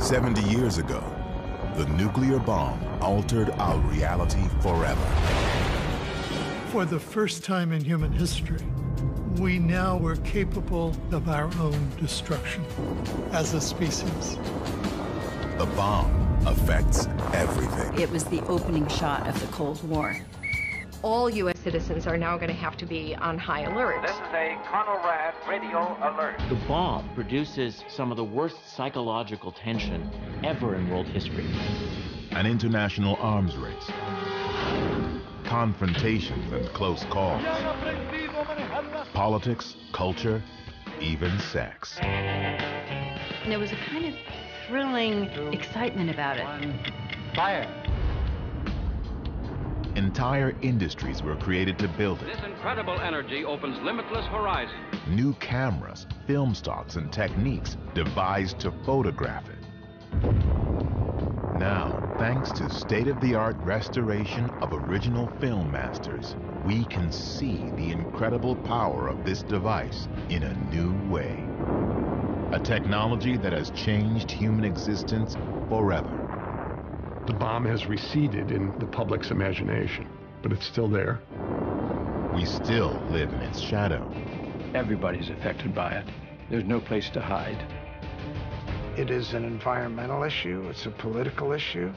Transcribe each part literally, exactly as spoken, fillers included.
Seventy years ago, the nuclear bomb altered our reality forever. For the first time in human history, we now were capable of our own destruction as a species. The bomb affects everything. It was the opening shot of the Cold War. All U S citizens are now going to have to be on high alert. This is a Conrad radio alert. The bomb produces some of the worst psychological tension ever in world history. An international arms race. Confrontations and close calls. Politics, culture, even sex. There was a kind of thrilling excitement about it. Fire. Entire industries were created to build it. This incredible energy opens limitless horizons. New cameras, film stocks, and techniques devised to photograph it. Now, thanks to state-of-the-art restoration of original film masters, we can see the incredible power of this device in a new way. A technology that has changed human existence forever. The bomb has receded in the public's imagination, but it's still there. We still live in its shadow. Everybody's affected by it. There's no place to hide. It is an environmental issue. It's a political issue.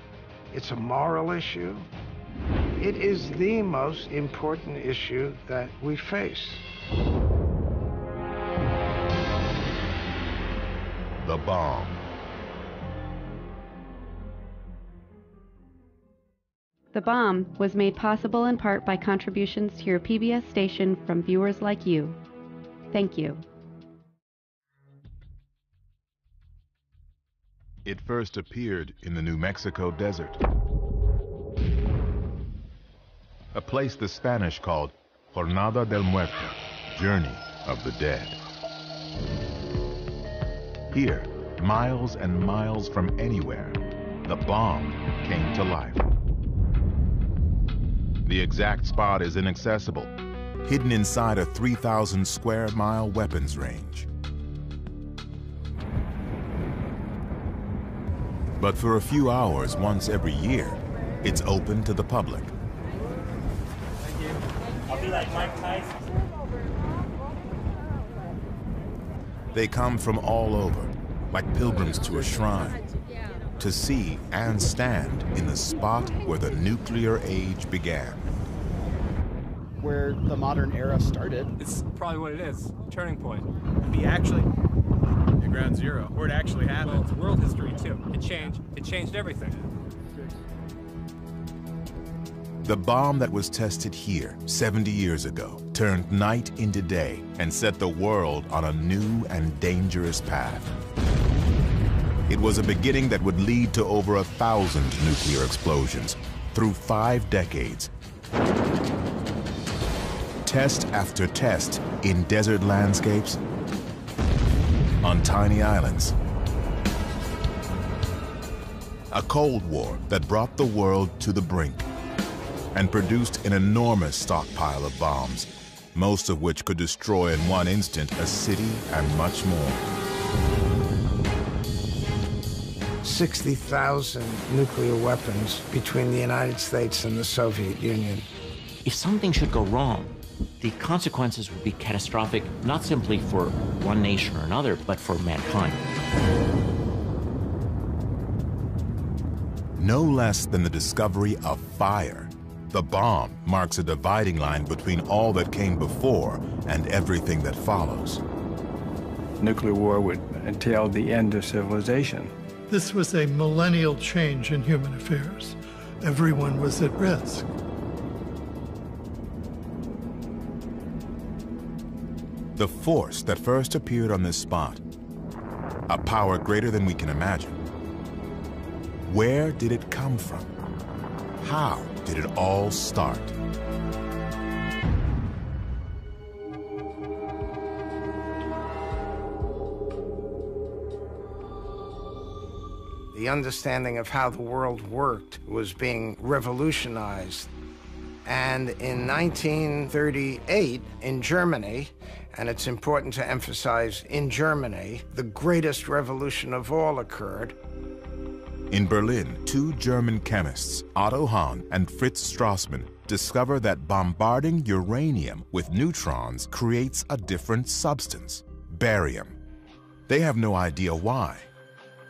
It's a moral issue. It is the most important issue that we face. The bomb. The bomb was made possible in part by contributions to your P B S station from viewers like you. Thank you. It first appeared in the New Mexico desert, a place the Spanish called Jornada del Muerto, Journey of the Dead. Here, miles and miles from anywhere, the bomb came to life. The exact spot is inaccessible, hidden inside a three thousand square mile weapons range. But for a few hours once every year, it's open to the public. Thank you. I'll be like Mike Tyson. They come from all over, like pilgrims to a shrine, to see and stand in the spot where the nuclear age began. Where the modern era started. It's probably what it is, turning point. It'd be actually at ground zero, where it actually happened. Well, it's world history too. It changed, it changed everything. The bomb that was tested here seventy years ago turned night into day and set the world on a new and dangerous path. It was a beginning that would lead to over a thousand nuclear explosions through five decades. Test after test in desert landscapes, on tiny islands. A Cold War that brought the world to the brink and produced an enormous stockpile of bombs, most of which could destroy in one instant a city and much more. sixty thousand nuclear weapons between the United States and the Soviet Union. If something should go wrong, the consequences would be catastrophic, not simply for one nation or another, but for mankind. No less than the discovery of fire, the bomb marks a dividing line between all that came before and everything that follows. Nuclear war would entail the end of civilization. This was a millennial change in human affairs. Everyone was at risk. The force that first appeared on this spot, a power greater than we can imagine. Where did it come from? How did it all start? The understanding of how the world worked was being revolutionized. And in nineteen thirty-eight, in Germany, and it's important to emphasize in Germany, the greatest revolution of all occurred. In Berlin, two German chemists, Otto Hahn and Fritz Strassmann, discover that bombarding uranium with neutrons creates a different substance, barium. They have no idea why.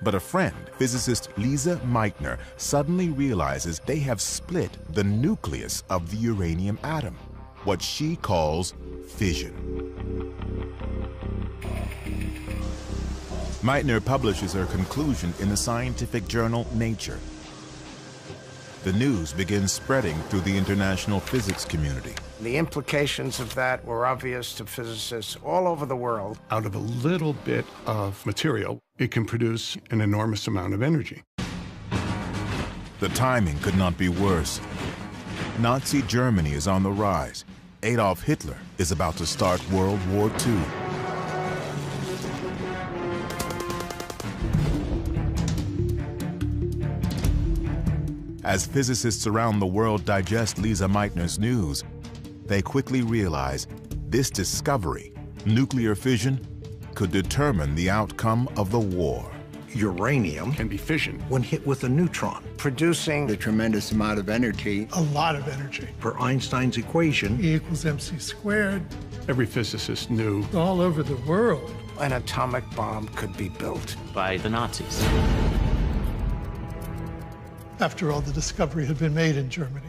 But a friend, physicist Lise Meitner, suddenly realizes they have split the nucleus of the uranium atom, what she calls fission. Meitner publishes her conclusion in the scientific journal Nature. The news begins spreading through the international physics community. The implications of that were obvious to physicists all over the world. Out of a little bit of material, it can produce an enormous amount of energy. The timing could not be worse. Nazi Germany is on the rise. Adolf Hitler is about to start World War Two. As physicists around the world digest Lise Meitner's news, they quickly realize this discovery, nuclear fission, could determine the outcome of the war. Uranium can be fission when hit with a neutron, producing a tremendous amount of energy. A lot of energy. For Einstein's equation, E equals mc squared. Every physicist knew all over the world an atomic bomb could be built by the Nazis. After all, the discovery had been made in Germany.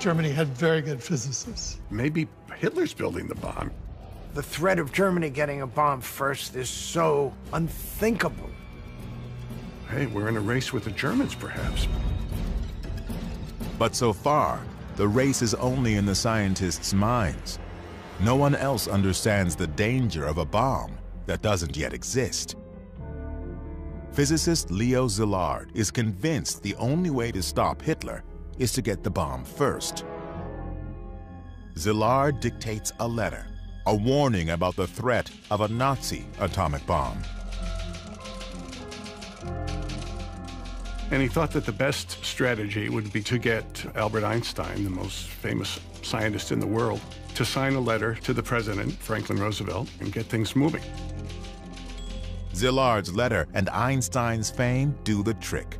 Germany had very good physicists. Maybe Hitler's building the bomb. The threat of Germany getting a bomb first is so unthinkable. Hey, we're in a race with the Germans, perhaps. But so far, the race is only in the scientists' minds. No one else understands the danger of a bomb that doesn't yet exist. Physicist Leo Szilard is convinced the only way to stop Hitler is to get the bomb first. Szilard dictates a letter, a warning about the threat of a Nazi atomic bomb. And he thought that the best strategy would be to get Albert Einstein, the most famous scientist in the world, to sign a letter to the president, Franklin Roosevelt, and get things moving. Szilard's letter and Einstein's fame do the trick.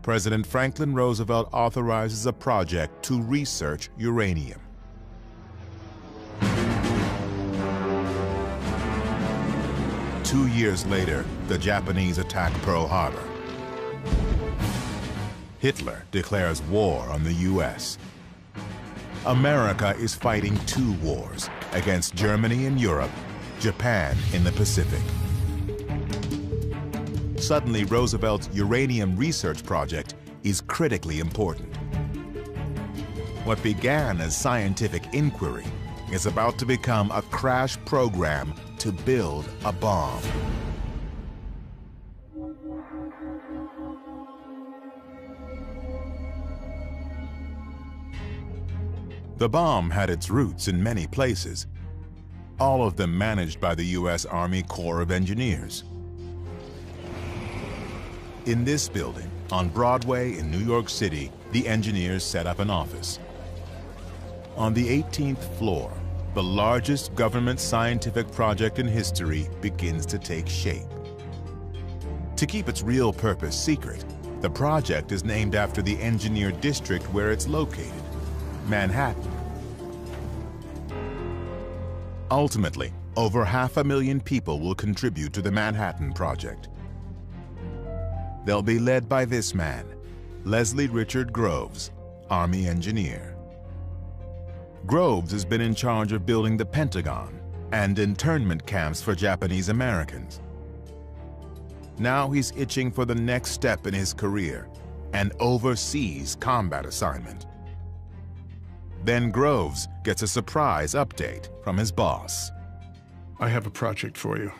President Franklin Roosevelt authorizes a project to research uranium. Two years later, the Japanese attack Pearl Harbor. Hitler declares war on the U S. America is fighting two wars against Germany in Europe, Japan in the Pacific. Suddenly, Roosevelt's uranium research project is critically important. What began as scientific inquiry is about to become a crash program to build a bomb. The bomb had its roots in many places, all of them managed by the U S Army Corps of Engineers. In this building, on Broadway in New York City, the engineers set up an office. On the eighteenth floor, the largest government scientific project in history begins to take shape. To keep its real purpose secret, the project is named after the engineer district where it's located, Manhattan. Ultimately, over half a million people will contribute to the Manhattan Project. They'll be led by this man, Leslie Richard Groves, Army engineer. Groves has been in charge of building the Pentagon and internment camps for Japanese Americans. Now he's itching for the next step in his career, an overseas combat assignment. Then Groves gets a surprise update from his boss. I have a project for you,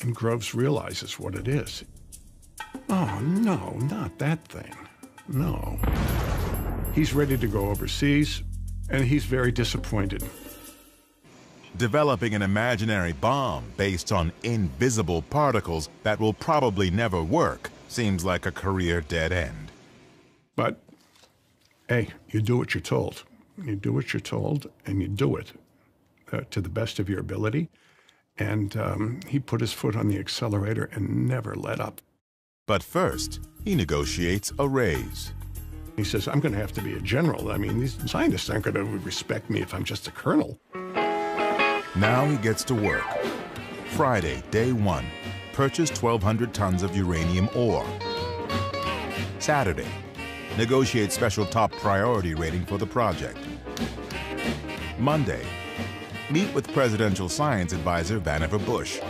and Groves realizes what it is. Oh, no, not that thing. No. He's ready to go overseas, and he's very disappointed. Developing an imaginary bomb based on invisible particles that will probably never work seems like a career dead end. But, hey, you do what you're told. You do what you're told, and you do it uh, to the best of your ability. And um, he put his foot on the accelerator and never let up. But first, he negotiates a raise. He says, I'm going to have to be a general. I mean, these scientists aren't going to respect me if I'm just a colonel. Now he gets to work. Friday, day one, purchase twelve hundred tons of uranium ore. Saturday, negotiate special top priority rating for the project. Monday, meet with presidential science advisor Vannevar Bush.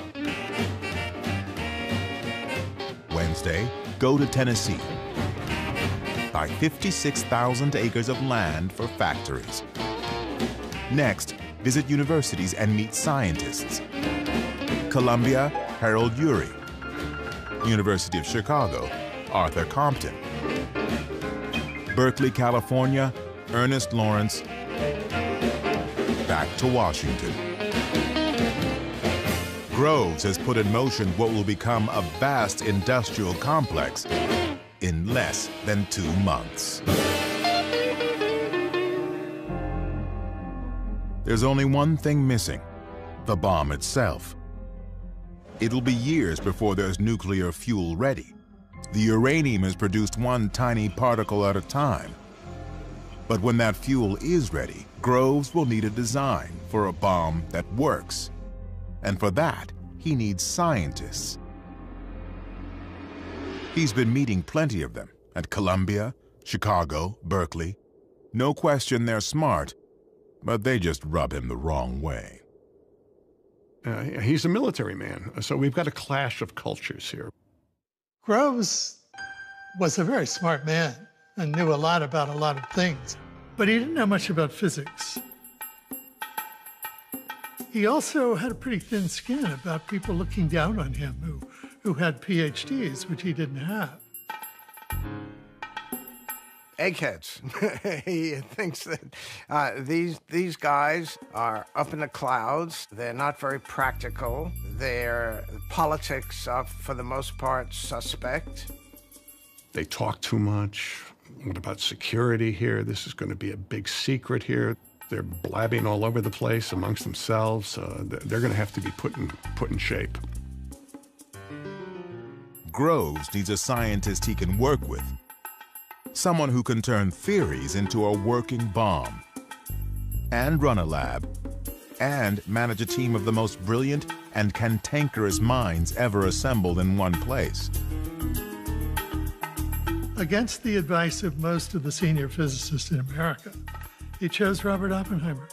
Wednesday, go to Tennessee. Buy fifty-six thousand acres of land for factories. Next, visit universities and meet scientists. Columbia, Harold Urey. University of Chicago, Arthur Compton. Berkeley, California, Ernest Lawrence. Back to Washington. Groves has put in motion what will become a vast industrial complex in less than two months. There's only one thing missing, the bomb itself. It'll be years before there's nuclear fuel ready. The uranium is produced one tiny particle at a time. But when that fuel is ready, Groves will need a design for a bomb that works. And for that, he needs scientists. He's been meeting plenty of them at Columbia, Chicago, Berkeley. No question they're smart, but they just rub him the wrong way. Uh, he's a military man, so we've got a clash of cultures here. Groves was a very smart man and knew a lot about a lot of things, but he didn't know much about physics. He also had a pretty thin skin about people looking down on him who, who had PhDs, which he didn't have. Eggheads. He thinks that uh, these, these guys are up in the clouds. They're not very practical. Their politics are, for the most part, suspect. They talk too much. What about security here? This is going to be a big secret here. They're blabbing all over the place amongst themselves. Uh, they're going to have to be put in, put in shape. Groves needs a scientist he can work with. Someone who can turn theories into a working bomb, and run a lab, and manage a team of the most brilliant and cantankerous minds ever assembled in one place. Against the advice of most of the senior physicists in America, he chose Robert Oppenheimer.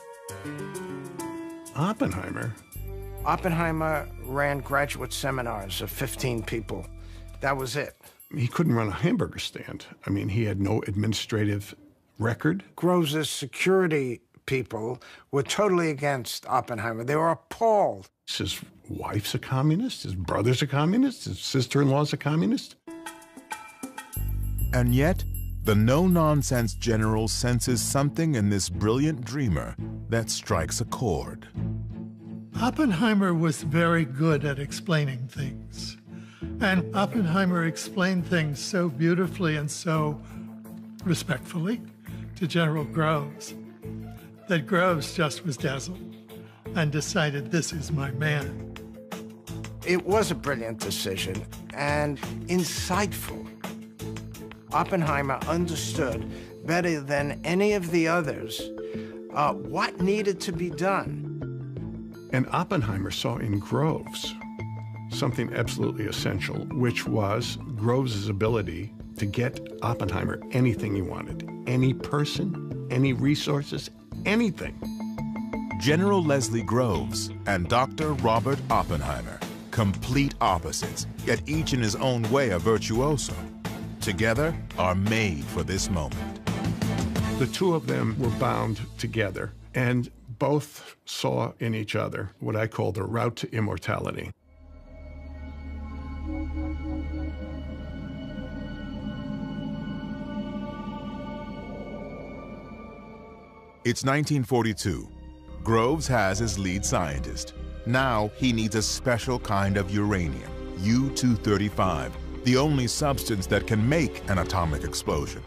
Oppenheimer? Oppenheimer ran graduate seminars of fifteen people. That was it. He couldn't run a hamburger stand. I mean, he had no administrative record. Groves' security people were totally against Oppenheimer. They were appalled. His wife's a communist, his brother's a communist, his sister-in-law's a communist. And yet, the no-nonsense general senses something in this brilliant dreamer that strikes a chord. Oppenheimer was very good at explaining things. And Oppenheimer explained things so beautifully and so respectfully to General Groves that Groves just was dazzled and decided, this is my man. It was a brilliant decision and insightful. Oppenheimer understood better than any of the others uh, what needed to be done. And Oppenheimer saw in Groves something absolutely essential, which was Groves' ability to get Oppenheimer anything he wanted. Any person, any resources, anything. General Leslie Groves and Doctor Robert Oppenheimer, complete opposites, yet each in his own way a virtuoso. Together are made for this moment. The two of them were bound together, and both saw in each other what I call the route to immortality. It's nineteen forty-two. Groves has his lead scientist. Now he needs a special kind of uranium, U two thirty-five, the only substance that can make an atomic explosion.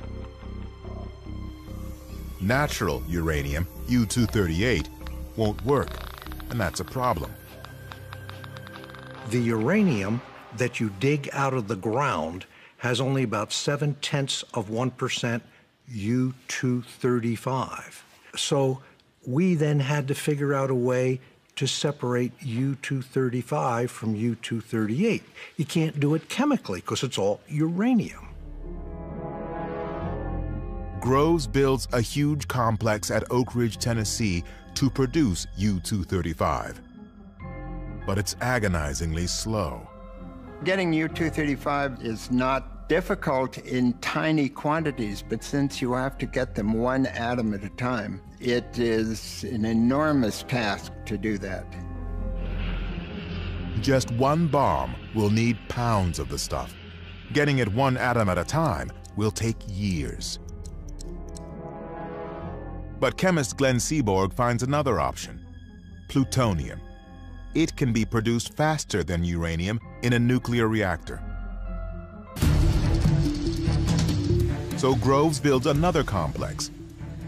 natural uranium, U two thirty-eight, won't work, and that's a problem. The uranium that you dig out of the ground has only about seven tenths of one percent U two thirty-five. So we then had to figure out a way to separate U two thirty-five from U two thirty-eight. You can't do it chemically because it's all uranium. Groves builds a huge complex at Oak Ridge, Tennessee to produce U two thirty-five. But it's agonizingly slow. Getting U two thirty-five is not difficult in tiny quantities, but since you have to get them one atom at a time, it is an enormous task to do that. Just one bomb will need pounds of the stuff. Getting it one atom at a time will take years. But chemist Glenn Seaborg finds another option, plutonium. It can be produced faster than uranium in a nuclear reactor. So Groves builds another complex,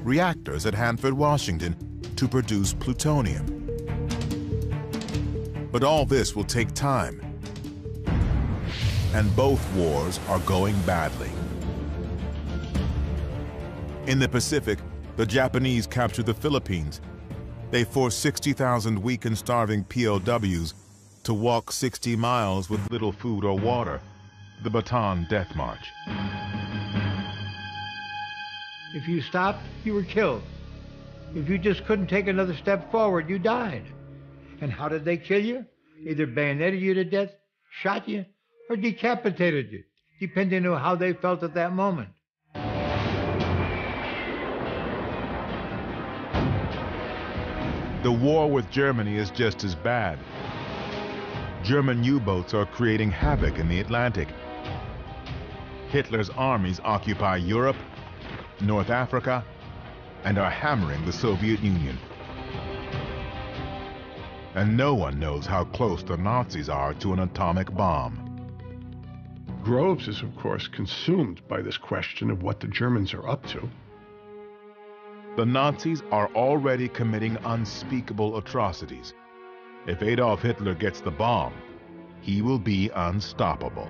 reactors at Hanford, Washington, to produce plutonium. But all this will take time. And both wars are going badly. In the Pacific, the Japanese captured the Philippines. They forced sixty thousand weak and starving P O Ws to walk sixty miles with little food or water, the Bataan Death March. If you stopped, you were killed. If you just couldn't take another step forward, you died. And how did they kill you? Either bayoneted you to death, shot you, or decapitated you, depending on how they felt at that moment. The war with Germany is just as bad. German U-boats are creating havoc in the Atlantic. Hitler's armies occupy Europe, North Africa, and are hammering the Soviet Union. And no one knows how close the Nazis are to an atomic bomb. Groves is, of course, consumed by this question of what the Germans are up to. The Nazis are already committing unspeakable atrocities. If Adolf Hitler gets the bomb, he will be unstoppable.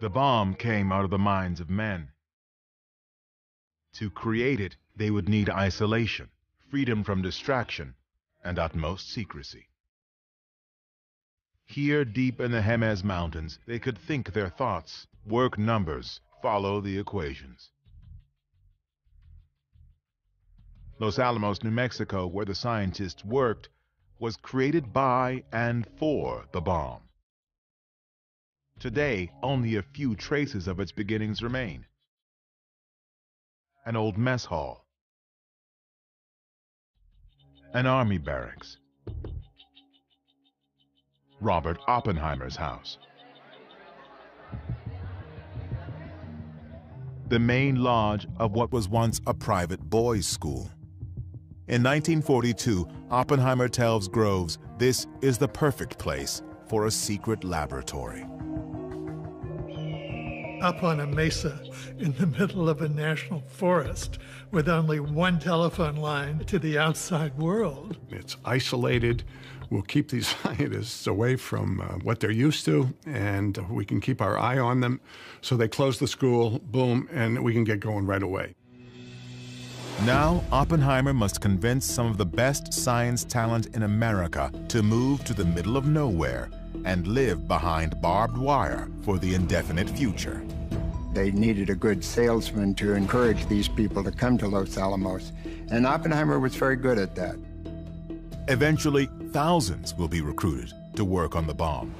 The bomb came out of the minds of men. To create it, they would need isolation, freedom from distraction, and utmost secrecy. Here, deep in the Jemez Mountains, they could think their thoughts, work numbers, follow the equations. Los Alamos, New Mexico, where the scientists worked, was created by and for the bomb. Today, only a few traces of its beginnings remain. An old mess hall, an army barracks, Robert Oppenheimer's house. The main lodge of what was once a private boys' school. In nineteen forty-two, Oppenheimer tells Groves this is the perfect place for a secret laboratory. Up on a mesa in the middle of a national forest with only one telephone line to the outside world. It's isolated. We'll keep these scientists away from uh, what they're used to, and we can keep our eye on them. So they close the school, boom, and we can get going right away. Now, Oppenheimer must convince some of the best science talent in America to move to the middle of nowhere and live behind barbed wire for the indefinite future. They needed a good salesman to encourage these people to come to Los Alamos, and Oppenheimer was very good at that. Eventually, thousands will be recruited to work on the bomb.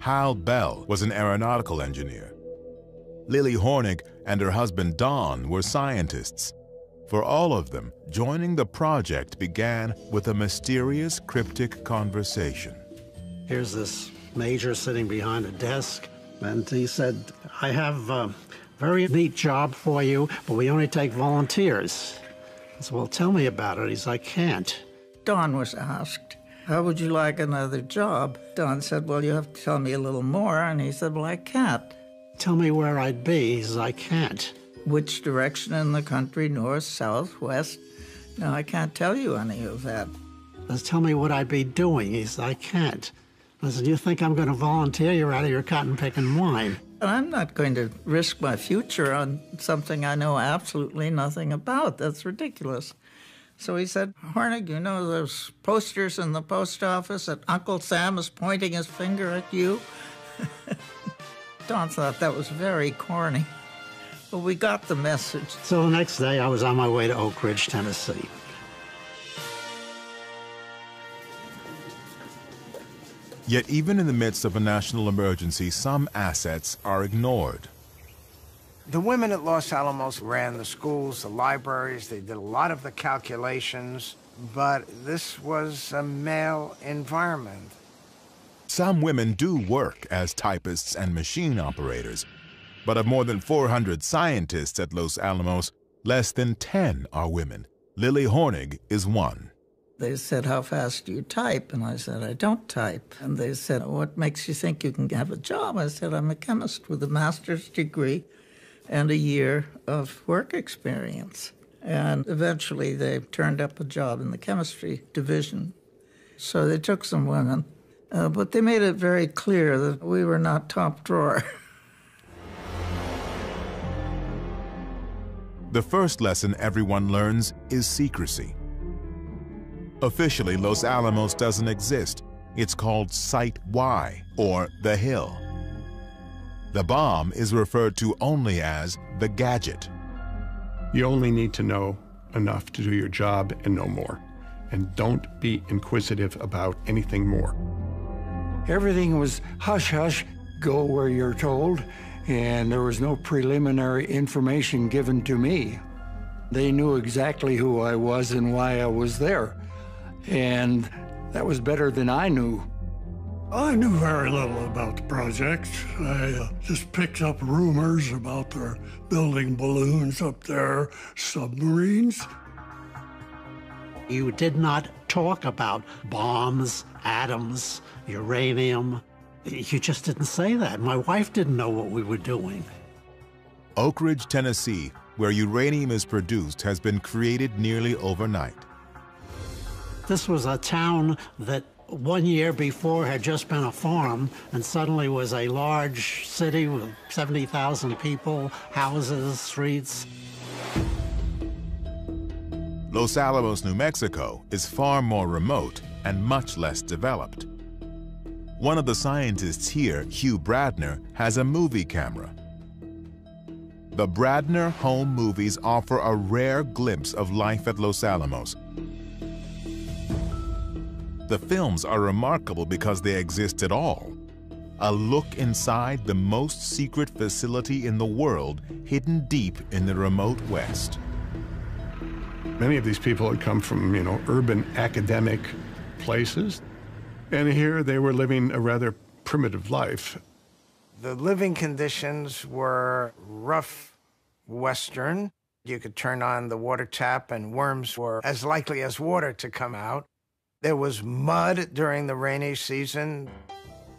Hal Bell was an aeronautical engineer. Lily Hornig and her husband Don were scientists. For all of them, joining the project began with a mysterious, cryptic conversation. Here's this major sitting behind a desk, and he said, I have a very neat job for you, but we only take volunteers. I said, well, tell me about it. He said, I can't. Don was asked how would you like another job? Don said, well, you have to tell me a little more. And he said, well, I can't. Tell me where I'd be. He says, I can't. Which direction in the country, north, south, west? No, I can't tell you any of that. He says, tell me what I'd be doing. He says, I can't. I said, you think I'm going to volunteer? You're out of your cotton-picking wine. I'm not going to risk my future on something I know absolutely nothing about. That's ridiculous. So he said, Hornig, you know those posters in the post office that Uncle Sam is pointing his finger at you? Don thought that was very corny. But we got the message. So the next day, I was on my way to Oak Ridge, Tennessee. Yet even in the midst of a national emergency, some assets are ignored. The women at Los Alamos ran the schools, the libraries, they did a lot of the calculations, but this was a male environment. Some women do work as typists and machine operators, but of more than four hundred scientists at Los Alamos, less than ten are women. Lily Hornig is one. They said, how fast do you type? And I said, I don't type. And they said, what makes you think you can have a job? I said, I'm a chemist with a master's degree and a year of work experience. And eventually they turned up a job in the chemistry division. So they took some women, uh, but they made it very clear that we were not top drawer. The first lesson everyone learns is secrecy. Officially, Los Alamos doesn't exist. It's called Site Y, or The Hill. The bomb is referred to only as the gadget. You only need to know enough to do your job and no more. And don't be inquisitive about anything more. Everything was hush-hush, go where you're told, and there was no preliminary information given to me. They knew exactly who I was and why I was there. And that was better than I knew. I knew very little about the project. I just picked up rumors about their building balloons up there, submarines. You did not talk about bombs, atoms, uranium. You just didn't say that. My wife didn't know what we were doing. Oak Ridge, Tennessee, where uranium is produced, has been created nearly overnight. This was a town that one year before had just been a farm and suddenly was a large city with seventy thousand people, houses, streets. Los Alamos, New Mexico is far more remote and much less developed. One of the scientists here, Hugh Bradner, has a movie camera. The Bradner home movies offer a rare glimpse of life at Los Alamos. The films are remarkable because they exist at all. A look inside the most secret facility in the world, hidden deep in the remote West. Many of these people had come from, you know, urban academic places, and here they were living a rather primitive life. The living conditions were rough Western. You could turn on the water tap and worms were as likely as water to come out. There was mud during the rainy season.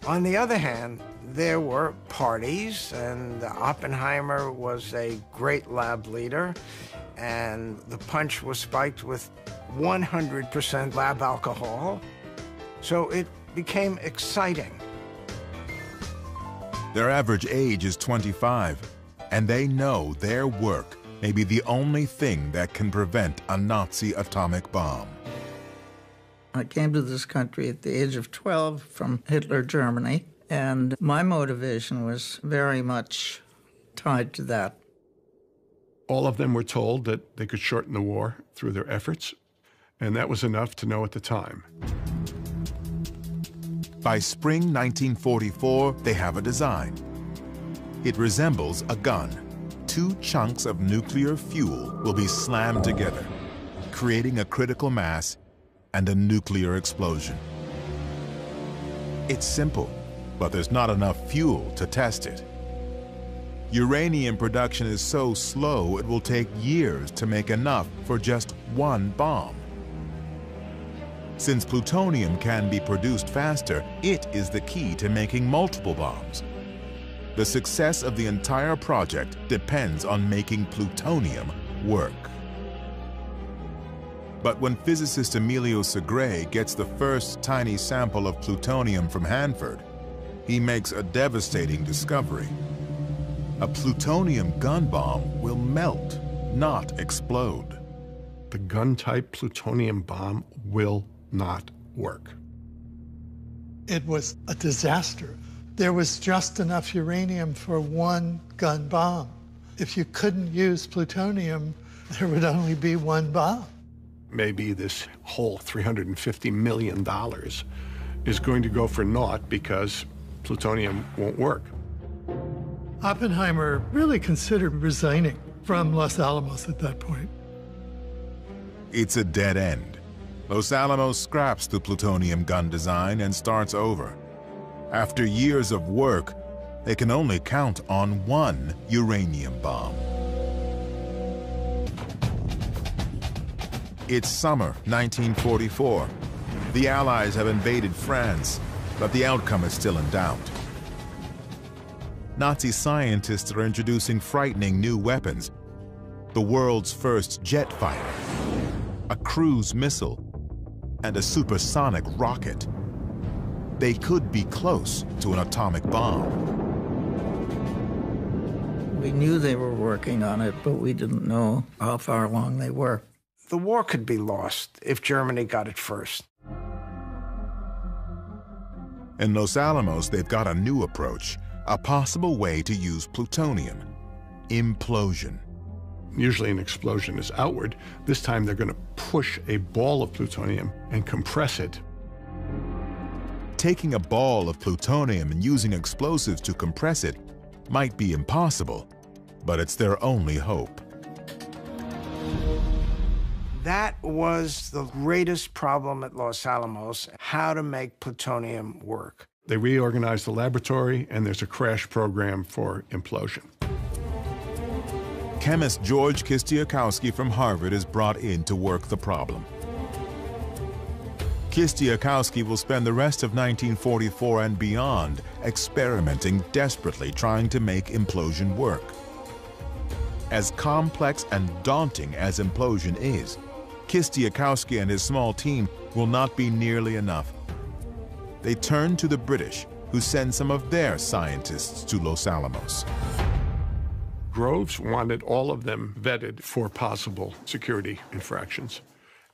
On the other hand, there were parties, and Oppenheimer was a great lab leader, and the punch was spiked with one hundred percent lab alcohol. So it became exciting. Their average age is twenty-five, and they know their work may be the only thing that can prevent a Nazi atomic bomb. I came to this country at the age of twelve from Hitler, Germany, and my motivation was very much tied to that. All of them were told that they could shorten the war through their efforts, and that was enough to know at the time. By spring nineteen forty-four, they have a design. It resembles a gun. Two chunks of nuclear fuel will be slammed together, creating a critical mass and a nuclear explosion. It's simple, but there's not enough fuel to test it. Uranium production is so slow, it will take years to make enough for just one bomb. Since plutonium can be produced faster, it is the key to making multiple bombs. The success of the entire project depends on making plutonium work. But when physicist Emilio Segre gets the first tiny sample of plutonium from Hanford, he makes a devastating discovery. A plutonium gun bomb will melt, not explode. The gun-type plutonium bomb will not work. It was a disaster. There was just enough uranium for one gun bomb. If you couldn't use plutonium, there would only be one bomb. Maybe this whole three hundred fifty million dollars is going to go for naught because plutonium won't work. Oppenheimer really considered resigning from Los Alamos at that point. It's a dead end. Los Alamos scraps the plutonium gun design and starts over. After years of work, they can only count on one uranium bomb. It's summer nineteen forty-four. The Allies have invaded France, but the outcome is still in doubt. Nazi scientists are introducing frightening new weapons. The world's first jet fighter, a cruise missile, and a supersonic rocket. They could be close to an atomic bomb. We knew they were working on it, but we didn't know how far along they were. The war could be lost if Germany got it first. In Los Alamos, they've got a new approach, a possible way to use plutonium: implosion. Usually an explosion is outward. This time they're going to push a ball of plutonium and compress it. Taking a ball of plutonium and using explosives to compress it might be impossible, but it's their only hope. That was the greatest problem at Los Alamos, how to make plutonium work. They reorganized the laboratory, and there's a crash program for implosion. Chemist George Kistiakowski from Harvard is brought in to work the problem. Kistiakowski will spend the rest of nineteen forty-four and beyond experimenting desperately trying to make implosion work. As complex and daunting as implosion is, Kistiakowski and his small team will not be nearly enough. They turn to the British, who send some of their scientists to Los Alamos. Groves wanted all of them vetted for possible security infractions.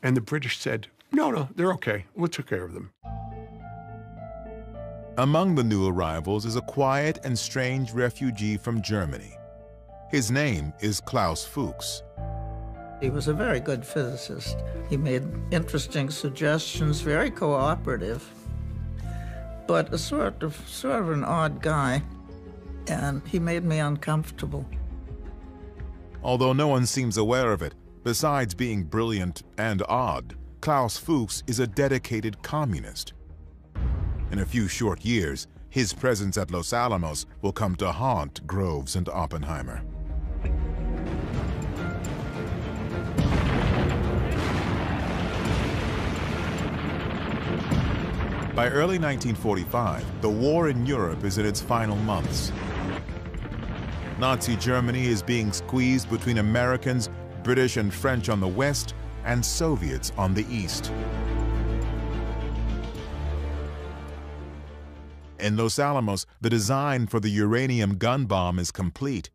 And the British said, no, no, they're okay. We'll take care of them. Among the new arrivals is a quiet and strange refugee from Germany. His name is Klaus Fuchs. He was a very good physicist. He made interesting suggestions, very cooperative, but a sort of, sort of an odd guy. And he made me uncomfortable. Although no one seems aware of it, besides being brilliant and odd, Klaus Fuchs is a dedicated communist. In a few short years, his presence at Los Alamos will come to haunt Groves and Oppenheimer. By early nineteen forty-five, the war in Europe is in its final months. Nazi Germany is being squeezed between Americans, British and French on the west, and Soviets on the east. In Los Alamos, the design for the uranium gun bomb is complete.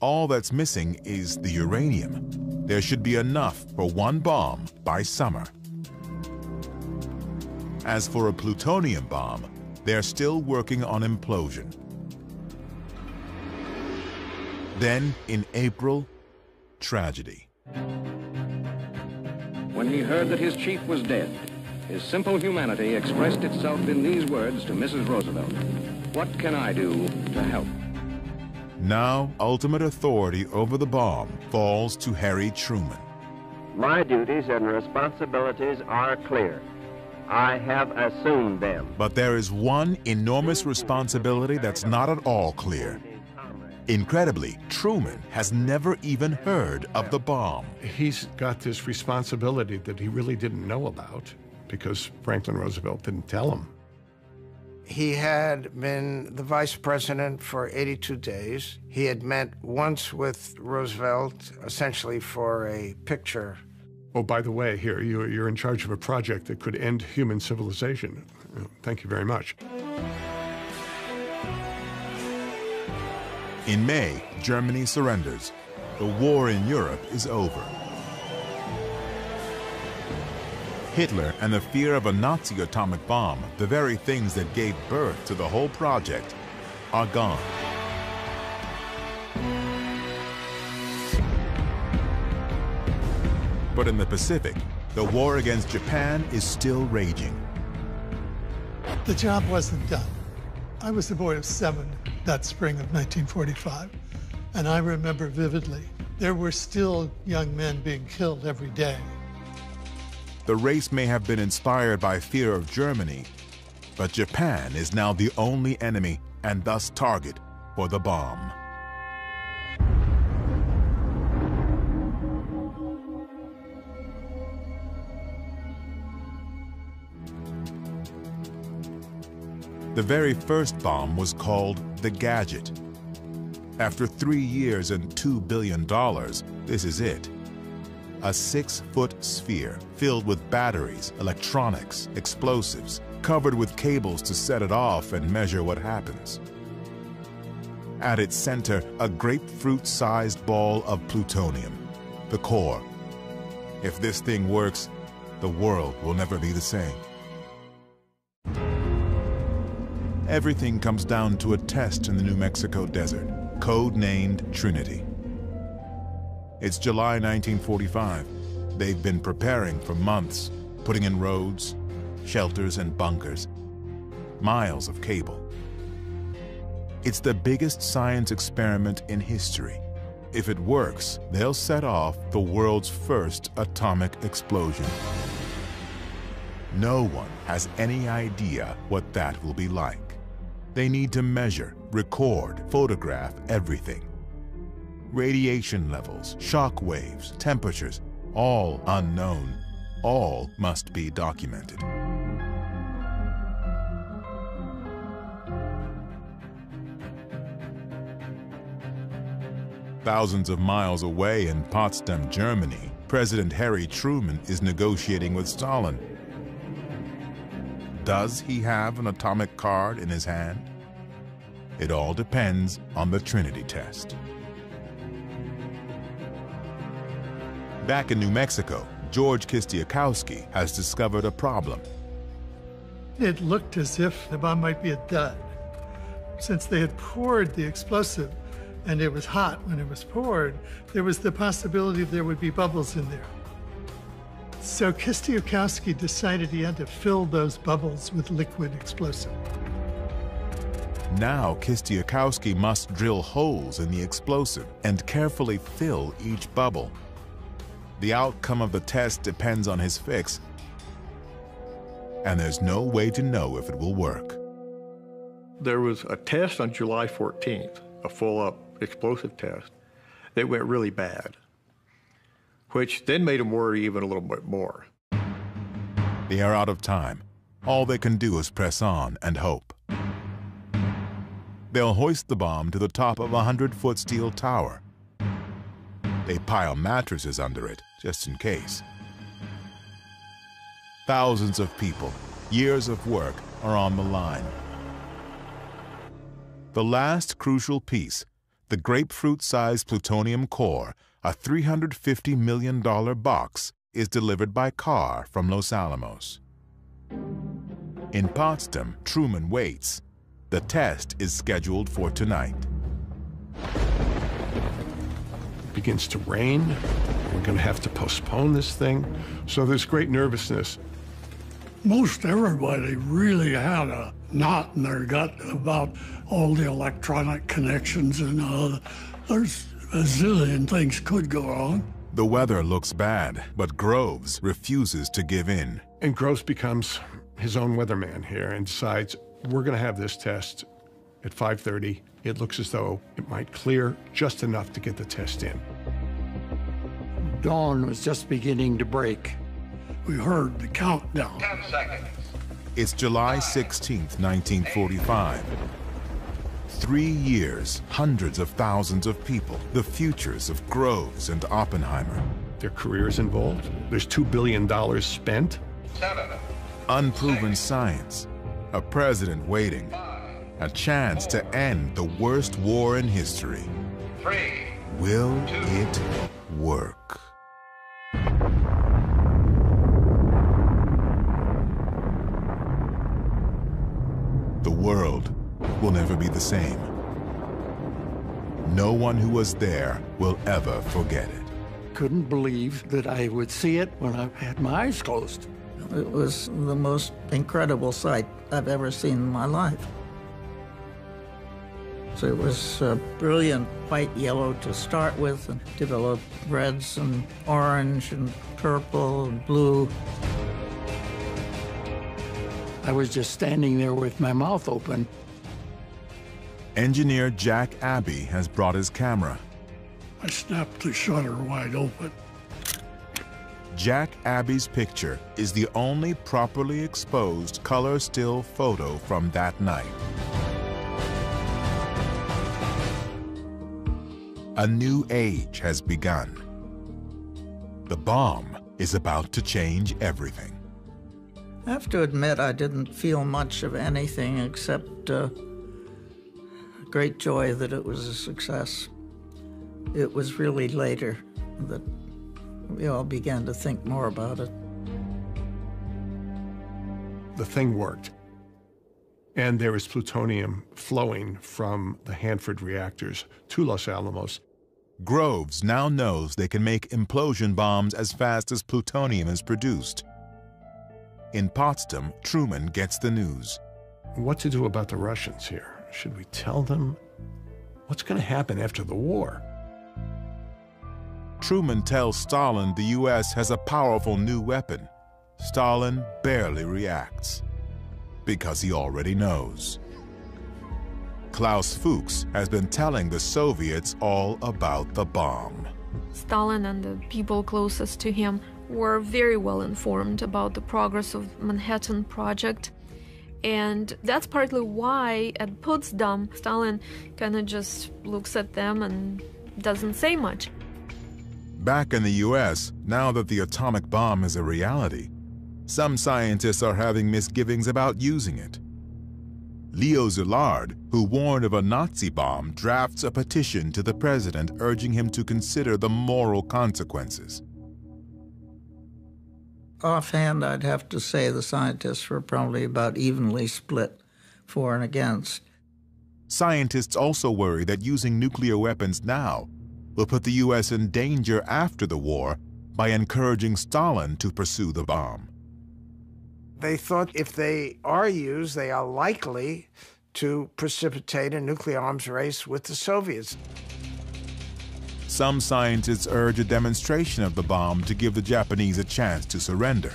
All that's missing is the uranium. There should be enough for one bomb by summer. As for a plutonium bomb, they're still working on implosion. Then, in April, tragedy. When he heard that his chief was dead, his simple humanity expressed itself in these words to Missus Roosevelt: "What can I do to help?" Now, ultimate authority over the bomb falls to Harry Truman. My duties and responsibilities are clear. I have assumed them. But there is one enormous responsibility that's not at all clear. Incredibly, Truman has never even heard of the bomb. He's got this responsibility that he really didn't know about because Franklin Roosevelt didn't tell him. He had been the vice president for eighty-two days. He had met once with Roosevelt, essentially for a picture. Oh, by the way, here, you're in charge of a project that could end human civilization. Thank you very much. In May, Germany surrenders. The war in Europe is over. Hitler and the fear of a Nazi atomic bomb, the very things that gave birth to the whole project, are gone. But in the Pacific, the war against Japan is still raging. The job wasn't done. I was a boy of seven that spring of nineteen forty-five, and I remember vividly, there were still young men being killed every day. The race may have been inspired by fear of Germany, but Japan is now the only enemy and thus target for the bomb. The very first bomb was called the Gadget. After three years and two billion dollars, this is it. A six-foot sphere filled with batteries, electronics, explosives, covered with cables to set it off and measure what happens. At its center, a grapefruit-sized ball of plutonium, the core. If this thing works, the world will never be the same. Everything comes down to a test in the New Mexico desert, code-named Trinity. It's July nineteen forty-five. They've been preparing for months, putting in roads, shelters, and bunkers, miles of cable. It's the biggest science experiment in history. If it works, they'll set off the world's first atomic explosion. No one has any idea what that will be like. They need to measure, record, photograph everything. Radiation levels, shock waves, temperatures, all unknown. All must be documented. Thousands of miles away in Potsdam, Germany, President Harry Truman is negotiating with Stalin. Does he have an atomic card in his hand? It all depends on the Trinity test. Back in New Mexico, George Kistiakowski has discovered a problem. It looked as if the bomb might be a dud, since they had poured the explosive and it was hot when it was poured. There was the possibility there would be bubbles in there. So Kistiakowski decided he had to fill those bubbles with liquid explosive. Now Kistiakowski must drill holes in the explosive and carefully fill each bubble. The outcome of the test depends on his fix, and there's no way to know if it will work. There was a test on July fourteenth, a full-up explosive test, that went really bad, which then made him worry even a little bit more. They are out of time. All they can do is press on and hope. They'll hoist the bomb to the top of a hundred-foot steel tower. They pile mattresses under it, just in case. Thousands of people, years of work, are on the line. The last crucial piece, the grapefruit-sized plutonium core, a three hundred fifty million dollar box, is delivered by car from Los Alamos. In Potsdam, Truman waits. The test is scheduled for tonight. Begins to rain. We're going to have to postpone this thing. So there's great nervousness. Most everybody really had a knot in their gut about all the electronic connections and all. There's a zillion things could go wrong. The weather looks bad, but Groves refuses to give in. And Groves becomes his own weatherman here and decides we're going to have this test at five thirty. It looks as though it might clear just enough to get the test in. Dawn was just beginning to break. we heard the countdown. ten seconds. It's July sixteenth, nineteen forty-five. Three years, hundreds of thousands of people, the futures of Groves and Oppenheimer. Their careers involved. There's two billion dollars spent. Seven. Unproven Six. Science. A president waiting. Five. A chance Four. To end the worst war in history. Three. Will two. It work? The world will never be the same. No one who was there will ever forget it. Couldn't believe that I would see it when I had my eyes closed. It was the most incredible sight I've ever seen in my life. So it was a brilliant bright yellow to start with and developed reds and orange and purple and blue. I was just standing there with my mouth open. Engineer Jack Abbey has brought his camera. I snapped the shutter wide open. Jack Abbey's picture is the only properly exposed color still photo from that night. A new age has begun. The bomb is about to change everything. I have to admit, I didn't feel much of anything except uh, great joy that it was a success. It was really later that we all began to think more about it. The thing worked. And there was plutonium flowing from the Hanford reactors to Los Alamos. Groves now knows they can make implosion bombs as fast as plutonium is produced. In Potsdam, Truman gets the news. What to do about the Russians here? Should we tell them? What's going to happen after the war? Truman tells Stalin the U S has a powerful new weapon. Stalin barely reacts, because he already knows. Klaus Fuchs has been telling the Soviets all about the bomb. Stalin and the people closest to him were very well informed about the progress of Manhattan Project. And that's partly why at Potsdam, Stalin kind of just looks at them and doesn't say much. Back in the U S, now that the atomic bomb is a reality, some scientists are having misgivings about using it. Leo Szilard, who warned of a Nazi bomb, drafts a petition to the president urging him to consider the moral consequences. Offhand, I'd have to say the scientists were probably about evenly split for and against. Scientists also worry that using nuclear weapons now will put the U S in danger after the war by encouraging Stalin to pursue the bomb. They thought if they are used, they are likely to precipitate a nuclear arms race with the Soviets. Some scientists urge a demonstration of the bomb to give the Japanese a chance to surrender.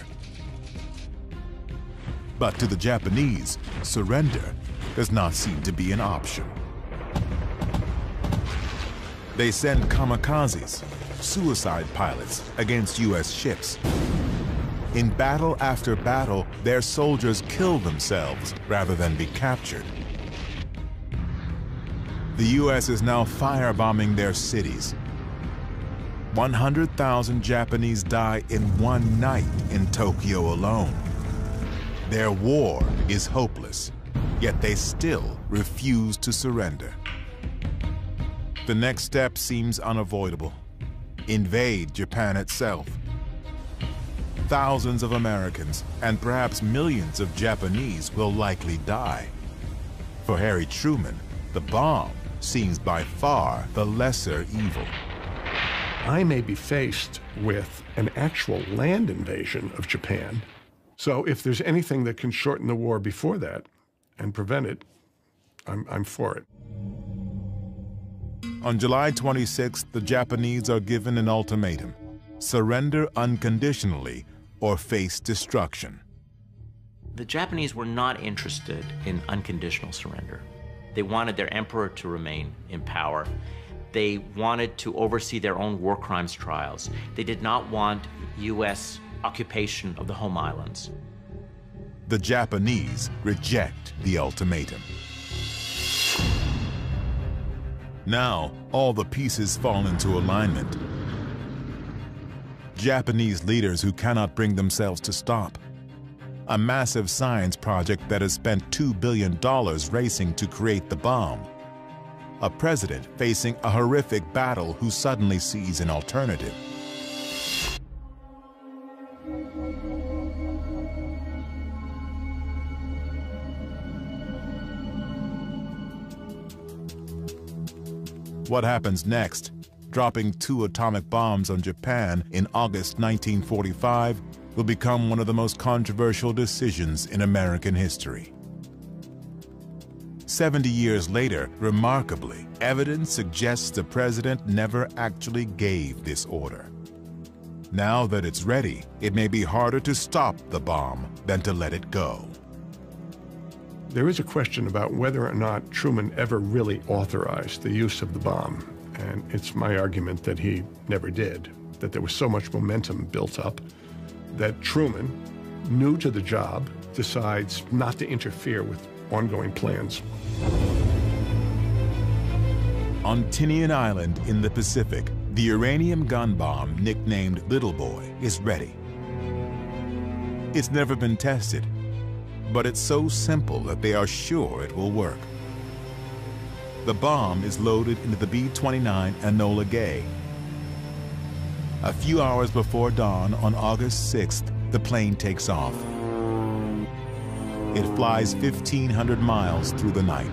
But to the Japanese, surrender does not seem to be an option. They send kamikazes, suicide pilots, against U S ships. In battle after battle, their soldiers kill themselves rather than be captured. The U S is now firebombing their cities. one hundred thousand Japanese die in one night in Tokyo alone. Their war is hopeless, yet they still refuse to surrender. The next step seems unavoidable. Invade Japan itself. Thousands of Americans and perhaps millions of Japanese will likely die. For Harry Truman, the bomb seems by far the lesser evil. I may be faced with an actual land invasion of Japan. So if there's anything that can shorten the war before that and prevent it, I'm, I'm for it. On July twenty-sixth, the Japanese are given an ultimatum: surrender unconditionally or face destruction. The Japanese were not interested in unconditional surrender. They wanted their emperor to remain in power. They wanted to oversee their own war crimes trials. They did not want U S occupation of the home islands. The Japanese reject the ultimatum. Now, all the pieces fall into alignment. Japanese leaders who cannot bring themselves to stop. A massive science project that has spent two billion dollars racing to create the bomb. A president facing a horrific battle who suddenly sees an alternative. What happens next? Dropping two atomic bombs on Japan in August nineteen forty-five will become one of the most controversial decisions in American history. Seventy years later, remarkably, evidence suggests the president never actually gave this order. Now that it's ready, it may be harder to stop the bomb than to let it go. There is a question about whether or not Truman ever really authorized the use of the bomb, and it's my argument that he never did, that there was so much momentum built up that Truman, new to the job, decides not to interfere with ongoing plans. On Tinian Island in the Pacific, the uranium gun bomb, nicknamed Little Boy, is ready. It's never been tested, but it's so simple that they are sure it will work. The bomb is loaded into the B twenty-nine Enola Gay. A few hours before dawn on August sixth, the plane takes off. It flies fifteen hundred miles through the night.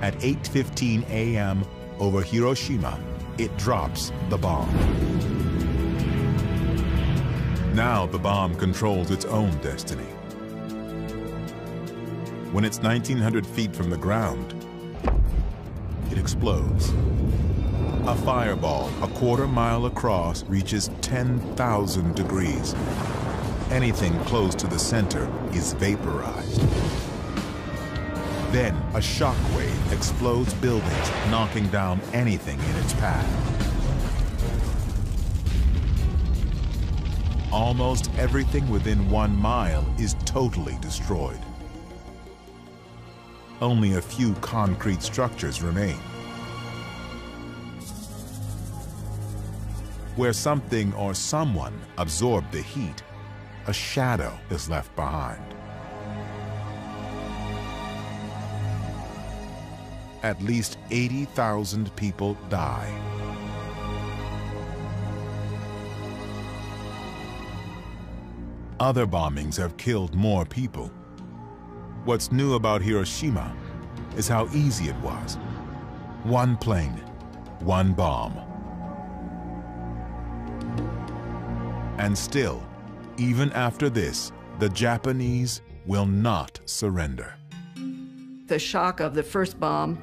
At eight fifteen a m over Hiroshima, it drops the bomb. Now the bomb controls its own destiny. When it's nineteen hundred feet from the ground, it explodes. A fireball a quarter mile across reaches ten thousand degrees. Anything close to the center is vaporized. Then a shockwave explodes buildings, knocking down anything in its path. Almost everything within one mile is totally destroyed. Only a few concrete structures remain. Where something or someone absorbed the heat, a shadow is left behind. At least eighty thousand people die. Other bombings have killed more people. What's new about Hiroshima is how easy it was. One plane, one bomb. And still, even after this, the Japanese will not surrender. The shock of the first bomb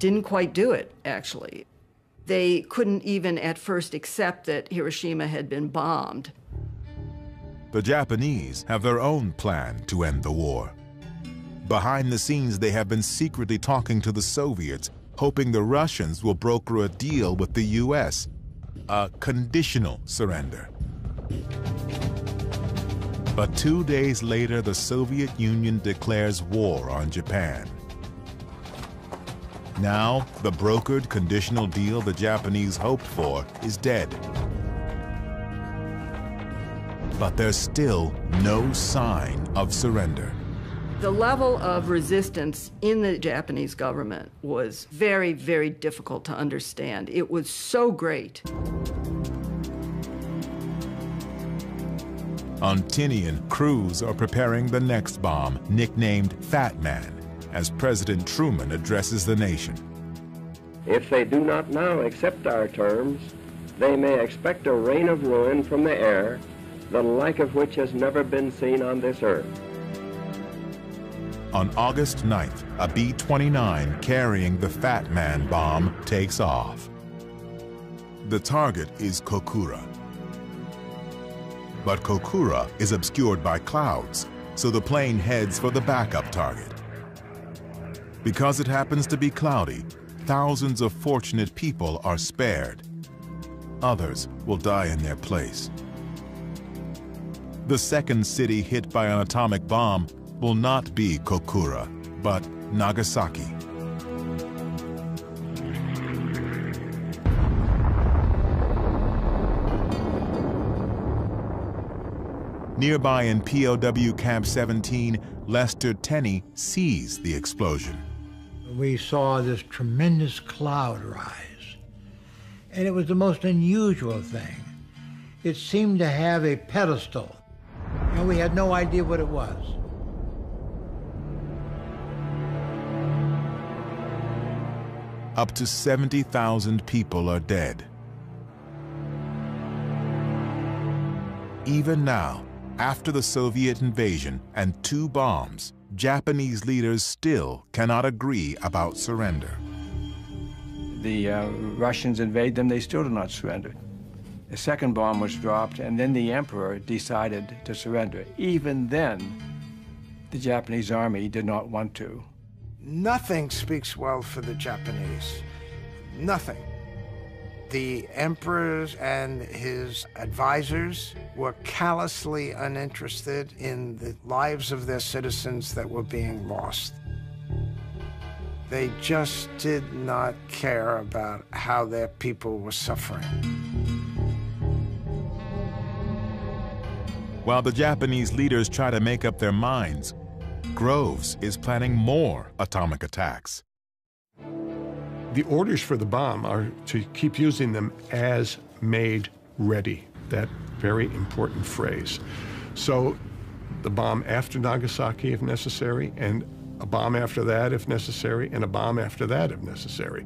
didn't quite do it, actually. They couldn't even at first accept that Hiroshima had been bombed. The Japanese have their own plan to end the war. Behind the scenes, they have been secretly talking to the Soviets, hoping the Russians will broker a deal with the U S, a conditional surrender. But two days later, the Soviet Union declares war on Japan. Now, the brokered conditional deal the Japanese hoped for is dead. But there's still no sign of surrender. The level of resistance in the Japanese government was very, very difficult to understand. It was so great. On Tinian, crews are preparing the next bomb, nicknamed Fat Man, as President Truman addresses the nation. If they do not now accept our terms, they may expect a rain of ruin from the air, the like of which has never been seen on this earth. On August ninth, a B twenty-nine carrying the Fat Man bomb takes off. The target is Kokura. But Kokura is obscured by clouds, so the plane heads for the backup target. Because it happens to be cloudy, thousands of fortunate people are spared. Others will die in their place. The second city hit by an atomic bomb will not be Kokura, but Nagasaki. Nearby in P O W Camp seventeen, Lester Tenney sees the explosion. We saw this tremendous cloud rise, and it was the most unusual thing. It seemed to have a pedestal, and we had no idea what it was. Up to seventy thousand people are dead. Even now, after the Soviet invasion and two bombs, Japanese leaders still cannot agree about surrender. The uh, Russians invade them, they still do not surrender. The second bomb was dropped, and then the emperor decided to surrender. Even then, the Japanese army did not want to. Nothing speaks well for the Japanese. Nothing. The emperors and his advisors were callously uninterested in the lives of their citizens that were being lost. They just did not care about how their people were suffering. While the Japanese leaders try to make up their minds, Groves is planning more atomic attacks. The orders for the bomb are to keep using them as made ready, that very important phrase. So the bomb after Nagasaki if necessary, and a bomb after that if necessary, and a bomb after that if necessary.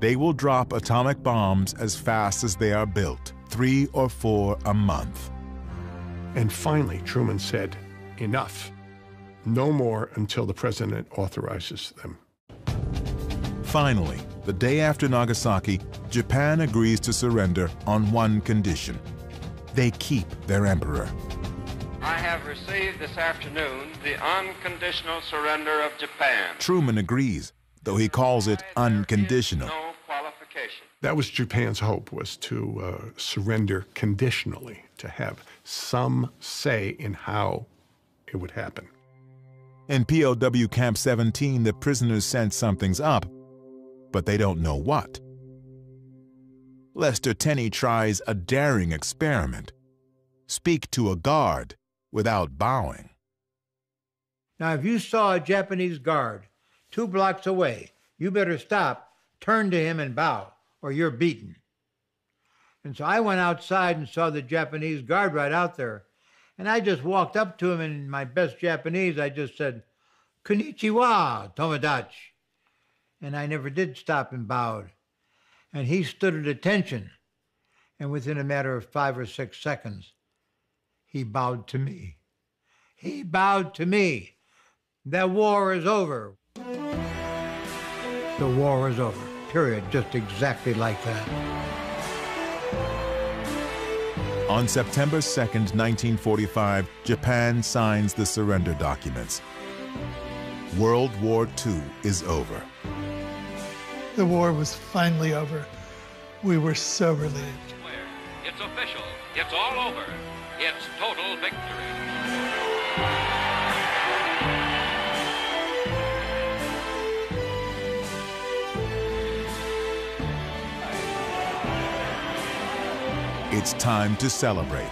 They will drop atomic bombs as fast as they are built, three or four a month. And finally, Truman said, enough. No more until the president authorizes them. Finally, the day after Nagasaki, Japan agrees to surrender on one condition. They keep their emperor. I have received this afternoon the unconditional surrender of Japan. Truman agrees, though he calls it unconditional. No qualification. That was Japan's hope, was to uh, surrender conditionally, to have some say in how it would happen. In P O W Camp seventeen, the prisoners sense something's up, but they don't know what. Lester Tenney tries a daring experiment. Speak to a guard without bowing. Now, if you saw a Japanese guard two blocks away, you better stop, turn to him and bow, or you're beaten. And so I went outside and saw the Japanese guard right out there, and I just walked up to him, and in my best Japanese, I just said, "Konnichiwa, Tomodachi." And I never did stop and bowed. And he stood at attention. And within a matter of five or six seconds, he bowed to me. He bowed to me. The war is over. The war is over, period. Just exactly like that. On September second, nineteen forty-five, Japan signs the surrender documents. World War Two is over. The war was finally over. We were so relieved. It's official. It's all over. It's total victory. It's time to celebrate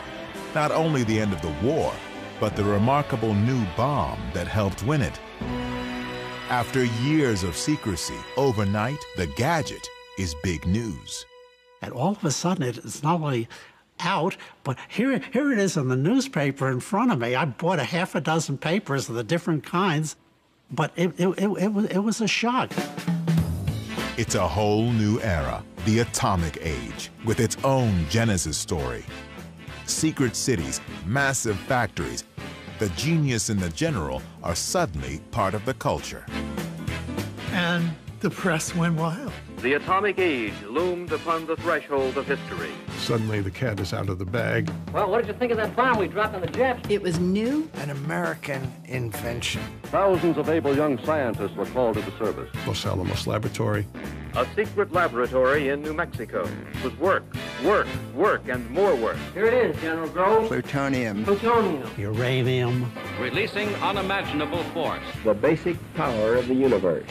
not only the end of the war, but the remarkable new bomb that helped win it. After years of secrecy, overnight, the gadget is big news. And all of a sudden, it's not only out, but here, here it is in the newspaper in front of me. I bought a half a dozen papers of the different kinds, but it, it, it, it, was, it was a shock. It's a whole new era, the atomic age, with its own genesis story. Secret cities, massive factories, the genius and the general are suddenly part of the culture. And the press went wild. The atomic age loomed upon the threshold of history. Suddenly the cat is out of the bag. Well, what did you think of that bomb we dropped on the Japs? It was new. An American invention. Thousands of able young scientists were called into service. Los Alamos Laboratory. A secret laboratory in New Mexico whose work Work, work, and more work. Here it is, General Groves. Plutonium. Plutonium. Uranium. Releasing unimaginable force. The basic power of the universe.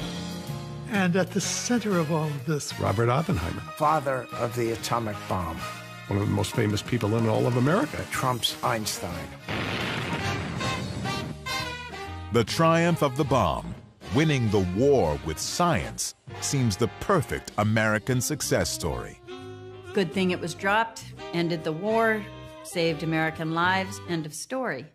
And at the center of all of this, Robert Oppenheimer. Father of the atomic bomb. One of the most famous people in all of America. Trump's Einstein. The triumph of the bomb, winning the war with science, seems the perfect American success story. Good thing it was dropped, ended the war, saved American lives, end of story.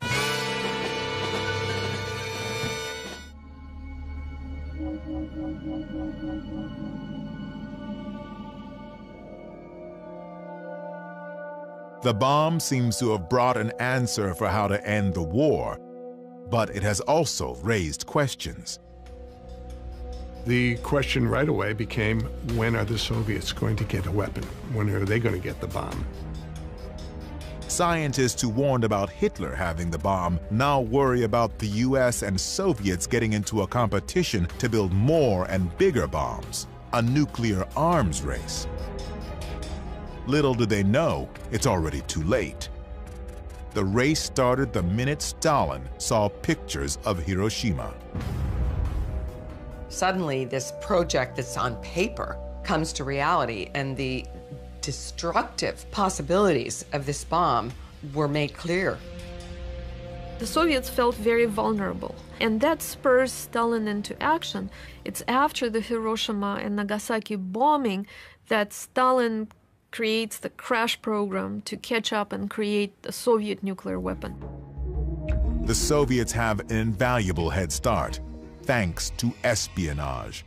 The bomb seems to have brought an answer for how to end the war, but it has also raised questions. The question right away became, when are the Soviets going to get a weapon? When are they going to get the bomb? Scientists who warned about Hitler having the bomb now worry about the U S and Soviets getting into a competition to build more and bigger bombs, a nuclear arms race. Little do they know, it's already too late. The race started the minute Stalin saw pictures of Hiroshima. Suddenly, this project that's on paper comes to reality, and the destructive possibilities of this bomb were made clear. The Soviets felt very vulnerable, and that spurs Stalin into action. It's after the Hiroshima and Nagasaki bombing that Stalin creates the crash program to catch up and create a Soviet nuclear weapon. The Soviets have an invaluable head start, thanks to espionage.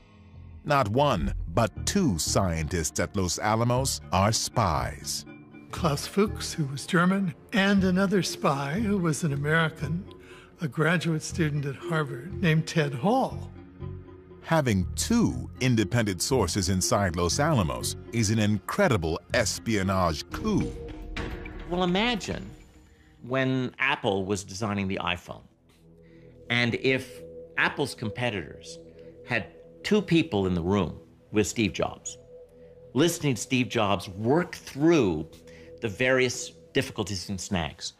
Not one, but two scientists at Los Alamos are spies. Klaus Fuchs, who was German, and another spy who was an American, a graduate student at Harvard named Ted Hall. Having two independent sources inside Los Alamos is an incredible espionage coup. Well, imagine when Apple was designing the iPhone, and if Apple's competitors had two people in the room with Steve Jobs, listening to Steve Jobs work through the various difficulties and snags.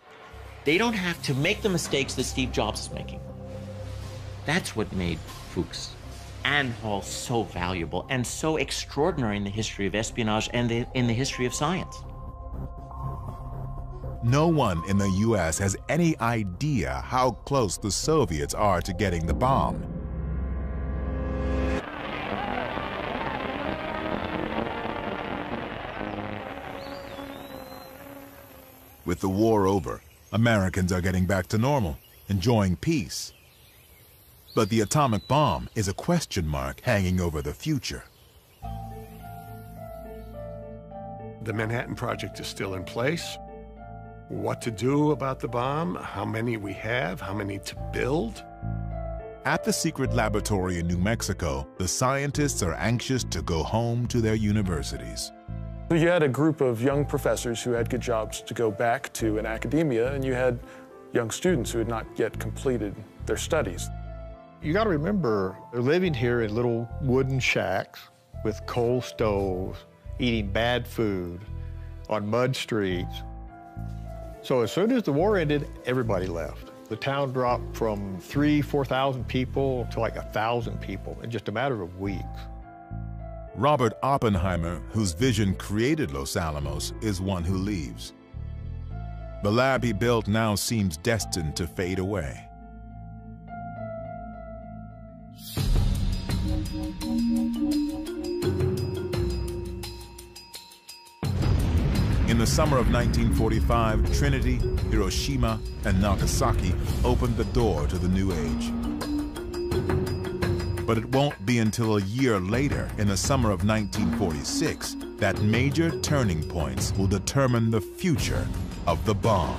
They don't have to make the mistakes that Steve Jobs is making. That's what made Fuchs and Hall so valuable and so extraordinary in the history of espionage and the, in the history of science. No one in the U S has any idea how close the Soviets are to getting the bomb. With the war over, Americans are getting back to normal, enjoying peace. But the atomic bomb is a question mark hanging over the future. The Manhattan Project is still in place. What to do about the bomb, how many we have, how many to build. At the secret laboratory in New Mexico, the scientists are anxious to go home to their universities. So you had a group of young professors who had good jobs to go back to in academia, and you had young students who had not yet completed their studies. You got to remember, they're living here in little wooden shacks with coal stoves, eating bad food on mud streets. So as soon as the war ended, everybody left. The town dropped from three, four thousand people to like one thousand people in just a matter of weeks. Robert Oppenheimer, whose vision created Los Alamos, is one who leaves. The lab he built now seems destined to fade away. In the summer of nineteen forty-five, Trinity, Hiroshima, and Nagasaki opened the door to the new age. But it won't be until a year later, in the summer of nineteen forty-six, that major turning points will determine the future of the bomb.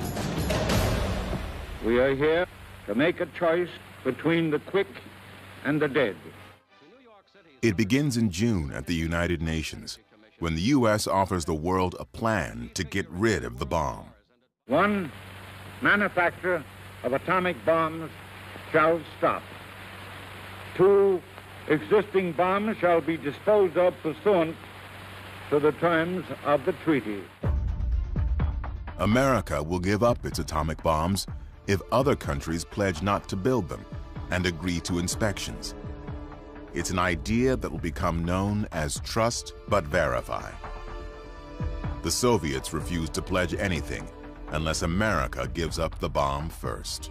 We are here to make a choice between the quick and the dead. It begins in June at the United Nations, when the U S offers the world a plan to get rid of the bomb. One manufacturer of atomic bombs shall stop. Two existing bombs shall be disposed of pursuant to the terms of the treaty. America will give up its atomic bombs if other countries pledge not to build them and agree to inspections. It's an idea that will become known as trust but verify. The Soviets refused to pledge anything unless America gives up the bomb first.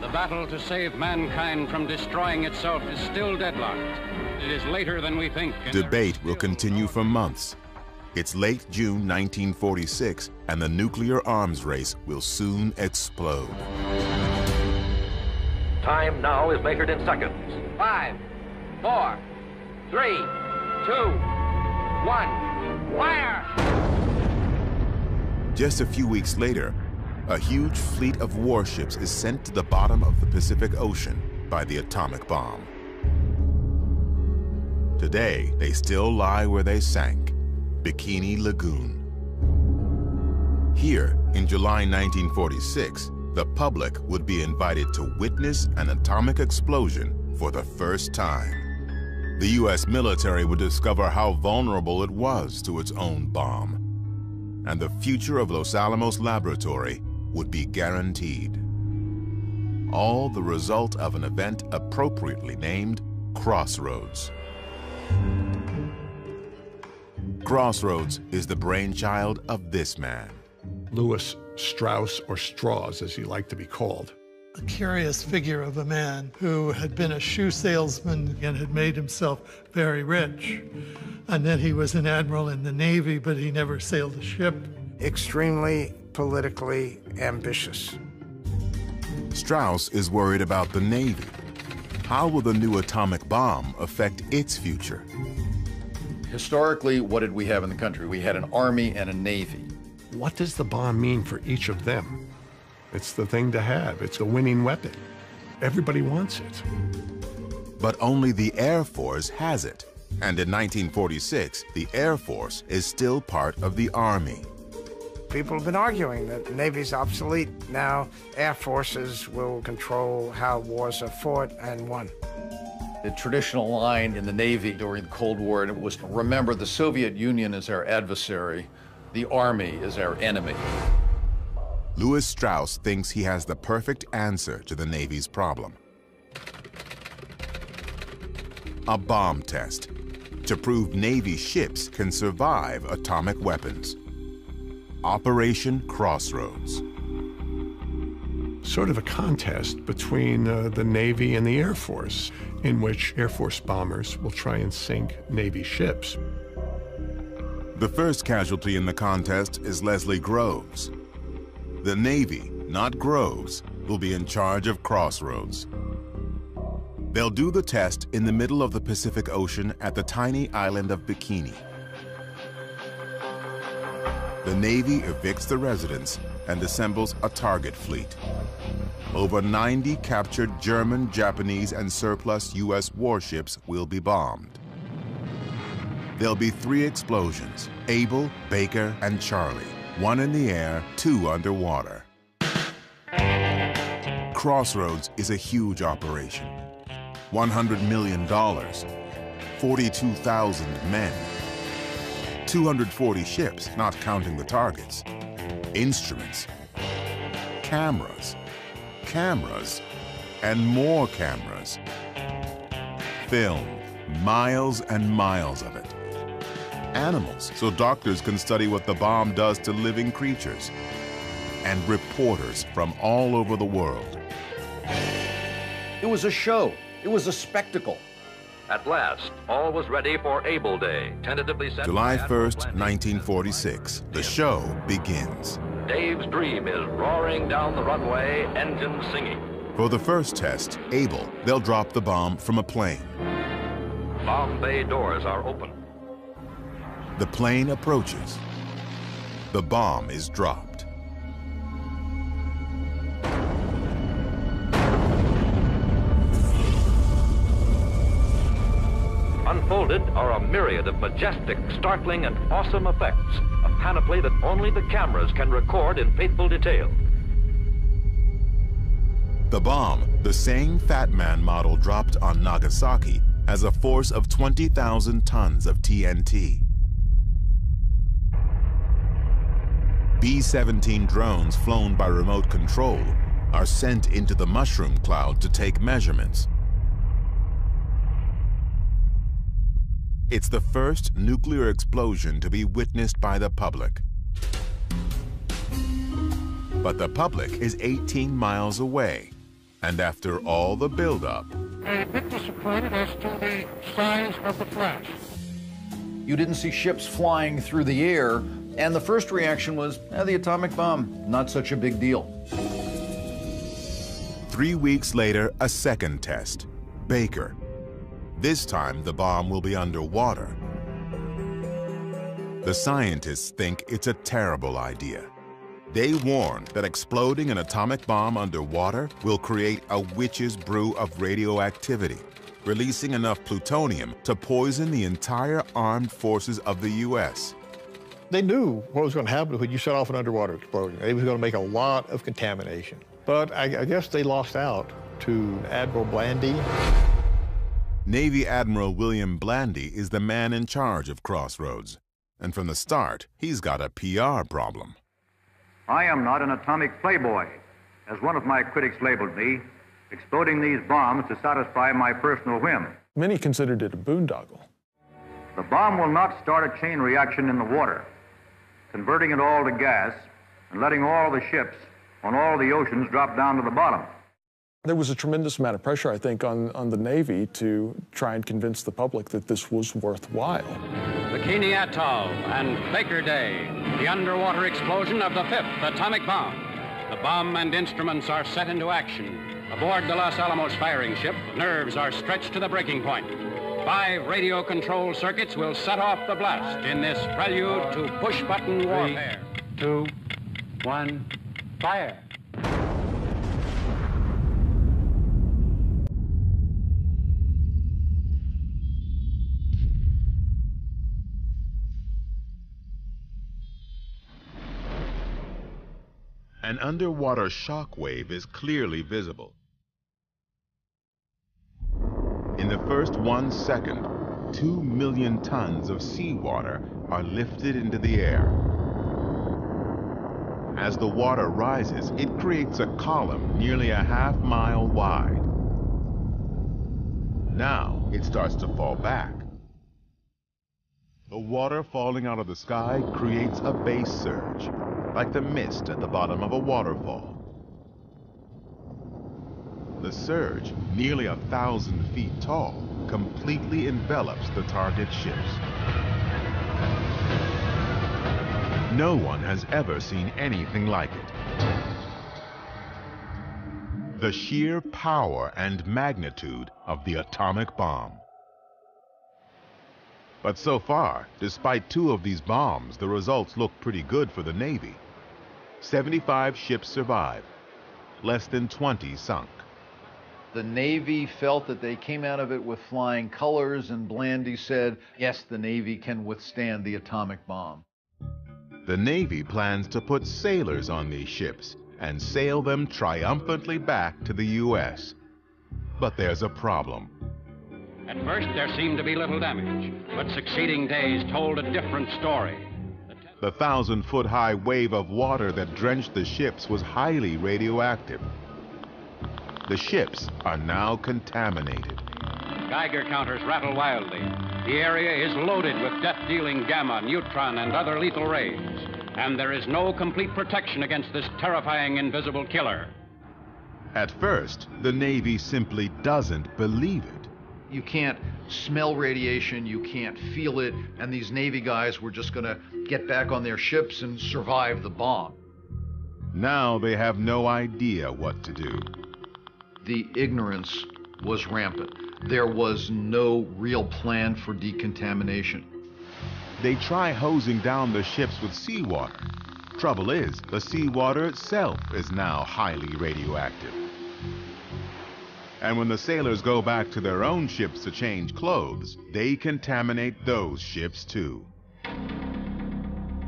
The battle to save mankind from destroying itself is still deadlocked. It is later than we think. Debate will continue for months. It's late June nineteen forty-six, and the nuclear arms race will soon explode. Time now is measured in seconds. Five, four, three, two, one, fire! Just a few weeks later, a huge fleet of warships is sent to the bottom of the Pacific Ocean by the atomic bomb. Today, they still lie where they sank, Bikini Lagoon. Here, in July nineteen forty-six, the public would be invited to witness an atomic explosion for the first time. The U S military would discover how vulnerable it was to its own bomb, and the future of Los Alamos Laboratory would be guaranteed. All the result of an event appropriately named Crossroads. Crossroads is the brainchild of this man, Lewis Strauss, or Strauss as he liked to be called. A curious figure of a man who had been a shoe salesman and had made himself very rich. And then he was an admiral in the Navy, but he never sailed a ship. Extremely politically ambitious. Strauss is worried about the Navy. How will the new atomic bomb affect its future? Historically, what did we have in the country? We had an army and a navy. What does the bomb mean for each of them? It's the thing to have. It's the winning weapon. Everybody wants it. But only the Air Force has it. And in nineteen forty-six, the Air Force is still part of the Army. People have been arguing that the Navy's obsolete. Now, Air Forces will control how wars are fought and won. The traditional line in the Navy during the Cold War was, remember, the Soviet Union is our adversary. The Army is our enemy. Lewis Strauss thinks he has the perfect answer to the Navy's problem. A bomb test to prove Navy ships can survive atomic weapons. Operation Crossroads. Sort of a contest between uh, the Navy and the Air Force, in which Air Force bombers will try and sink Navy ships. The first casualty in the contest is Leslie Groves. The Navy, not Groves, will be in charge of Crossroads. They'll do the test in the middle of the Pacific Ocean at the tiny island of Bikini. The Navy evicts the residents and assembles a target fleet. Over ninety captured German, Japanese, and surplus U S warships will be bombed. There'll be three explosions, Abel, Baker, and Charlie. One in the air, two underwater. Crossroads is a huge operation. one hundred million dollars, forty-two thousand men, two hundred forty ships, not counting the targets, instruments, cameras, cameras, and more cameras. Film, miles and miles of it. Animals, so doctors can study what the bomb does to living creatures, and reporters from all over the world. It was a show. It was a spectacle. At last, all was ready for Able Day, tentatively set. July first, nineteen forty-six, the show begins. Dave's dream is roaring down the runway, engine singing. For the first test, Able, they'll drop the bomb from a plane. Bomb bay doors are open. The plane approaches. The bomb is dropped. Unfolded are a myriad of majestic, startling, and awesome effects, a panoply that only the cameras can record in faithful detail. The bomb, the same Fat Man model dropped on Nagasaki, has a force of twenty thousand tons of T N T. B seventeen drones flown by remote control are sent into the mushroom cloud to take measurements. It's the first nuclear explosion to be witnessed by the public. But the public is eighteen miles away, and after all the buildup, a bit disappointed as to the size of the flash. You didn't see ships flying through the air, and the first reaction was, eh, the atomic bomb, not such a big deal. Three weeks later, a second test, Baker. This time, the bomb will be underwater. The scientists think it's a terrible idea. They warned that exploding an atomic bomb underwater will create a witch's brew of radioactivity, releasing enough plutonium to poison the entire armed forces of the U S They knew what was going to happen when you set off an underwater explosion. It was going to make a lot of contamination. But I, I guess they lost out to Admiral Blandy. Navy Admiral William Blandy is the man in charge of Crossroads. And from the start, he's got a P R problem. I am not an atomic playboy, as one of my critics labeled me, exploding these bombs to satisfy my personal whim. Many considered it a boondoggle. The bomb will not start a chain reaction in the water, converting it all to gas and letting all the ships on all the oceans drop down to the bottom. There was a tremendous amount of pressure, I think, on, on the Navy to try and convince the public that this was worthwhile. Bikini Atoll and Baker Day. The underwater explosion of the fifth atomic bomb. The bomb and instruments are set into action. Aboard the Los Alamos firing ship, nerves are stretched to the breaking point. Five radio control circuits will set off the blast in this prelude to push-button warfare. Three, two, one, fire. An underwater shock wave is clearly visible. In the first one second, two million tons of seawater are lifted into the air. As the water rises, it creates a column nearly a half mile wide. Now it starts to fall back. The water falling out of the sky creates a base surge, like the mist at the bottom of a waterfall. The surge, nearly a thousand feet tall, completely envelops the target ships. No one has ever seen anything like it. The sheer power and magnitude of the atomic bomb. But so far, despite two of these bombs, the results look pretty good for the Navy. seventy-five ships survived, less than twenty sunk. The Navy felt that they came out of it with flying colors, and Blandy said, yes, the Navy can withstand the atomic bomb. The Navy plans to put sailors on these ships and sail them triumphantly back to the U S But there's a problem. At first, there seemed to be little damage, but succeeding days told a different story. The thousand-foot-high wave of water that drenched the ships was highly radioactive. The ships are now contaminated. Geiger counters rattle wildly. The area is loaded with death-dealing gamma, neutron, and other lethal rays, and there is no complete protection against this terrifying invisible killer. At first, the Navy simply doesn't believe it. You can't smell radiation, you can't feel it, and these Navy guys were just gonna get back on their ships and survive the bomb. Now they have no idea what to do. The ignorance was rampant. There was no real plan for decontamination. They try hosing down the ships with seawater. Trouble is, the seawater itself is now highly radioactive. And when the sailors go back to their own ships to change clothes, they contaminate those ships too.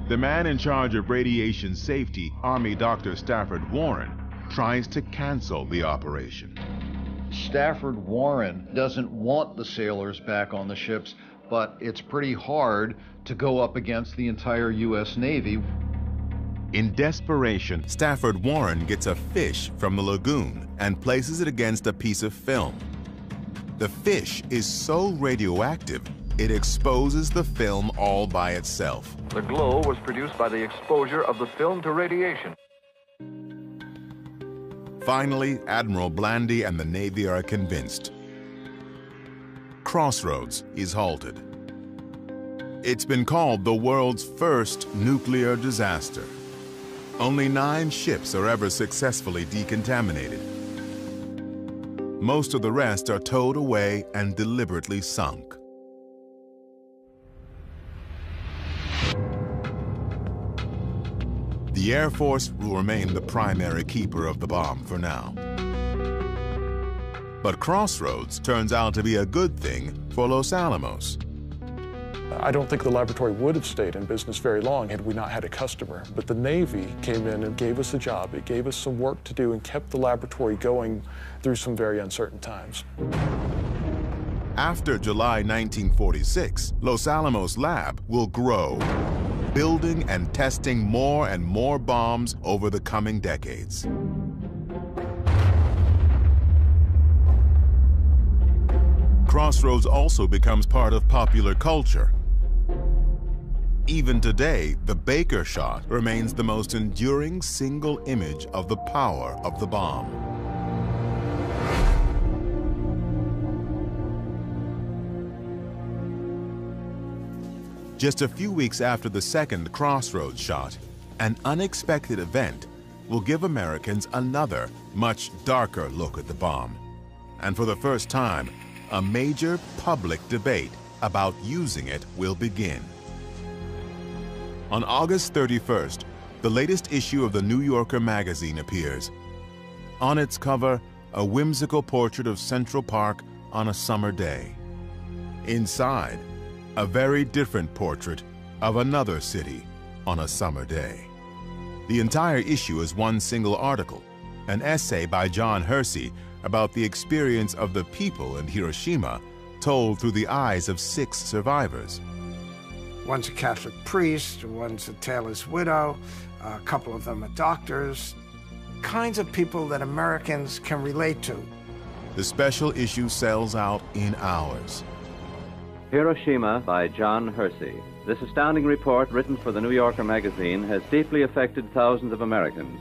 The man in charge of radiation safety, Army Doctor Stafford Warren, tries to cancel the operation. Stafford Warren doesn't want the sailors back on the ships, but it's pretty hard to go up against the entire U S Navy. In desperation, Stafford Warren gets a fish from the lagoon and places it against a piece of film. The fish is so radioactive, it exposes the film all by itself. The glow was produced by the exposure of the film to radiation. Finally, Admiral Blandy and the Navy are convinced. Crossroads is halted. It's been called the world's first nuclear disaster. Only nine ships are ever successfully decontaminated. Most of the rest are towed away and deliberately sunk. The Air Force will remain the primary keeper of the bomb for now. But Crossroads turns out to be a good thing for Los Alamos. I don't think the laboratory would have stayed in business very long had we not had a customer, but the Navy came in and gave us a job. It gave us some work to do and kept the laboratory going through some very uncertain times. After July nineteen forty-six, Los Alamos Lab will grow, building and testing more and more bombs over the coming decades. Crossroads also becomes part of popular culture. Even today, the Baker shot remains the most enduring single image of the power of the bomb. Just a few weeks after the second Crossroads shot, an unexpected event will give Americans another, much darker look at the bomb. And for the first time, a major public debate about using it will begin. On August thirty-first, the latest issue of the New Yorker magazine appears. On its cover, a whimsical portrait of Central Park on a summer day. Inside, a very different portrait of another city on a summer day. The entire issue is one single article, an essay by John Hersey about the experience of the people in Hiroshima, told through the eyes of six survivors. One's a Catholic priest, one's a tailor's widow, a couple of them are doctors, kinds of people that Americans can relate to. The special issue sells out in hours. Hiroshima by John Hersey. This astounding report, written for the New Yorker magazine, has deeply affected thousands of Americans.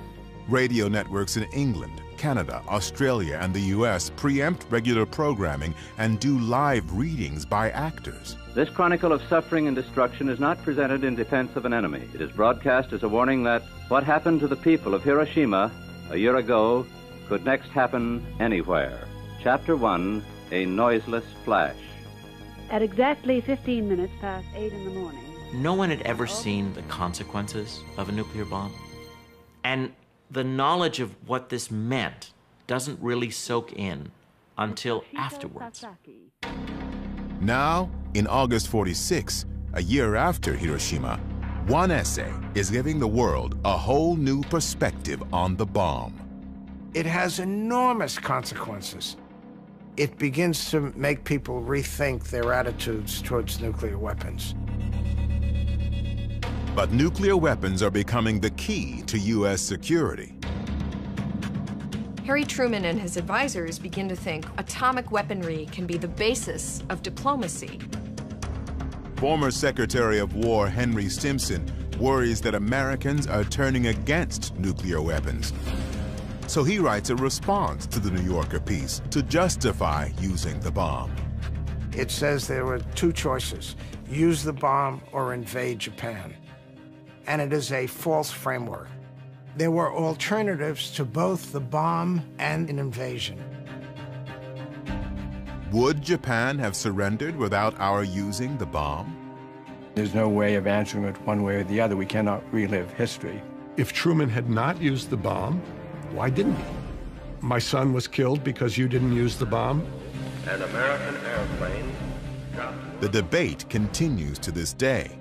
Radio networks in England, Canada, Australia, and the U S preempt regular programming and do live readings by actors. This chronicle of suffering and destruction is not presented in defense of an enemy. It is broadcast as a warning that what happened to the people of Hiroshima a year ago could next happen anywhere. Chapter one, A Noiseless Flash. At exactly fifteen minutes past eight in the morning. No one had ever seen the consequences of a nuclear bomb. And the knowledge of what this meant doesn't really soak in until afterwards. Now, in August forty-six, a year after Hiroshima, one essay is giving the world a whole new perspective on the bomb. It has enormous consequences. It begins to make people rethink their attitudes towards nuclear weapons. But nuclear weapons are becoming the key to U S security. Harry Truman and his advisors begin to think atomic weaponry can be the basis of diplomacy. Former Secretary of War Henry Stimson worries that Americans are turning against nuclear weapons. So he writes a response to the New Yorker piece to justify using the bomb. It says there were two choices: use the bomb or invade Japan. And it is a false framework. There were alternatives to both the bomb and an invasion. Would Japan have surrendered without our using the bomb? There's no way of answering it one way or the other. We cannot relive history. If Truman had not used the bomb, why didn't he? My son was killed because you didn't use the bomb? An American airplane dropped. The debate continues to this day.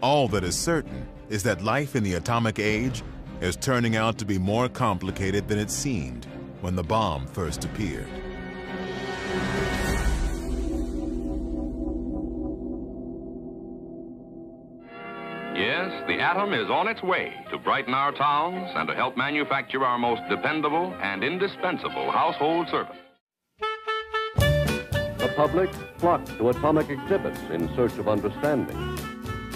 All that is certain is that life in the atomic age is turning out to be more complicated than it seemed when the bomb first appeared. Yes, the atom is on its way to brighten our towns and to help manufacture our most dependable and indispensable household servant. The public flocked to atomic exhibits in search of understanding.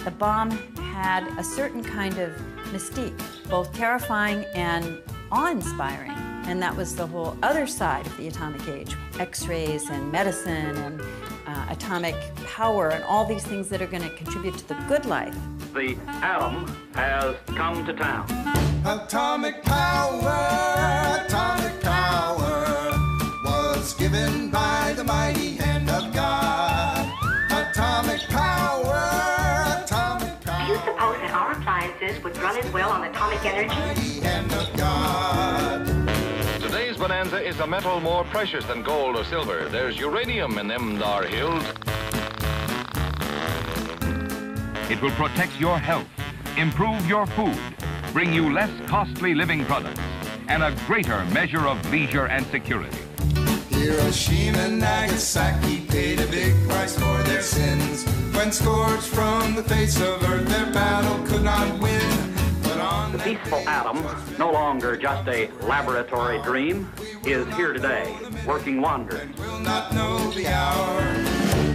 The bomb had a certain kind of mystique, both terrifying and awe-inspiring. And that was the whole other side of the atomic age. X-rays and medicine and uh, atomic power and all these things that are going to contribute to the good life. The atom has come to town. Atomic power, atomic power was given by the mighty hand of God. Atomic power, atomic power. Do you suppose that our appliances would run as well on atomic energy? Mighty hand of God. Today's bonanza is a metal more precious than gold or silver. There's uranium in them thar hills. It will protect your health, improve your food, bring you less costly living products, and a greater measure of leisure and security. Hiroshima and Nagasaki paid a big price for their sins. When scourged from the face of earth, their battle could not win. The peaceful atom, no longer just a laboratory dream, is here today, working wonders. And will not know the hour.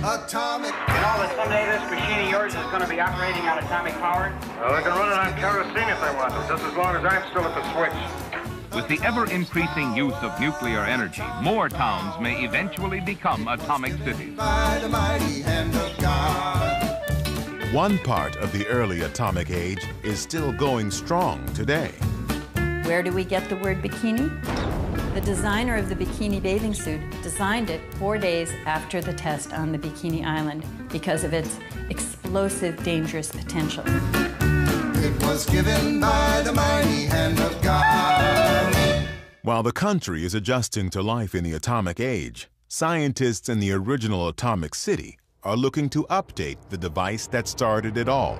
Atomic. You know that someday this machine of yours is going to be operating on atomic power? Well, they can run it on kerosene if they want to, just as long as I'm still at the switch. With the ever-increasing use of nuclear energy, more towns may eventually become atomic cities. By the mighty hand of God. One part of the early atomic age is still going strong today. Where do we get the word bikini? The designer of the bikini bathing suit designed it four days after the test on the Bikini Island because of its explosive, dangerous potential. It was given by the mighty hand of God. While the country is adjusting to life in the atomic age, scientists in the original atomic city are looking to update the device that started it all.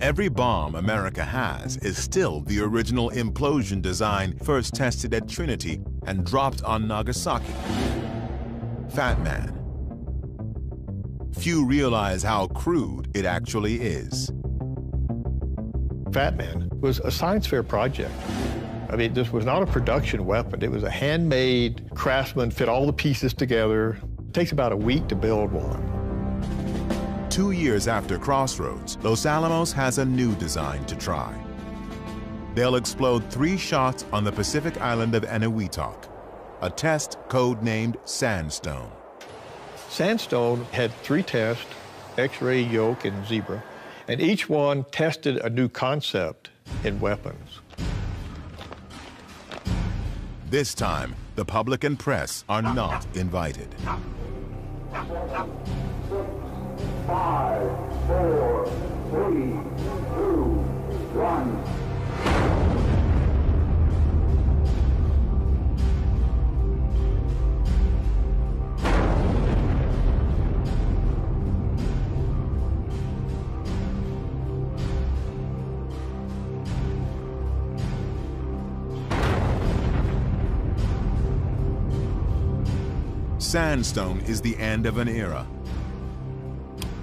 Every bomb America has is still the original implosion design first tested at Trinity and dropped on Nagasaki. Fat Man. Few realize how crude it actually is. Fat Man was a science fair project. I mean, this was not a production weapon. It was a handmade craftsman, fit all the pieces together. It takes about a week to build one. Two years after Crossroads, Los Alamos has a new design to try. They'll explode three shots on the Pacific island of Eniwetok, a test codenamed Sandstone. Sandstone had three tests, X-ray, yolk, and zebra, and each one tested a new concept in weapons. This time, the public and press are not invited. Five, four, three, two, Sandstone is the end of an era.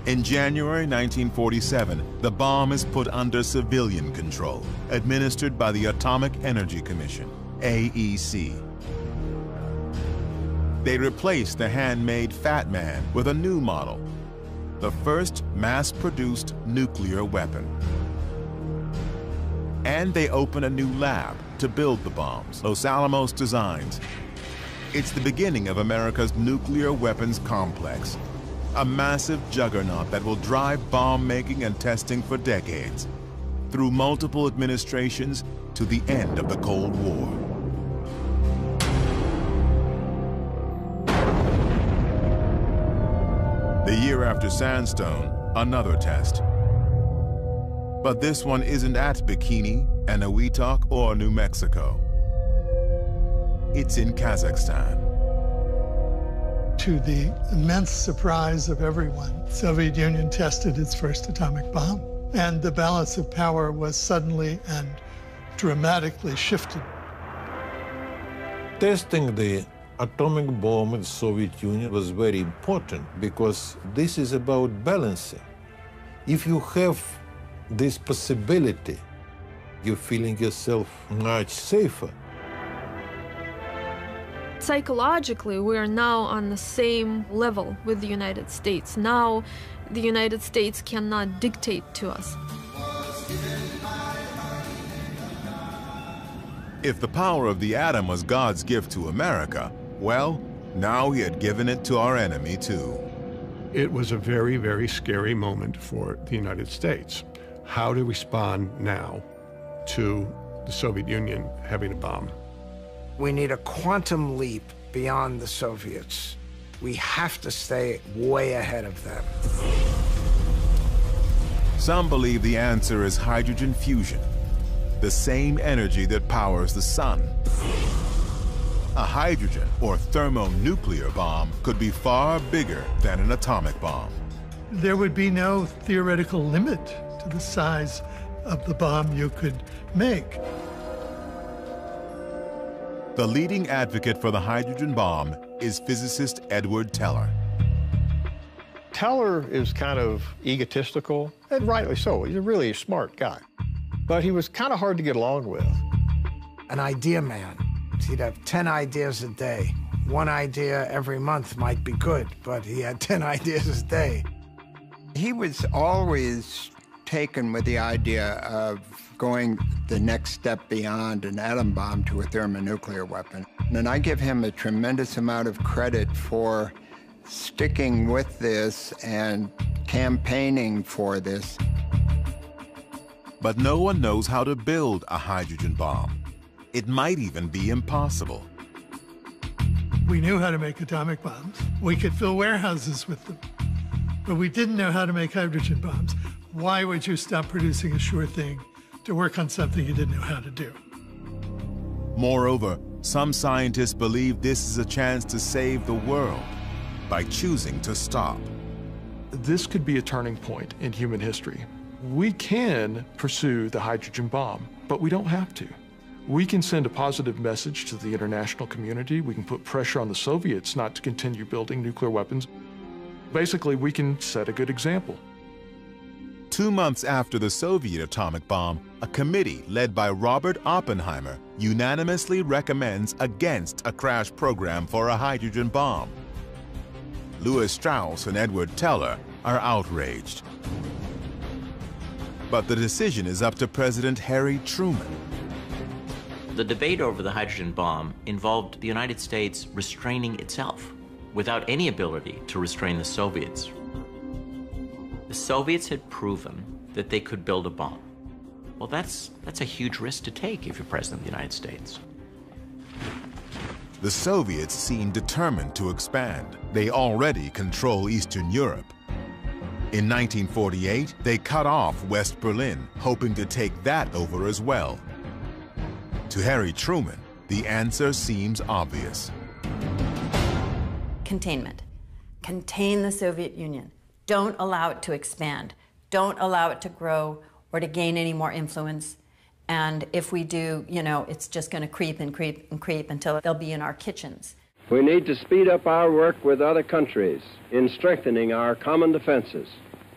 In January nineteen forty-seven, the bomb is put under civilian control, administered by the Atomic Energy Commission, A E C. They replace the handmade Fat Man with a new model, the first mass-produced nuclear weapon. And they open a new lab to build the bombs Los Alamos designs. It's the beginning of America's nuclear weapons complex, a massive juggernaut that will drive bomb making and testing for decades, through multiple administrations to the end of the Cold War. The year after Sandstone, another test. But this one isn't at Bikini, Eniwetok, or New Mexico. It's in Kazakhstan. To the immense surprise of everyone, the Soviet Union tested its first atomic bomb, and the balance of power was suddenly and dramatically shifted. Testing the atomic bomb in the Soviet Union was very important because this is about balancing. If you have this possibility, you're feeling yourself much safer. Psychologically, we are now on the same level with the United States. Now, the United States cannot dictate to us. If the power of the atom was God's gift to America, well, now he had given it to our enemy, too. It was a very, very scary moment for the United States. How to respond now to the Soviet Union having a bomb? We need a quantum leap beyond the Soviets. We have to stay way ahead of them. Some believe the answer is hydrogen fusion, the same energy that powers the sun. A hydrogen or thermonuclear bomb could be far bigger than an atomic bomb. There would be no theoretical limit to the size of the bomb you could make. The leading advocate for the hydrogen bomb is physicist Edward Teller. Teller is kind of egotistical, and rightly so. He's a really smart guy. But he was kind of hard to get along with. An idea man. He'd have ten ideas a day. One idea every month might be good, but he had ten ideas a day. He was always taken with the idea of going the next step beyond an atom bomb to a thermonuclear weapon. And I give him a tremendous amount of credit for sticking with this and campaigning for this. But no one knows how to build a hydrogen bomb. It might even be impossible. We knew how to make atomic bombs. We could fill warehouses with them. But we didn't know how to make hydrogen bombs. Why would you stop producing a sure thing to work on something you didn't know how to do? Moreover, some scientists believe this is a chance to save the world by choosing to stop. This could be a turning point in human history. We can pursue the hydrogen bomb, but we don't have to. We can send a positive message to the international community. We can put pressure on the Soviets not to continue building nuclear weapons. Basically, we can set a good example. Two months after the Soviet atomic bomb, a committee led by Robert Oppenheimer unanimously recommends against a crash program for a hydrogen bomb. Lewis Strauss and Edward Teller are outraged. But the decision is up to President Harry Truman. The debate over the hydrogen bomb involved the United States restraining itself without any ability to restrain the Soviets. The Soviets had proven that they could build a bomb. Well, that's, that's a huge risk to take if you're President of the United States. The Soviets seem determined to expand. They already control Eastern Europe. In nineteen forty-eight, they cut off West Berlin, hoping to take that over as well. To Harry Truman, the answer seems obvious. Containment. Contain the Soviet Union. Don't allow it to expand. Don't allow it to grow or to gain any more influence. And if we do, you know, it's just going to creep and creep and creep until they'll be in our kitchens. We need to speed up our work with other countries in strengthening our common defenses.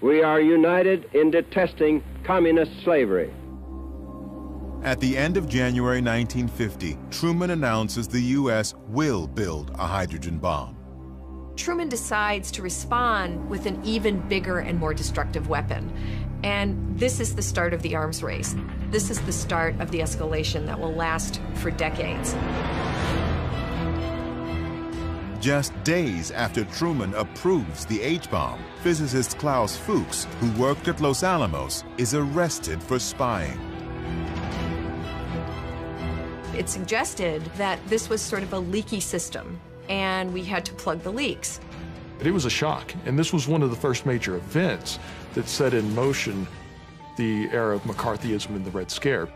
We are united in detesting communist slavery. At the end of January nineteen fifty, Truman announces the U S will build a hydrogen bomb. Truman decides to respond with an even bigger and more destructive weapon. And this is the start of the arms race. This is the start of the escalation that will last for decades. Just days after Truman approves the H-bomb, physicist Klaus Fuchs, who worked at Los Alamos, is arrested for spying. It suggested that this was sort of a leaky system, and we had to plug the leaks. It was a shock, and this was one of the first major events that set in motion the era of McCarthyism and the Red Scare.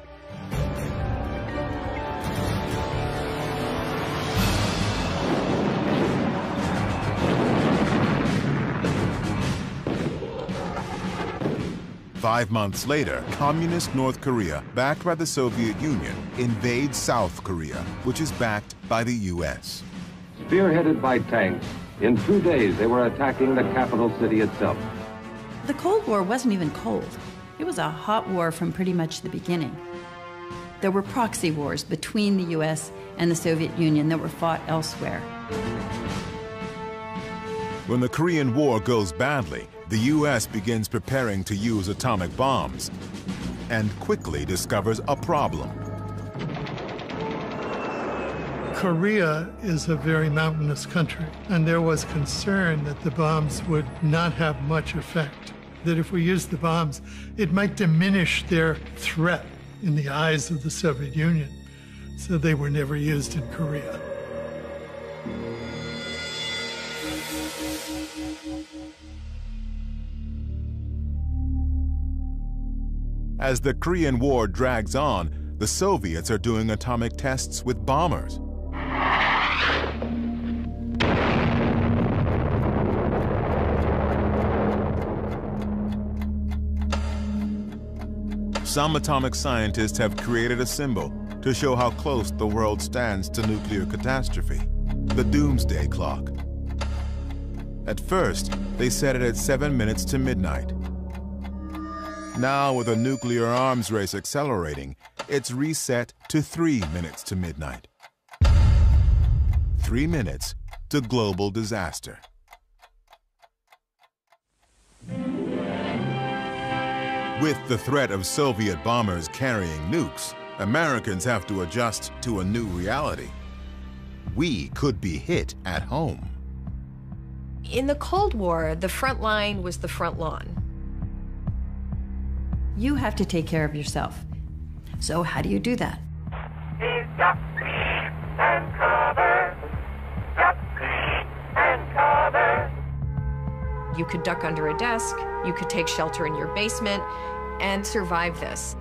Five months later, communist North Korea, backed by the Soviet Union, invades South Korea, which is backed by the U S spearheaded by tanks, in two days they were attacking the capital city itself. The Cold War wasn't even cold. It was a hot war from pretty much the beginning. There were proxy wars between the U S and the Soviet Union that were fought elsewhere. When the Korean War goes badly, the U S begins preparing to use atomic bombs and quickly discovers a problem. Korea is a very mountainous country, and there was concern that the bombs would not have much effect, that if we used the bombs, it might diminish their threat in the eyes of the Soviet Union. So they were never used in Korea. As the Korean War drags on, the Soviets are doing atomic tests with bombers. Some atomic scientists have created a symbol to show how close the world stands to nuclear catastrophe, the doomsday clock. At first, they set it at seven minutes to midnight. Now, with a nuclear arms race accelerating, it's reset to three minutes to midnight. Three minutes to global disaster. With the threat of Soviet bombers carrying nukes, Americans have to adjust to a new reality. We could be hit at home. In the Cold War, the front line was the front lawn. You have to take care of yourself. So how do you do that? He's up and cover. Up and cover. You could duck under a desk, you could take shelter in your basement, and survive this.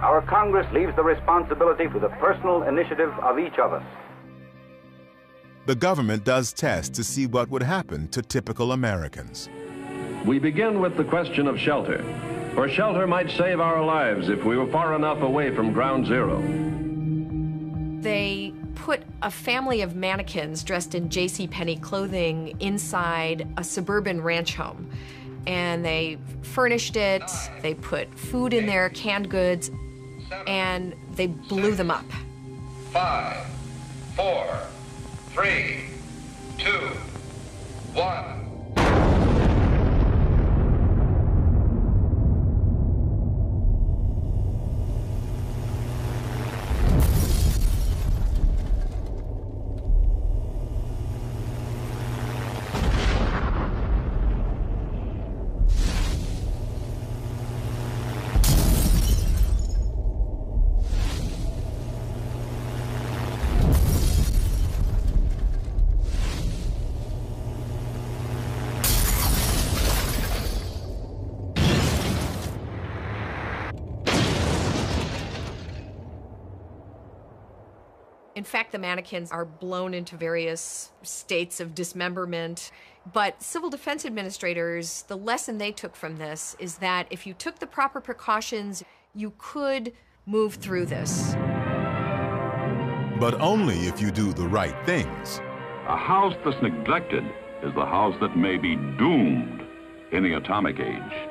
Our Congress leaves the responsibility to the personal initiative of each of us. The government does tests to see what would happen to typical Americans. We begin with the question of shelter, for shelter might save our lives if we were far enough away from ground zero. They put a family of mannequins dressed in JCPenney clothing inside a suburban ranch home. And they furnished it, they put food in there, canned goods, and they blew them up. Five, four, three, two, one. In fact, the mannequins are blown into various states of dismemberment. But civil defense administrators, the lesson they took from this is that if you took the proper precautions, you could move through this. But only if you do the right things. A house that's neglected is the house that may be doomed in the atomic age.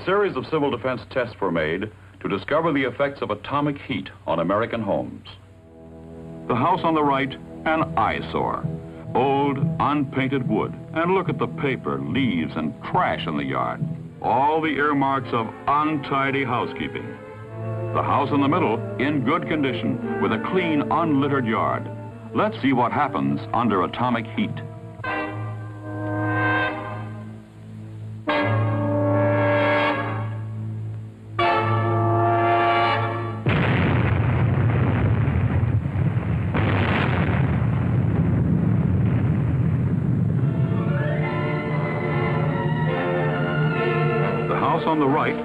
A series of civil defense tests were made to discover the effects of atomic heat on American homes. The house on the right, an eyesore. Old, unpainted wood. And look at the paper, leaves, and trash in the yard. All the earmarks of untidy housekeeping. The house in the middle, in good condition, with a clean, unlittered yard. Let's see what happens under atomic heat.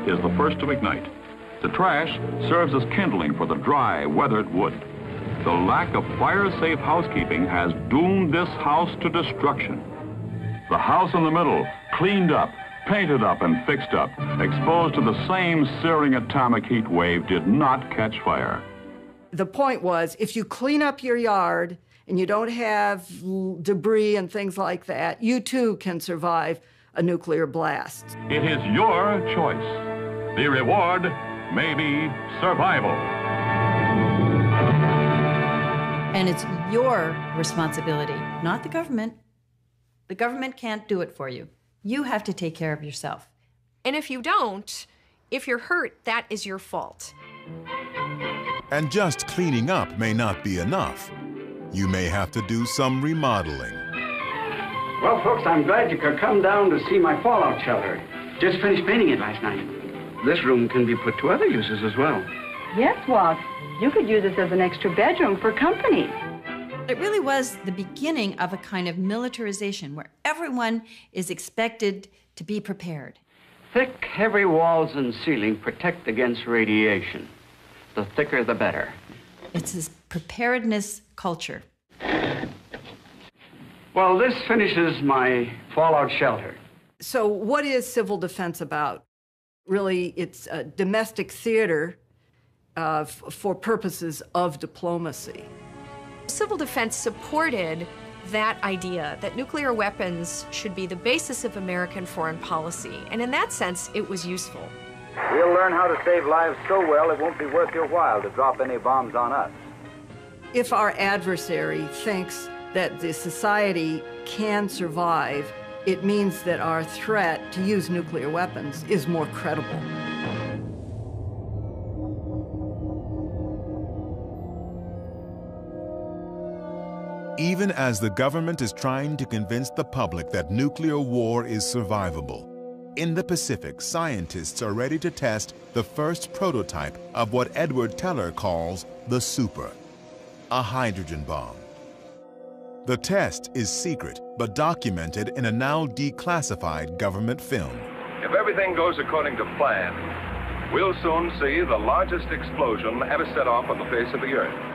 Is the first to ignite. The trash serves as kindling for the dry, weathered wood. The lack of fire-safe housekeeping has doomed this house to destruction. The house in the middle, cleaned up, painted up, and fixed up, exposed to the same searing atomic heat wave, did not catch fire. The point was, if you clean up your yard and you don't have debris and things like that, you too can survive a nuclear blast. It is your choice. The reward may be survival. And it's your responsibility, not the government. The government can't do it for you. You have to take care of yourself. And if you don't, if you're hurt, that is your fault. And just cleaning up may not be enough. You may have to do some remodeling. Well, folks, I'm glad you could come down to see my fallout shelter. Just finished painting it last night. This room can be put to other uses as well. Yes, Walt. You could use this as an extra bedroom for company. It really was the beginning of a kind of militarization where everyone is expected to be prepared. Thick, heavy walls and ceiling protect against radiation. The thicker, the better. It's this preparedness culture. Well, this finishes my fallout shelter. So what is civil defense about? Really, it's a domestic theater uh, for purposes of diplomacy. Civil defense supported that idea that nuclear weapons should be the basis of American foreign policy, and in that sense, it was useful. We'll learn how to save lives so well it won't be worth your while to drop any bombs on us. If our adversary thinks that the society can survive, it means that our threat to use nuclear weapons is more credible. Even as the government is trying to convince the public that nuclear war is survivable, in the Pacific, scientists are ready to test the first prototype of what Edward Teller calls the super, a hydrogen bomb. The test is secret, but documented in a now declassified government film. If everything goes according to plan, we'll soon see the largest explosion ever set off on the face of the Earth.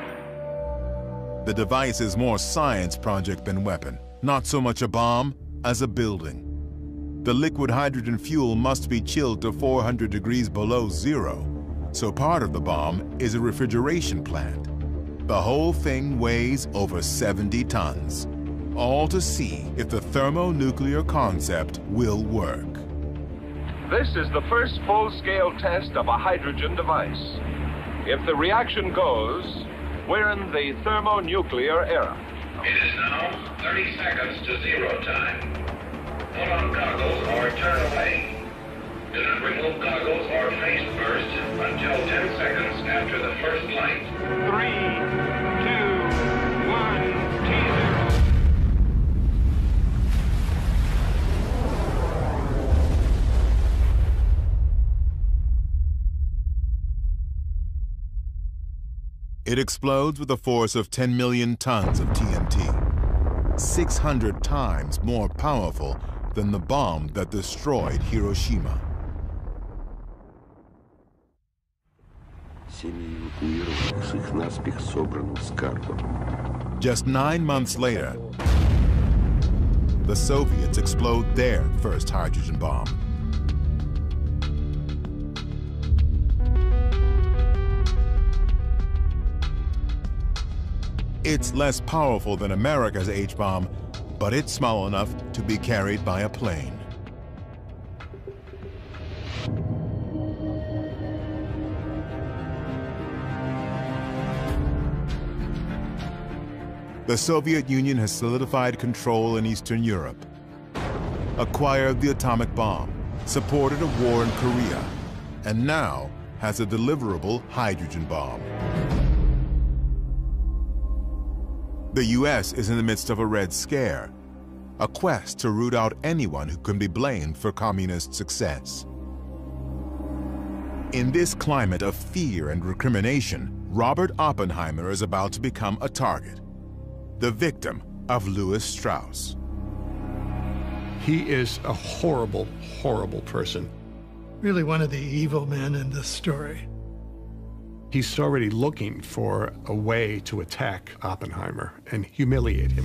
The device is more science project than weapon, not so much a bomb as a building. The liquid hydrogen fuel must be chilled to four hundred degrees below zero, so part of the bomb is a refrigeration plant. The whole thing weighs over seventy tons, all to see if the thermonuclear concept will work. This is the first full-scale test of a hydrogen device. If the reaction goes, we're in the thermonuclear era. It is now thirty seconds to zero time. Put on goggles or turn away. Do not remove goggles or face first until ten seconds after the first light. Three, two, one, teaser. It explodes with a force of ten million tons of T N T, six hundred times more powerful than the bomb that destroyed Hiroshima. Just nine months later, the Soviets explode their first hydrogen bomb. It's less powerful than America's H bomb, but it's small enough to be carried by a plane. The Soviet Union has solidified control in Eastern Europe, acquired the atomic bomb, supported a war in Korea, and now has a deliverable hydrogen bomb. The U S is in the midst of a Red Scare, a quest to root out anyone who can be blamed for communist success. In this climate of fear and recrimination, Robert Oppenheimer is about to become a target, the victim of Lewis Strauss. He is a horrible, horrible person. Really one of the evil men in this story. He's already looking for a way to attack Oppenheimer and humiliate him.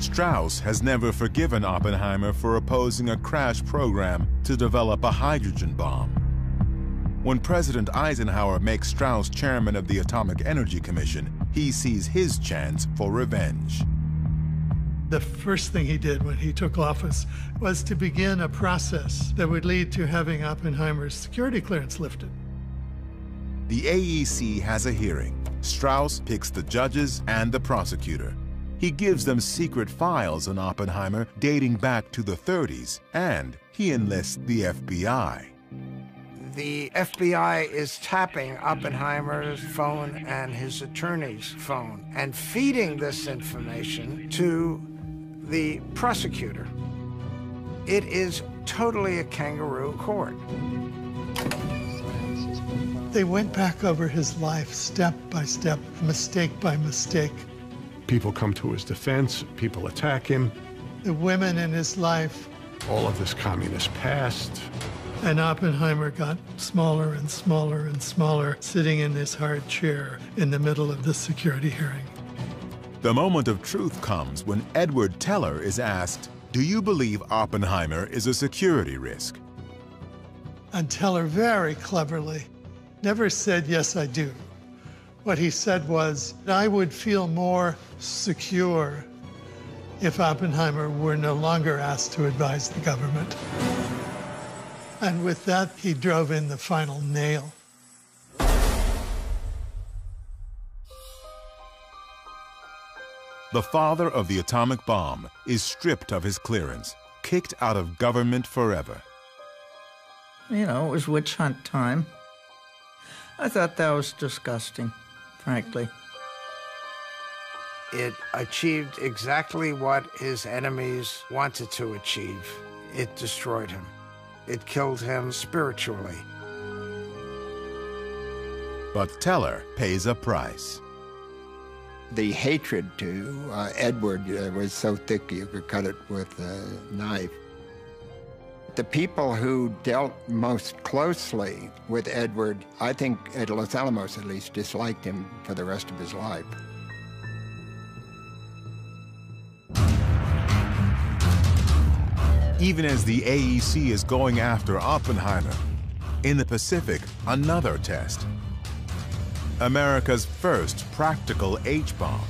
Strauss has never forgiven Oppenheimer for opposing a crash program to develop a hydrogen bomb. When President Eisenhower makes Strauss chairman of the Atomic Energy Commission, he sees his chance for revenge. The first thing he did when he took office was to begin a process that would lead to having Oppenheimer's security clearance lifted. The A E C has a hearing. Strauss picks the judges and the prosecutor. He gives them secret files on Oppenheimer dating back to the thirties, and he enlists the F B I. The F B I is tapping Oppenheimer's phone and his attorney's phone and feeding this information to the prosecutor. It is totally a kangaroo court. They went back over his life step by step, mistake by mistake. People come to his defense, people attack him. The women in his life. All of this communist past. And Oppenheimer got smaller and smaller and smaller, sitting in this hard chair in the middle of the security hearing. The moment of truth comes when Edward Teller is asked, "Do you believe Oppenheimer is a security risk?" And Teller very cleverly never said, "Yes, I do." What he said was, "I would feel more secure if Oppenheimer were no longer asked to advise the government." And with that, he drove in the final nail. The father of the atomic bomb is stripped of his clearance, kicked out of government forever. You know, it was witch hunt time. I thought that was disgusting, frankly. It achieved exactly what his enemies wanted to achieve. It destroyed him. It killed him spiritually. But Teller pays a price. The hatred to uh, Edward uh, was so thick you could cut it with a knife. The people who dealt most closely with Edward, I think at Los Alamos at least, disliked him for the rest of his life. Even as the A E C is going after Oppenheimer, in the Pacific, another test. America's first practical H bomb.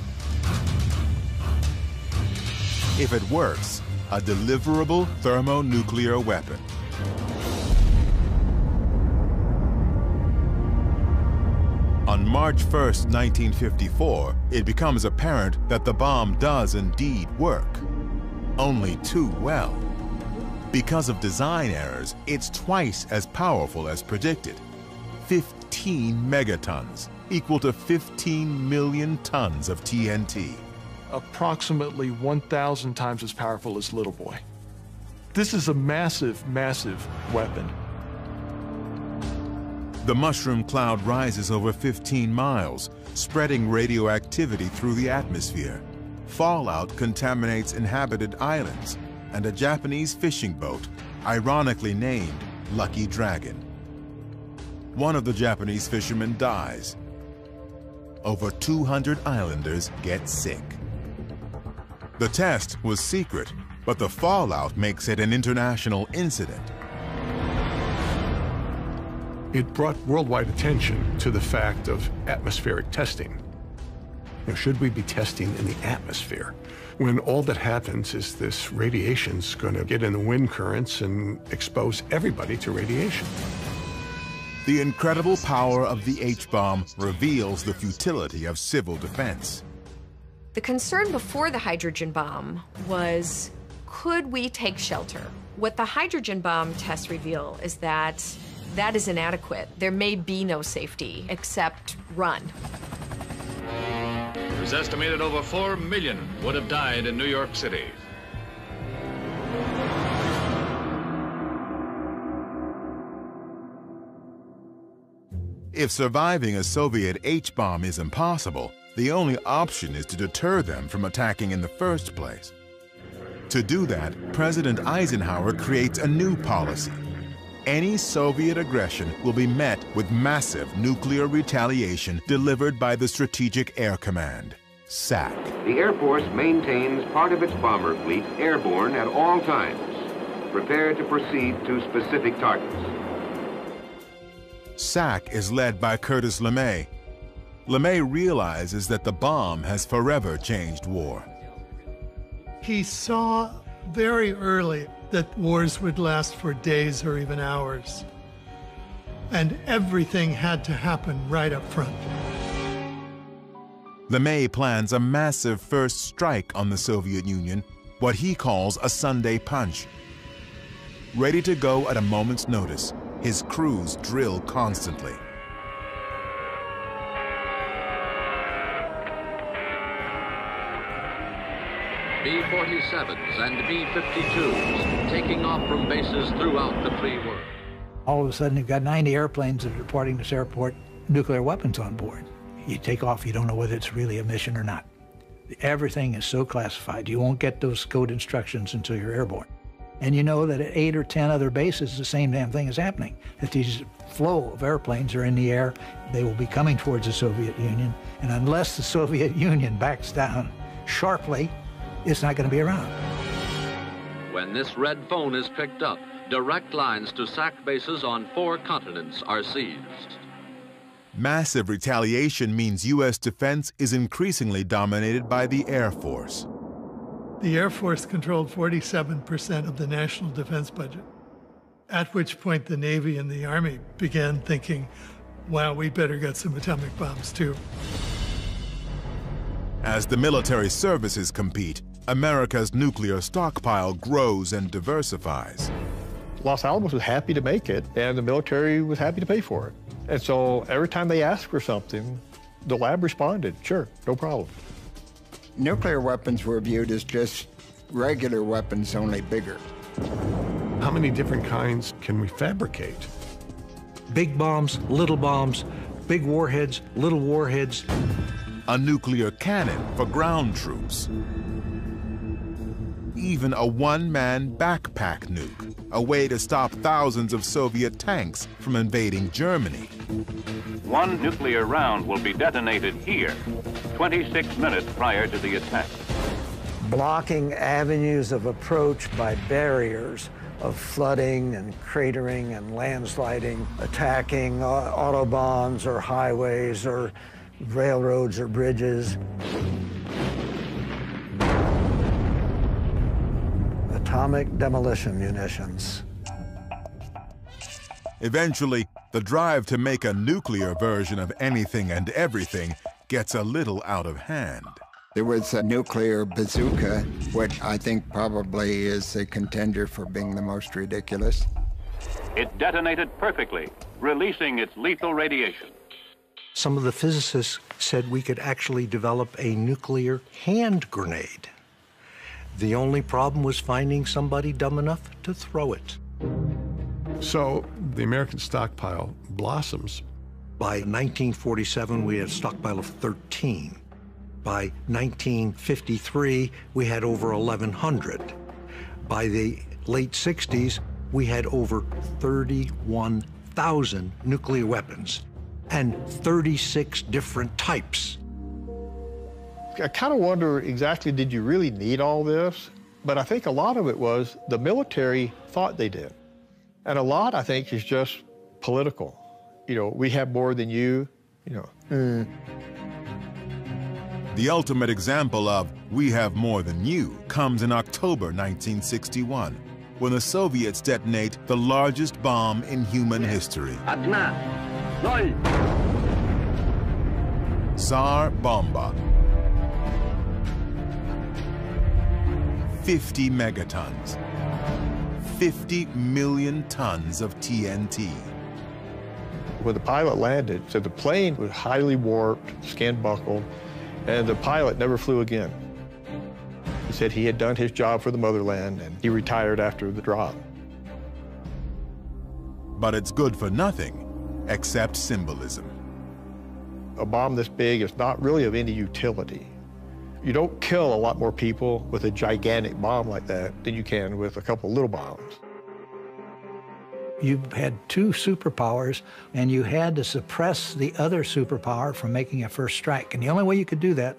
If it works, a deliverable thermonuclear weapon. On March first, nineteen fifty-four, it becomes apparent that the bomb does indeed work. Only too well. Because of design errors, it's twice as powerful as predicted. fifteen megatons, equal to fifteen million tons of T N T. Approximately one thousand times as powerful as Little Boy. This is a massive, massive weapon. The mushroom cloud rises over fifteen miles, spreading radioactivity through the atmosphere. Fallout contaminates inhabited islands, and a Japanese fishing boat, ironically named Lucky Dragon. One of the Japanese fishermen dies. Over two hundred islanders get sick. The test was secret, but the fallout makes it an international incident. It brought worldwide attention to the fact of atmospheric testing. Now, should we be testing in the atmosphere when all that happens is this radiation's going to get in the wind currents and expose everybody to radiation? The incredible power of the H bomb reveals the futility of civil defense. The concern before the hydrogen bomb was, could we take shelter? What the hydrogen bomb tests reveal is that that is inadequate. There may be no safety except run. It was estimated over four million would have died in New York City. If surviving a Soviet H bomb is impossible, the only option is to deter them from attacking in the first place. To do that, President Eisenhower creates a new policy. Any Soviet aggression will be met with massive nuclear retaliation delivered by the Strategic Air Command, S A C. The Air Force maintains part of its bomber fleet airborne at all times. Prepare to proceed to specific targets. S A C is led by Curtis LeMay. LeMay realizes that the bomb has forever changed war. He saw very early that wars would last for days or even hours, and everything had to happen right up front. LeMay plans a massive first strike on the Soviet Union, what he calls a Sunday punch. Ready to go at a moment's notice, his crews drill constantly. B forty-sevens and B fifty-twos taking off from bases throughout the free world. All of a sudden, you've got ninety airplanes that are departing this airport, nuclear weapons on board. You take off, you don't know whether it's really a mission or not. Everything is so classified. You won't get those code instructions until you're airborne. And you know that at eight or ten other bases, the same damn thing is happening, that these flow of airplanes are in the air. They will be coming towards the Soviet Union. And unless the Soviet Union backs down sharply, it's not going to be around. When this red phone is picked up, direct lines to S A C bases on four continents are seized. Massive retaliation means U S defense is increasingly dominated by the Air Force. The Air Force controlled forty-seven percent of the national defense budget, at which point the Navy and the Army began thinking, wow, we better get some atomic bombs too. As the military services compete, America's nuclear stockpile grows and diversifies. Los Alamos was happy to make it, and the military was happy to pay for it. And so every time they asked for something, the lab responded, sure, no problem. Nuclear weapons were viewed as just regular weapons, only bigger. How many different kinds can we fabricate? Big bombs, little bombs, big warheads, little warheads. A nuclear cannon for ground troops. Even a one-man backpack nuke, a way to stop thousands of Soviet tanks from invading Germany. One nuclear round will be detonated here, twenty-six minutes prior to the attack. Blocking avenues of approach by barriers of flooding and cratering and landsliding, attacking uh, autobahns or highways or railroads or bridges. Atomic demolition munitions. Eventually, the drive to make a nuclear version of anything and everything gets a little out of hand. There was a nuclear bazooka, which I think probably is a contender for being the most ridiculous. It detonated perfectly, releasing its lethal radiation. Some of the physicists said we could actually develop a nuclear hand grenade. The only problem was finding somebody dumb enough to throw it. So the American stockpile blossoms. By nineteen forty-seven, we had a stockpile of thirteen. By nineteen fifty-three, we had over eleven hundred. By the late sixties, we had over thirty-one thousand nuclear weapons and thirty-six different types. I kind of wonder exactly, did you really need all this? But I think a lot of it was the military thought they did. And a lot, I think, is just political. You know, we have more than you, you know. Mm. The ultimate example of we have more than you comes in October nineteen sixty-one, when the Soviets detonate the largest bomb in human history. Tsar Bomba. fifty megatons, fifty million tons of T N T. When the pilot landed, so the plane was highly warped, skin buckled, and the pilot never flew again. He said he had done his job for the motherland, and he retired after the drop. But it's good for nothing except symbolism. A bomb this big is not really of any utility. You don't kill a lot more people with a gigantic bomb like that than you can with a couple little bombs. You've had two superpowers, and you had to suppress the other superpower from making a first strike. And the only way you could do that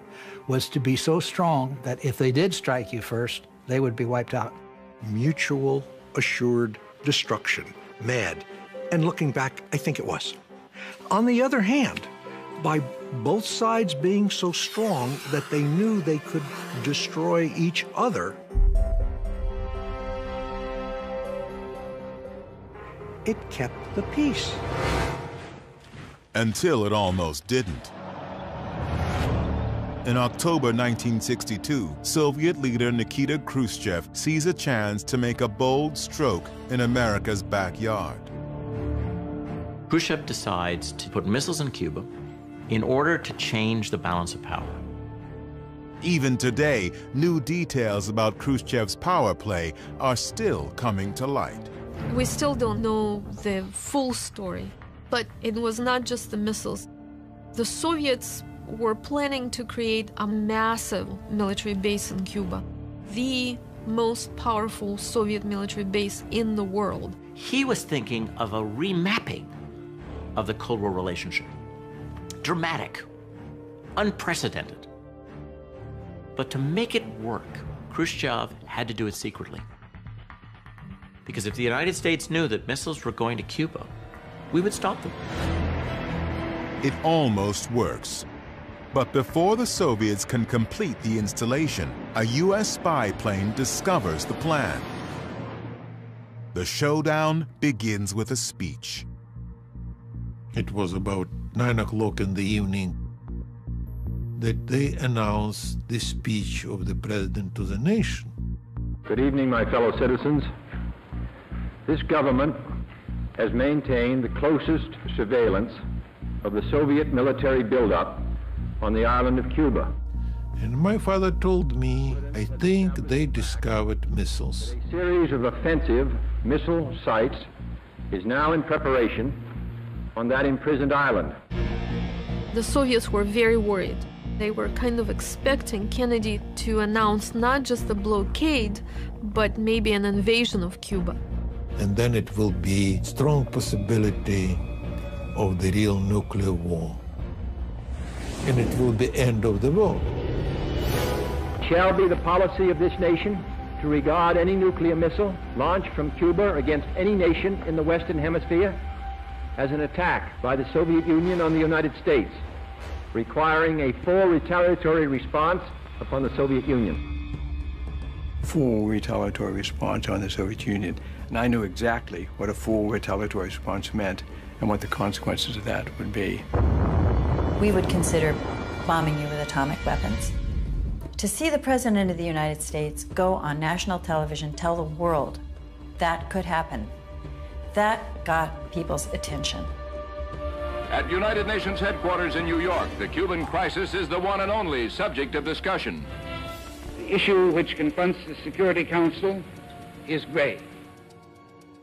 was to be so strong that if they did strike you first, they would be wiped out. Mutual assured destruction. MAD. And looking back, I think it was. On the other hand, by both sides being so strong that they knew they could destroy each other, it kept the peace. Until it almost didn't. In October nineteen sixty-two, Soviet leader Nikita Khrushchev sees a chance to make a bold stroke in America's backyard. Khrushchev decides to put missiles in Cuba in order to change the balance of power. Even today, new details about Khrushchev's power play are still coming to light. We still don't know the full story, but it was not just the missiles. The Soviets were planning to create a massive military base in Cuba, the most powerful Soviet military base in the world. He was thinking of a remapping of the Cold War relationship. Dramatic, unprecedented. But to make it work, Khrushchev had to do it secretly. Because if the United States knew that missiles were going to Cuba, we would stop them. It almost works. But before the Soviets can complete the installation, a U S spy plane discovers the plan. The showdown begins with a speech. It was about nine o'clock in the evening that they announced the speech of the president to the nation. Good evening, my fellow citizens. This government has maintained the closest surveillance of the Soviet military buildup on the island of Cuba. And my father told me, I think they discovered missiles. A series of offensive missile sites is now in preparation on that imprisoned island. The Soviets were very worried. They were kind of expecting Kennedy to announce not just a blockade, but maybe an invasion of Cuba. And then it will be strong possibility of the real nuclear war. And it will be end of the world. It shall be the policy of this nation to regard any nuclear missile launched from Cuba against any nation in the Western Hemisphere as an attack by the Soviet Union on the United States, requiring a full retaliatory response upon the Soviet Union. Full retaliatory response on the Soviet Union. And I knew exactly what a full retaliatory response meant and what the consequences of that would be. We would consider bombing you with atomic weapons. To see the President of the United States go on national television, tell the world that could happen, that got people's attention. At United Nations headquarters in New York, the Cuban crisis is the one and only subject of discussion. The issue which confronts the Security Council is grave.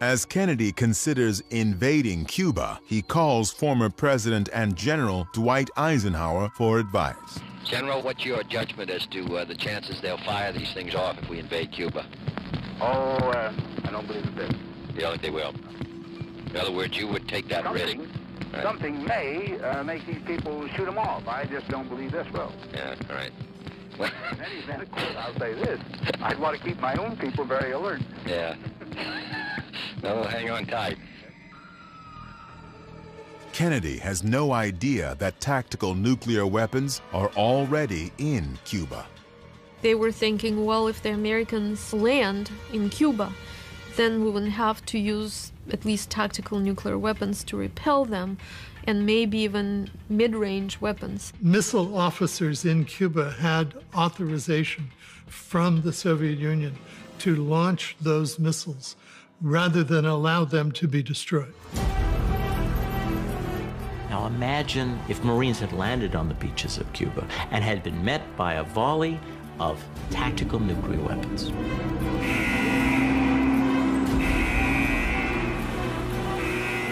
As Kennedy considers invading Cuba, he calls former President and General Dwight Eisenhower for advice. General, what's your judgment as to uh, the chances they'll fire these things off if we invade Cuba? Oh, uh, I don't believe it. You don't think they will? In other words, you would take that something, risk? Right? Something may uh, make these people shoot them off. I just don't believe this will. Yeah, all right. Well, in any event, of course, I'll say this. I'd want to keep my own people very alert. Yeah. No, hang on tight. Kennedy has no idea that tactical nuclear weapons are already in Cuba. They were thinking, well, if the Americans land in Cuba, then we wouldn't have to use at least tactical nuclear weapons to repel them, and maybe even mid-range weapons. Missile officers in Cuba had authorization from the Soviet Union to launch those missiles, rather than allow them to be destroyed. Now imagine if Marines had landed on the beaches of Cuba and had been met by a volley of tactical nuclear weapons.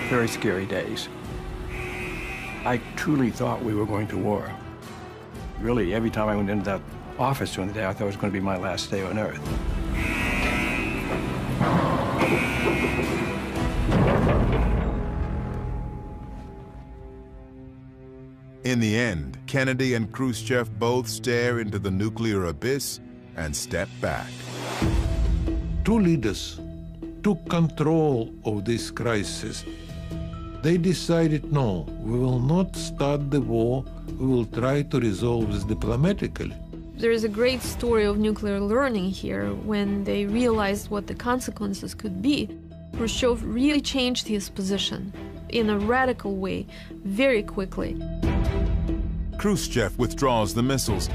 Very scary days. I truly thought we were going to war. Really, every time I went into that office during the day, I thought it was going to be my last day on Earth. In the end, Kennedy and Khrushchev both stare into the nuclear abyss and step back. Two leaders took control of this crisis. They decided, no, we will not start the war, we will try to resolve this diplomatically. There is a great story of nuclear learning here when they realized what the consequences could be. Khrushchev really changed his position in a radical way very quickly. Khrushchev withdraws the missiles.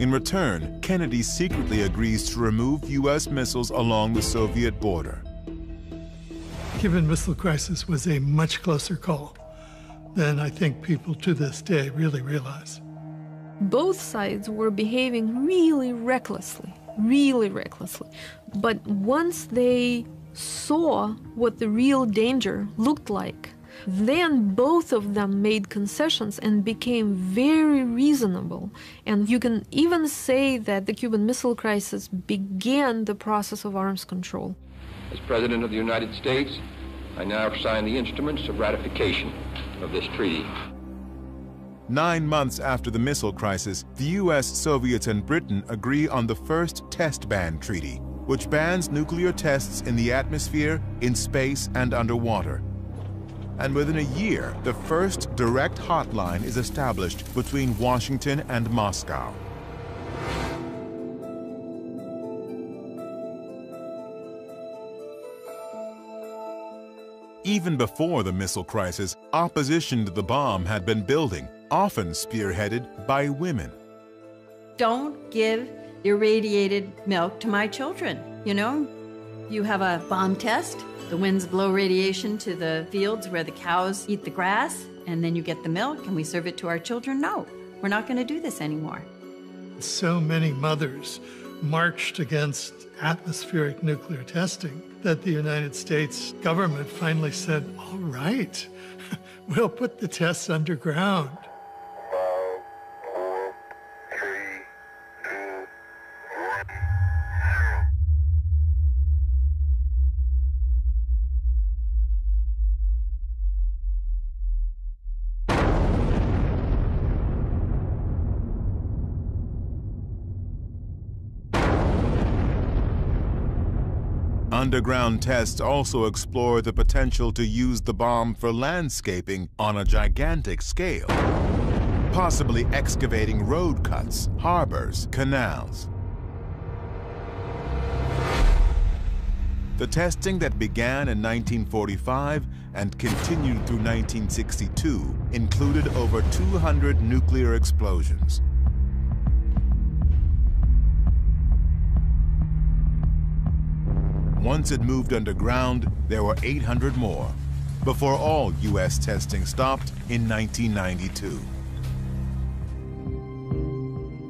In return, Kennedy secretly agrees to remove U S missiles along the Soviet border. The Cuban Missile Crisis was a much closer call than I think people to this day really realize. Both sides were behaving really recklessly, really recklessly. But once they saw what the real danger looked like, then both of them made concessions and became very reasonable. And you can even say that the Cuban Missile Crisis began the process of arms control. As President of the United States, I now sign the instruments of ratification of this treaty. Nine months after the missile crisis, the U S, Soviets, and Britain agree on the first test ban treaty, which bans nuclear tests in the atmosphere, in space, and underwater. And within a year, the first direct hotline is established between Washington and Moscow. Even before the missile crisis, opposition to the bomb had been building, often spearheaded by women. Don't give irradiated milk to my children, you know? You have a bomb test, the winds blow radiation to the fields where the cows eat the grass, and then you get the milk and we serve it to our children. No, we're not going to do this anymore. So many mothers marched against atmospheric nuclear testing that the United States government finally said, all right, we'll put the tests underground. Five, four, three, two, one, zero. Underground tests also explore the potential to use the bomb for landscaping on a gigantic scale, possibly excavating road cuts, harbors, canals. The testing that began in nineteen forty-five and continued through nineteen sixty-two included over two hundred nuclear explosions. Once it moved underground, there were eight hundred more, before all U S testing stopped in nineteen ninety-two.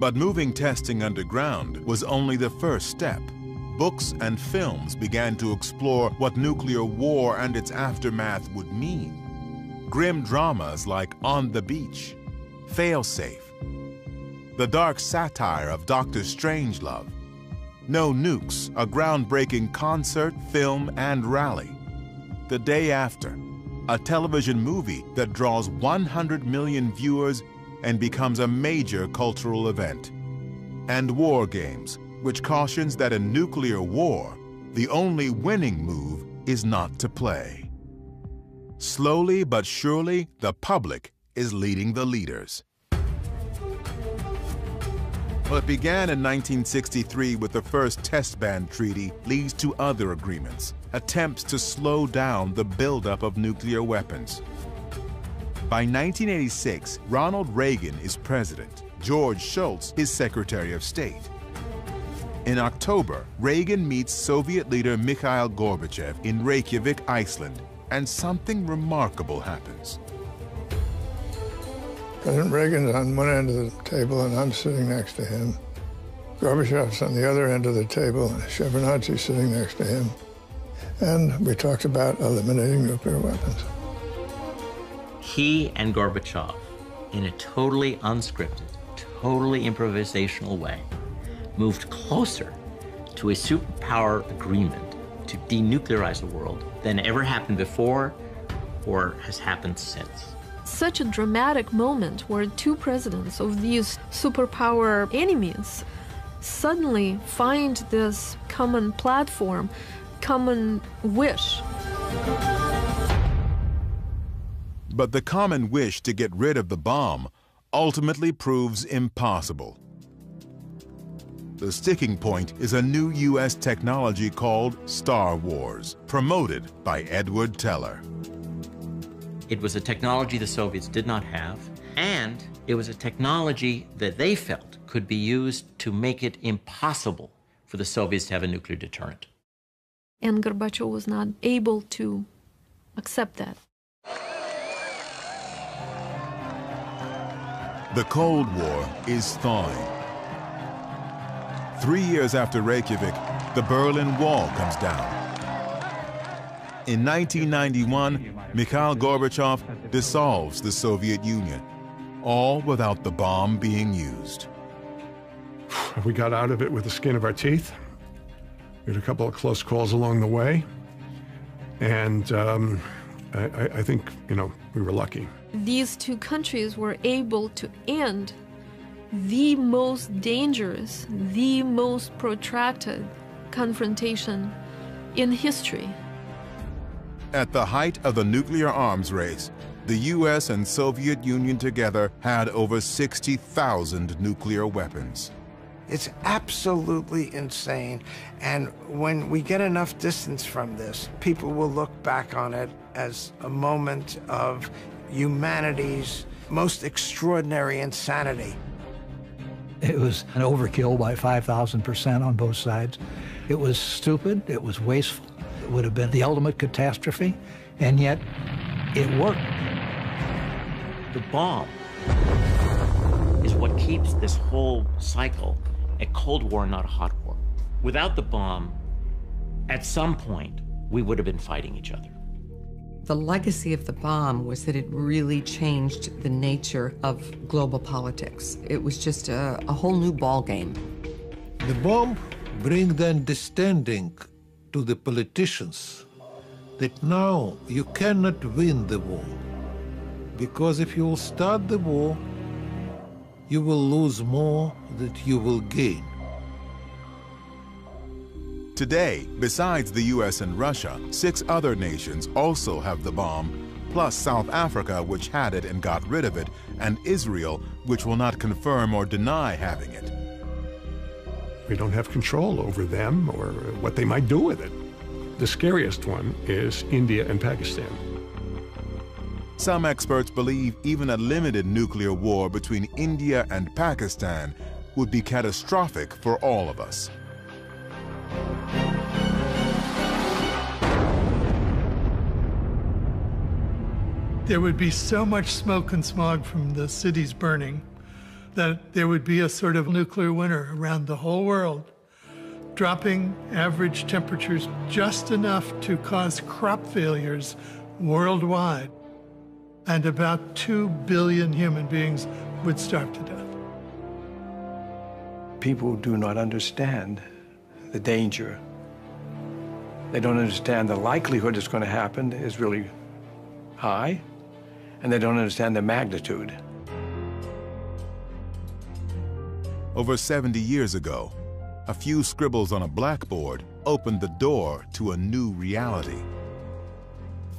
But moving testing underground was only the first step. Books and films began to explore what nuclear war and its aftermath would mean. Grim dramas like On the Beach, Failsafe, the dark satire of Doctor Strangelove, No Nukes, a groundbreaking concert, film, and rally. The Day After, a television movie that draws one hundred million viewers and becomes a major cultural event. And War Games, which cautions that in nuclear war, the only winning move is not to play. Slowly but surely, the public is leading the leaders. What began in nineteen sixty-three with the first test ban treaty leads to other agreements, attempts to slow down the buildup of nuclear weapons. By nineteen eighty-six, Ronald Reagan is president, George Shultz is Secretary of State. In October, Reagan meets Soviet leader Mikhail Gorbachev in Reykjavik, Iceland, and something remarkable happens. President Reagan's on one end of the table, and I'm sitting next to him. Gorbachev's on the other end of the table, and Shevardnadze's sitting next to him. And we talked about eliminating nuclear weapons. He and Gorbachev, in a totally unscripted, totally improvisational way, moved closer to a superpower agreement to denuclearize the world than ever happened before or has happened since. Such a dramatic moment where two presidents of these superpower enemies suddenly find this common platform, common wish. But the common wish to get rid of the bomb ultimately proves impossible. The sticking point is a new U S technology called Star Wars, promoted by Edward Teller. It was a technology the Soviets did not have, and it was a technology that they felt could be used to make it impossible for the Soviets to have a nuclear deterrent. And Gorbachev was not able to accept that. The Cold War is thawing. Three years after Reykjavik, the Berlin Wall comes down. In nineteen ninety-one, Mikhail Gorbachev dissolves the Soviet Union, all without the bomb being used. We got out of it with the skin of our teeth. We had a couple of close calls along the way. And um, I, I think, you know, we were lucky. These two countries were able to end the most dangerous, the most protracted confrontation in history. At the height of the nuclear arms race, the U S and Soviet Union together had over sixty thousand nuclear weapons. It's absolutely insane, and when we get enough distance from this, people will look back on it as a moment of humanity's most extraordinary insanity. It was an overkill by five thousand percent on both sides. It was stupid, it was wasteful, it would have been the ultimate catastrophe, and yet it worked. The bomb is what keeps this whole cycle a Cold War, not a hot war. Without the bomb, at some point, we would have been fighting each other. The legacy of the bomb was that it really changed the nature of global politics. It was just a, a whole new ballgame. The bomb brings the understanding to the politicians that now you cannot win the war, because if you will start the war, you will lose more than you will gain. Today, besides the U S and Russia, six other nations also have the bomb, plus South Africa, which had it and got rid of it, and Israel, which will not confirm or deny having it. We don't have control over them or what they might do with it. The scariest one is India and Pakistan. Some experts believe even a limited nuclear war between India and Pakistan would be catastrophic for all of us. There would be so much smoke and smog from the cities burning that there would be a sort of nuclear winter around the whole world, dropping average temperatures just enough to cause crop failures worldwide. And about two billion human beings would starve to death. People do not understand the danger. They don't understand the likelihood it's going to happen is really high, and they don't understand the magnitude. Over seventy years ago, a few scribbles on a blackboard opened the door to a new reality.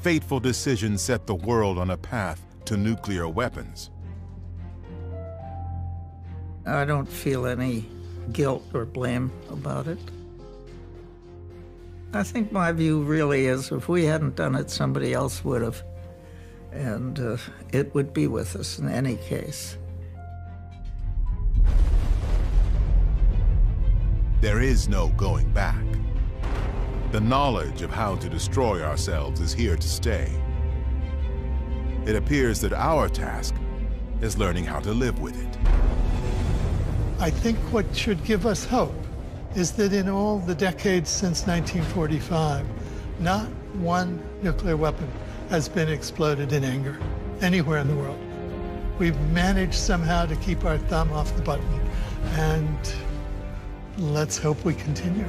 Fateful decisions set the world on a path to nuclear weapons. I don't feel any guilt or blame about it. I think my view really is if we hadn't done it, somebody else would have. And uh, it would be with us in any case. There is no going back. The knowledge of how to destroy ourselves is here to stay. It appears that our task is learning how to live with it. I think what should give us hope is that in all the decades since nineteen forty-five, not one nuclear weapon has been exploded in anger anywhere in the world. We've managed somehow to keep our thumb off the button, and let's hope we continue.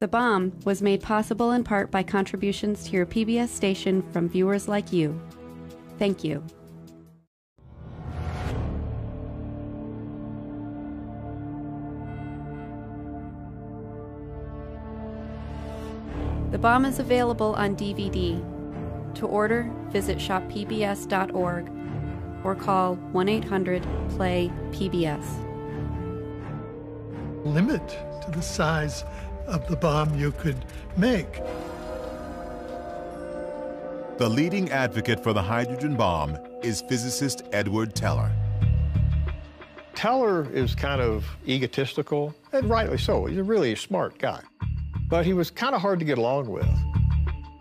The Bomb was made possible in part by contributions to your P B S station from viewers like you. Thank you. The Bomb is available on D V D. To order, visit shop p b s dot org or call one eight hundred play P B S. Limit to the size of the bomb you could make. The leading advocate for the hydrogen bomb is physicist Edward Teller. Teller is kind of egotistical, and rightly so. He's a really smart guy. But he was kind of hard to get along with.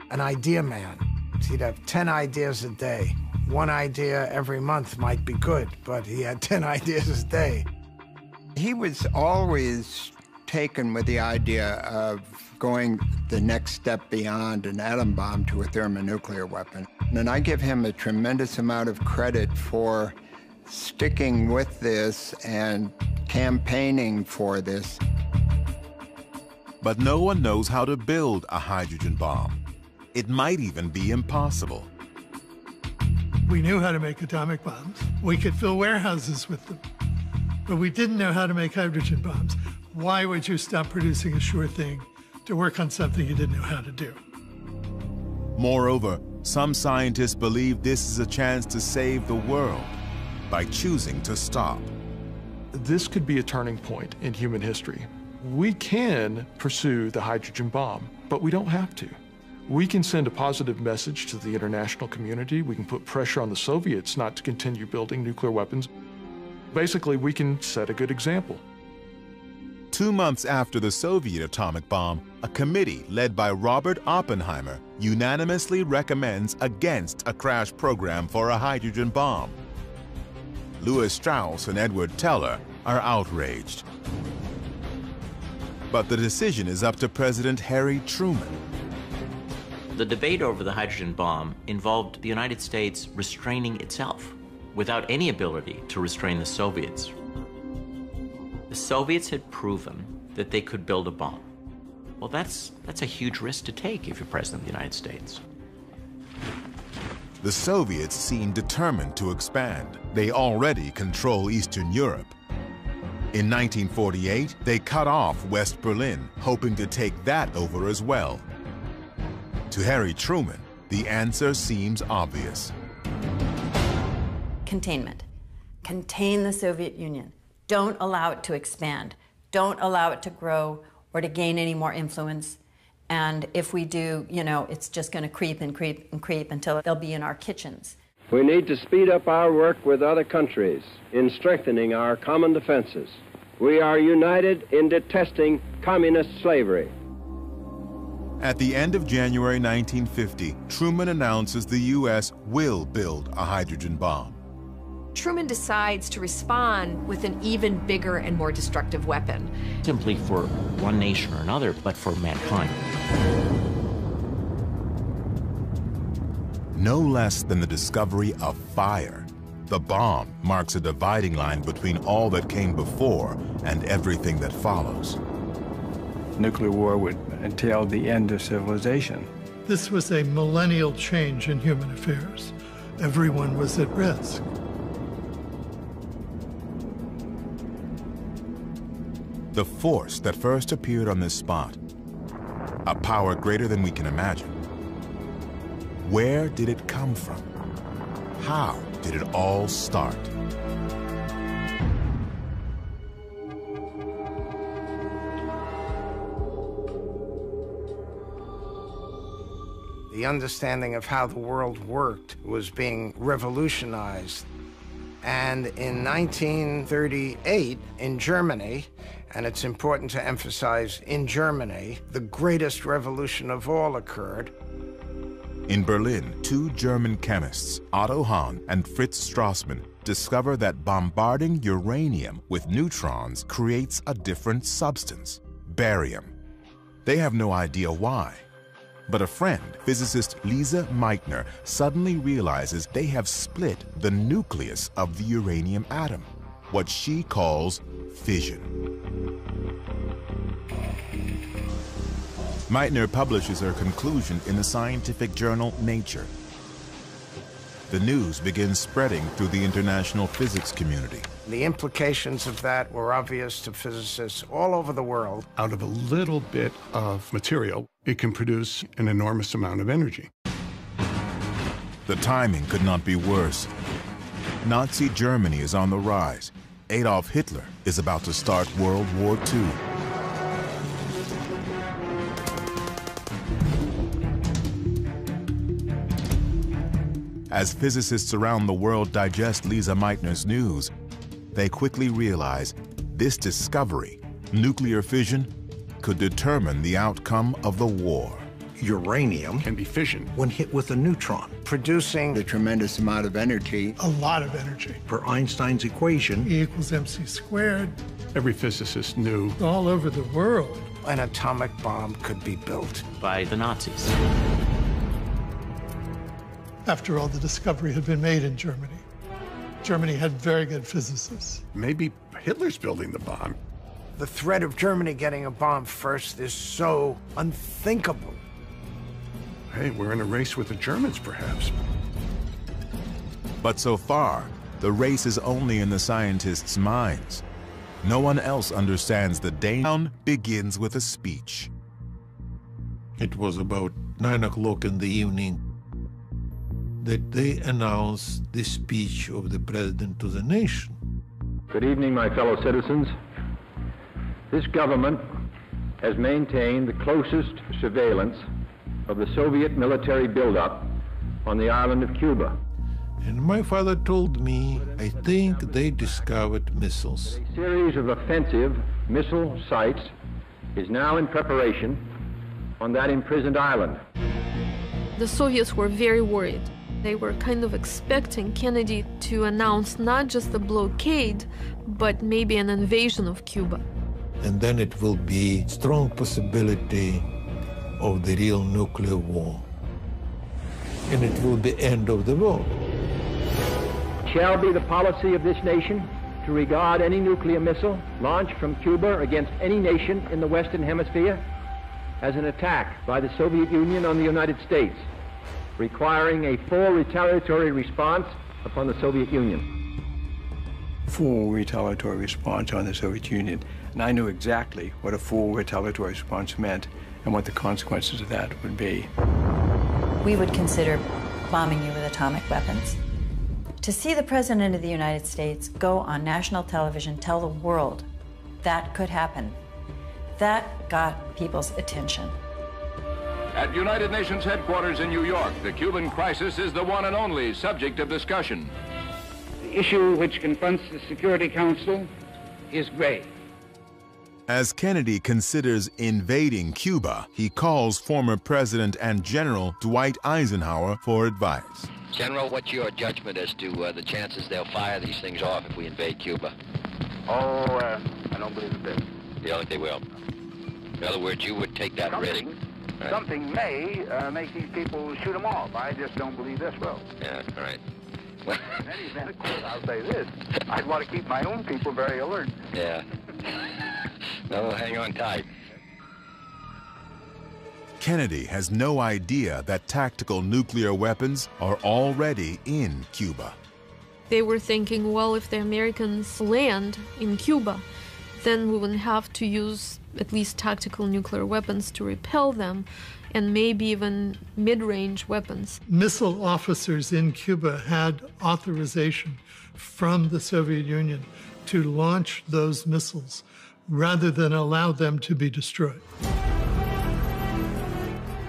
An idea man. He'd have ten ideas a day. One idea every month might be good, but he had ten ideas a day. He was always taken with the idea of going the next step beyond an atom bomb to a thermonuclear weapon. And I give him a tremendous amount of credit for sticking with this and campaigning for this. But no one knows how to build a hydrogen bomb. It might even be impossible. We knew how to make atomic bombs. We could fill warehouses with them. But we didn't know how to make hydrogen bombs. Why would you stop producing a sure thing to work on something you didn't know how to do? Moreover, some scientists believe this is a chance to save the world by choosing to stop. This could be a turning point in human history. We can pursue the hydrogen bomb, but we don't have to. We can send a positive message to the international community. We can put pressure on the Soviets not to continue building nuclear weapons. Basically, we can set a good example. Two months after the Soviet atomic bomb, a committee led by Robert Oppenheimer unanimously recommends against a crash program for a hydrogen bomb. Lewis Strauss and Edward Teller are outraged. But the decision is up to President Harry Truman. The debate over the hydrogen bomb involved the United States restraining itself without any ability to restrain the Soviets. The Soviets had proven that they could build a bomb. Well, that's, that's a huge risk to take if you're President of the United States. The Soviets seem determined to expand. They already control Eastern Europe. In nineteen forty-eight, they cut off West Berlin, hoping to take that over as well. To Harry Truman, the answer seems obvious. Containment. Contain the Soviet Union. Don't allow it to expand. Don't allow it to grow or to gain any more influence. And if we do, you know, it's just going to creep and creep and creep until they'll be in our kitchens. We need to speed up our work with other countries in strengthening our common defenses. We are united in detesting communist slavery. At the end of January nineteen fifty, Truman announces the U S will build a hydrogen bomb. Truman decides to respond with an even bigger and more destructive weapon. Simply for one nation or another, but for mankind. No less than the discovery of fire. The bomb marks a dividing line between all that came before and everything that follows. Nuclear war would entail the end of civilization. This was a millennial change in human affairs. Everyone was at risk. The force that first appeared on this spot, a power greater than we can imagine. Where did it come from? How did it all start? The understanding of how the world worked was being revolutionized. And in nineteen thirty-eight, in Germany, and it's important to emphasize in Germany, the greatest revolution of all occurred. In Berlin, two German chemists, Otto Hahn and Fritz Strassmann, discover that bombarding uranium with neutrons creates a different substance, barium. They have no idea why. But a friend, physicist Lise Meitner, suddenly realizes they have split the nucleus of the uranium atom, what she calls fission. Meitner publishes her conclusion in the scientific journal Nature. The news begins spreading through the international physics community. The implications of that were obvious to physicists all over the world. Out of a little bit of material, it can produce an enormous amount of energy. The timing could not be worse. Nazi Germany is on the rise. Adolf Hitler is about to start World War Two. As physicists around the world digest Lise Meitner's news, they quickly realize this discovery, nuclear fission, could determine the outcome of the war. Uranium can be fissioned when hit with a neutron, producing a tremendous amount of energy. A lot of energy. Per Einstein's equation, E equals mc squared. Every physicist knew all over the world an atomic bomb could be built by the Nazis. After all, the discovery had been made in Germany. Germany had very good physicists. Maybe Hitler's building the bomb. The threat of Germany getting a bomb first is so unthinkable. Hey, we're in a race with the Germans, perhaps. But so far, the race is only in the scientists' minds. No one else understands the danger. Begins with a speech. It was about nine o'clock in the evening that they announced the speech of the president to the nation. Good evening, my fellow citizens. This government has maintained the closest surveillance of the Soviet military buildup on the island of Cuba. And my father told me, I think they discovered missiles. A series of offensive missile sites is now in preparation on that imprisoned island. The Soviets were very worried. They were kind of expecting Kennedy to announce not just a blockade, but maybe an invasion of Cuba. And then it will be strong possibility of the real nuclear war. And it will be end of the world. Shall be the policy of this nation to regard any nuclear missile launched from Cuba against any nation in the Western Hemisphere as an attack by the Soviet Union on the United States, requiring a full retaliatory response upon the Soviet Union. Full retaliatory response on the Soviet Union. And I knew exactly what a full retaliatory response meant and what the consequences of that would be. We would consider bombing you with atomic weapons. To see the President of the United States go on national television, tell the world that could happen, that got people's attention. At United Nations headquarters in New York, the Cuban crisis is the one and only subject of discussion. The issue which confronts the Security Council is grave. As Kennedy considers invading Cuba, he calls former President and General Dwight Eisenhower for advice. General, what's your judgment as to uh, the chances they'll fire these things off if we invade Cuba? Oh, uh, I don't believe a bit. Yeah, they will. In other words, you would take that Something. risk. Right. Something may uh, make these people shoot them off. I just don't believe this will. Yeah, all right. Well, in any event, of course, I'll say this. I'd want to keep my own people very alert. Yeah. No, hang on tight. Kennedy has no idea that tactical nuclear weapons are already in Cuba. They were thinking, well, if the Americans land in Cuba, then we would have to use at least tactical nuclear weapons to repel them, and maybe even mid-range weapons. Missile officers in Cuba had authorization from the Soviet Union to launch those missiles rather than allow them to be destroyed.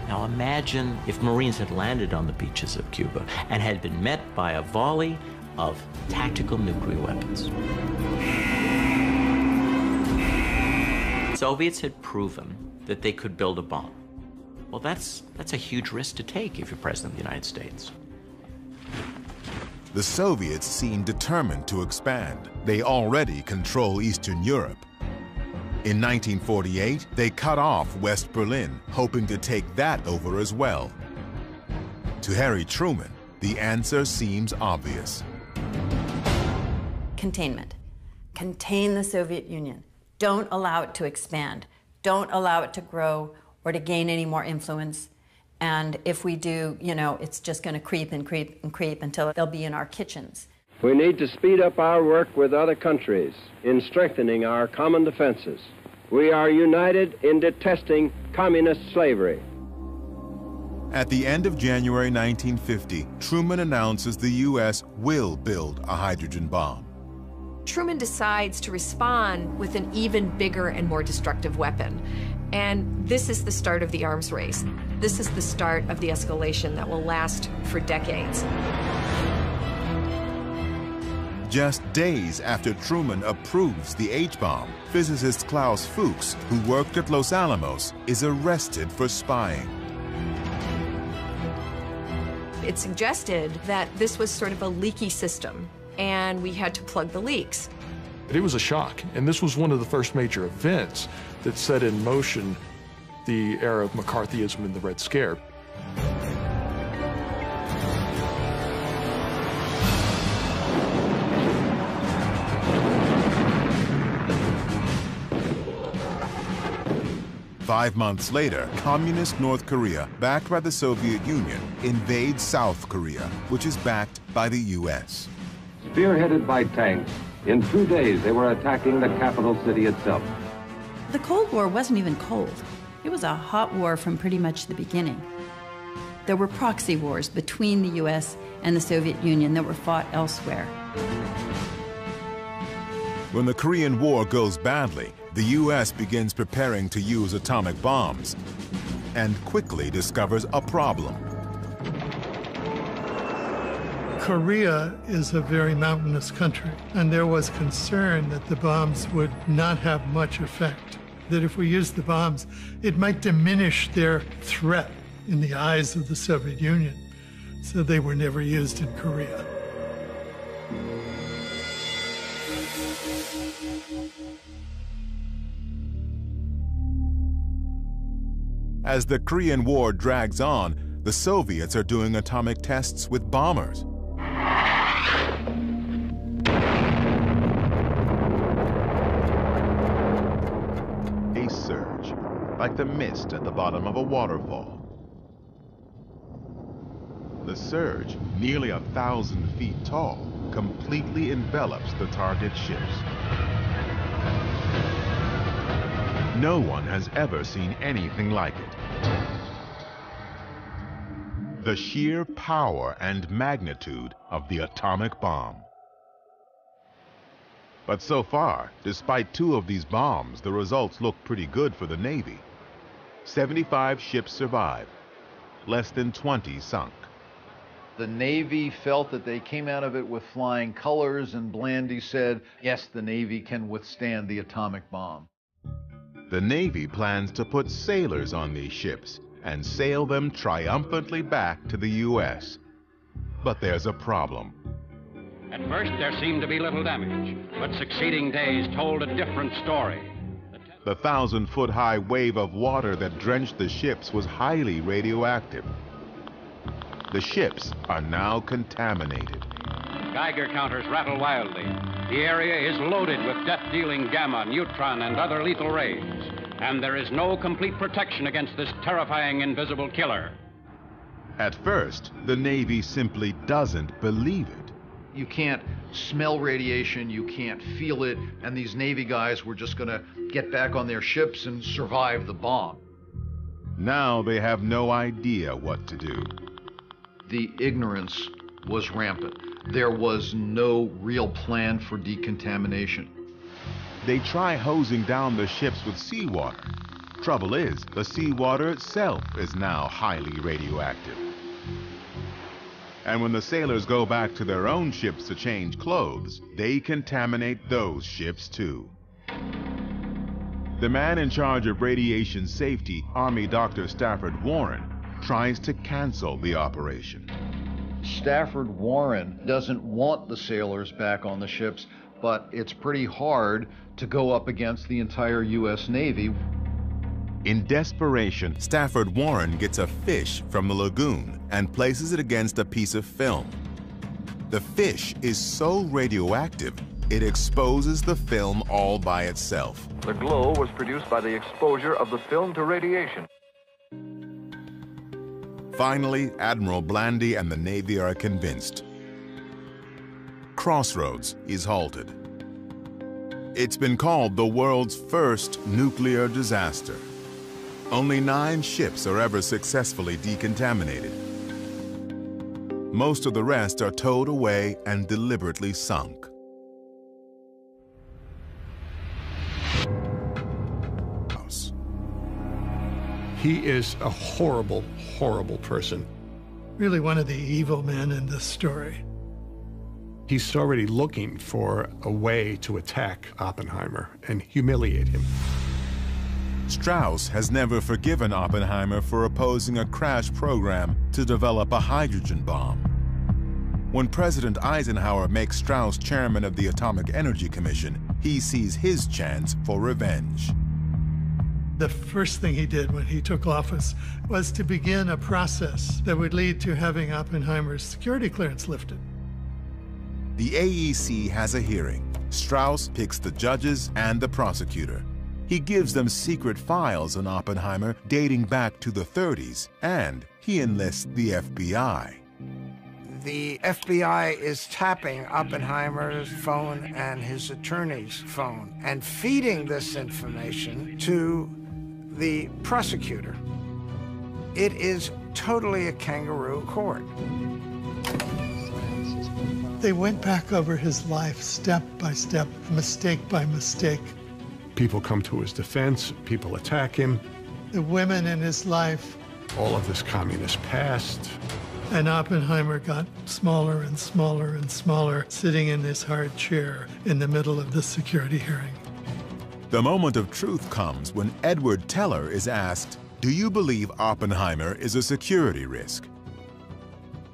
Now imagine if Marines had landed on the beaches of Cuba and had been met by a volley of tactical nuclear weapons. Soviets had proven that they could build a bomb. Well, that's, that's a huge risk to take if you're President of the United States. The Soviets seem determined to expand. They already control Eastern Europe. In nineteen forty-eight, they cut off West Berlin, hoping to take that over as well. To Harry Truman, the answer seems obvious. Containment. Contain the Soviet Union. Don't allow it to expand. Don't allow it to grow or to gain any more influence. And if we do, you know, it's just going to creep and creep and creep until they'll be in our kitchens. We need to speed up our work with other countries in strengthening our common defenses. We are united in detesting communist slavery. At the end of January nineteen fifty, Truman announces the U S will build a hydrogen bomb. Truman decides to respond with an even bigger and more destructive weapon. And this is the start of the arms race. This is the start of the escalation that will last for decades. Just days after Truman approves the H-bomb, physicist Klaus Fuchs, who worked at Los Alamos, is arrested for spying. It suggested that this was sort of a leaky system, and we had to plug the leaks. It was a shock, and this was one of the first major events that set in motion the era of McCarthyism and the Red Scare. Five months later, communist North Korea, backed by the Soviet Union, invades South Korea, which is backed by the U S. Spearheaded by tanks, in two days they were attacking the capital city itself. The Cold War wasn't even cold. It was a hot war from pretty much the beginning. There were proxy wars between the U S and the Soviet Union that were fought elsewhere. When the Korean War goes badly, the U S begins preparing to use atomic bombs and quickly discovers a problem. Korea is a very mountainous country, and there was concern that the bombs would not have much effect, that if we used the bombs, it might diminish their threat in the eyes of the Soviet Union, so they were never used in Korea. As the Korean War drags on, the Soviets are doing atomic tests with bombers. A surge, like the mist at the bottom of a waterfall. The surge, nearly a thousand feet tall, completely envelops the target ships. No one has ever seen anything like it. The sheer power and magnitude of the atomic bomb. But so far, despite two of these bombs, the results look pretty good for the Navy. seventy-five ships survived, less than twenty sunk. The Navy felt that they came out of it with flying colors, and Blandy said, yes, the Navy can withstand the atomic bomb. The Navy plans to put sailors on these ships and sail them triumphantly back to the U S. But there's a problem. At first there seemed to be little damage, but succeeding days told a different story. The thousand-foot-high wave of water that drenched the ships was highly radioactive. The ships are now contaminated. Geiger counters rattle wildly. The area is loaded with death-dealing gamma, neutron, and other lethal rays. And there is no complete protection against this terrifying invisible killer. At first, the Navy simply doesn't believe it. You can't smell radiation, you can't feel it, and these Navy guys were just gonna get back on their ships and survive the bomb. Now they have no idea what to do. The ignorance was rampant. There was no real plan for decontamination. They try hosing down the ships with seawater. Trouble is, the seawater itself is now highly radioactive. And when the sailors go back to their own ships to change clothes, they contaminate those ships too. The man in charge of radiation safety, Army Doctor Stafford Warren, tries to cancel the operation. Stafford Warren doesn't want the sailors back on the ships, but it's pretty hard to go up against the entire U S Navy. In desperation, Stafford Warren gets a fish from the lagoon and places it against a piece of film. The fish is so radioactive, it exposes the film all by itself. The glow was produced by the exposure of the film to radiation. Finally, Admiral Blandy and the Navy are convinced. Crossroads is halted. It's been called the world's first nuclear disaster. Only nine ships are ever successfully decontaminated. Most of the rest are towed away and deliberately sunk. He is a horrible, horrible person. Really one of the evil men in this story. He's already looking for a way to attack Oppenheimer and humiliate him. Strauss has never forgiven Oppenheimer for opposing a crash program to develop a hydrogen bomb. When President Eisenhower makes Strauss chairman of the Atomic Energy Commission, he sees his chance for revenge. The first thing he did when he took office was to begin a process that would lead to having Oppenheimer's security clearance lifted. The A E C has a hearing. Strauss picks the judges and the prosecutor. He gives them secret files on Oppenheimer dating back to the thirties, and he enlists the F B I. The F B I is tapping Oppenheimer's phone and his attorney's phone and feeding this information to the prosecutor. It is totally a kangaroo court. They went back over his life step by step, mistake by mistake. People come to his defense, people attack him. The women in his life. All of this communist past. And Oppenheimer got smaller and smaller and smaller, sitting in this hard chair in the middle of the security hearing. The moment of truth comes when Edward Teller is asked, "Do you believe Oppenheimer is a security risk?"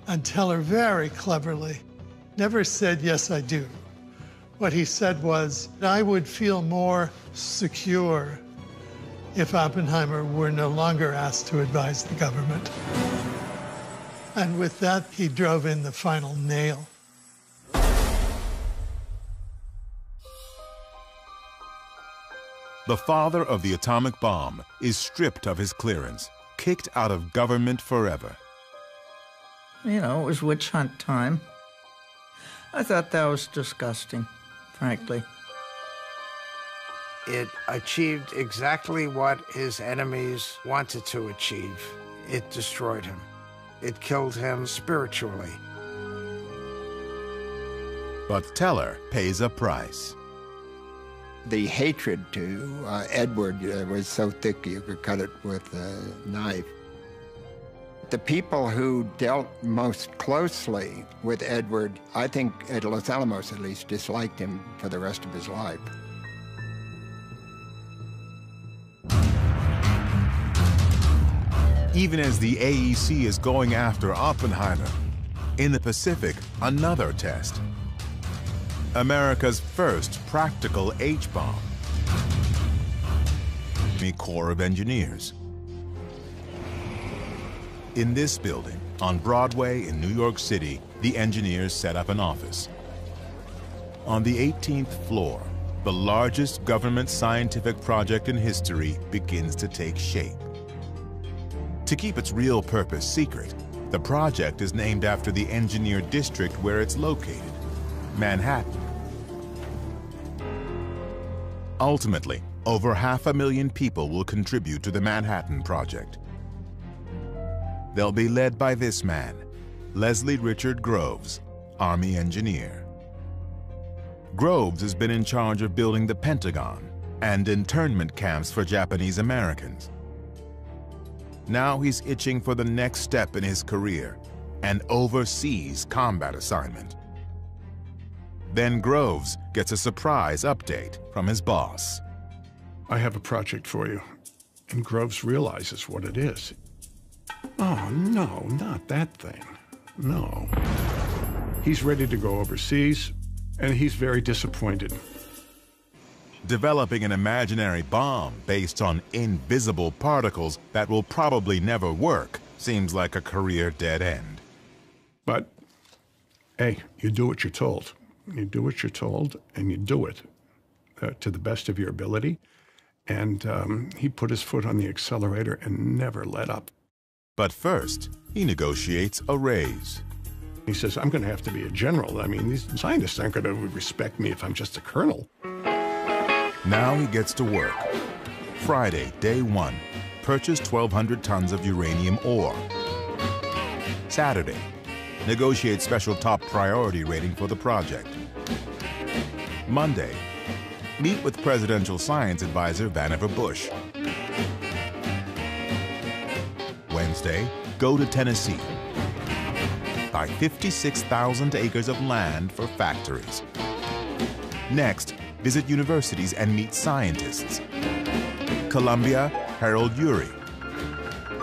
And Teller very cleverly never said, "Yes, I do." What he said was, "I would feel more secure if Oppenheimer were no longer asked to advise the government." And with that, he drove in the final nail. The father of the atomic bomb is stripped of his clearance, kicked out of government forever. You know, it was witch hunt time. I thought that was disgusting, frankly. It achieved exactly what his enemies wanted to achieve. It destroyed him. It killed him spiritually. But Teller pays a price. The hatred to uh, Edward uh, was so thick you could cut it with a knife. The people who dealt most closely with Edward, I think at Los Alamos at least, disliked him for the rest of his life. Even as the A E C is going after Oppenheimer, in the Pacific, another test. America's first practical H bomb. The Corps of Engineers. In this building, on Broadway in New York City, the engineers set up an office. On the eighteenth floor, the largest government scientific project in history begins to take shape. To keep its real purpose secret, the project is named after the engineer district where it's located, Manhattan. Ultimately, over half a million people will contribute to the Manhattan Project. They'll be led by this man, Leslie Richard Groves, Army engineer. Groves has been in charge of building the Pentagon and internment camps for Japanese Americans. Now he's itching for the next step in his career, an overseas combat assignment. Then Groves gets a surprise update from his boss. "I have a project for you." And Groves realizes what it is. "Oh, no, not that thing. No." He's ready to go overseas, and he's very disappointed. Developing an imaginary bomb based on invisible particles that will probably never work seems like a career dead end. But, hey, you do what you're told. You do what you're told, and you do it uh, to the best of your ability. And um, he put his foot on the accelerator and never let up. But first, he negotiates a raise. He says, I'm going to have to be a general. I mean, these scientists aren't going to respect me if I'm just a colonel. Now he gets to work. Friday, day one, purchase twelve hundred tons of uranium ore. Saturday, negotiate special top priority rating for the project. Monday, meet with presidential science advisor Vannevar Bush. Wednesday, go to Tennessee. Buy fifty-six thousand acres of land for factories. Next, visit universities and meet scientists. Columbia, Harold Urey.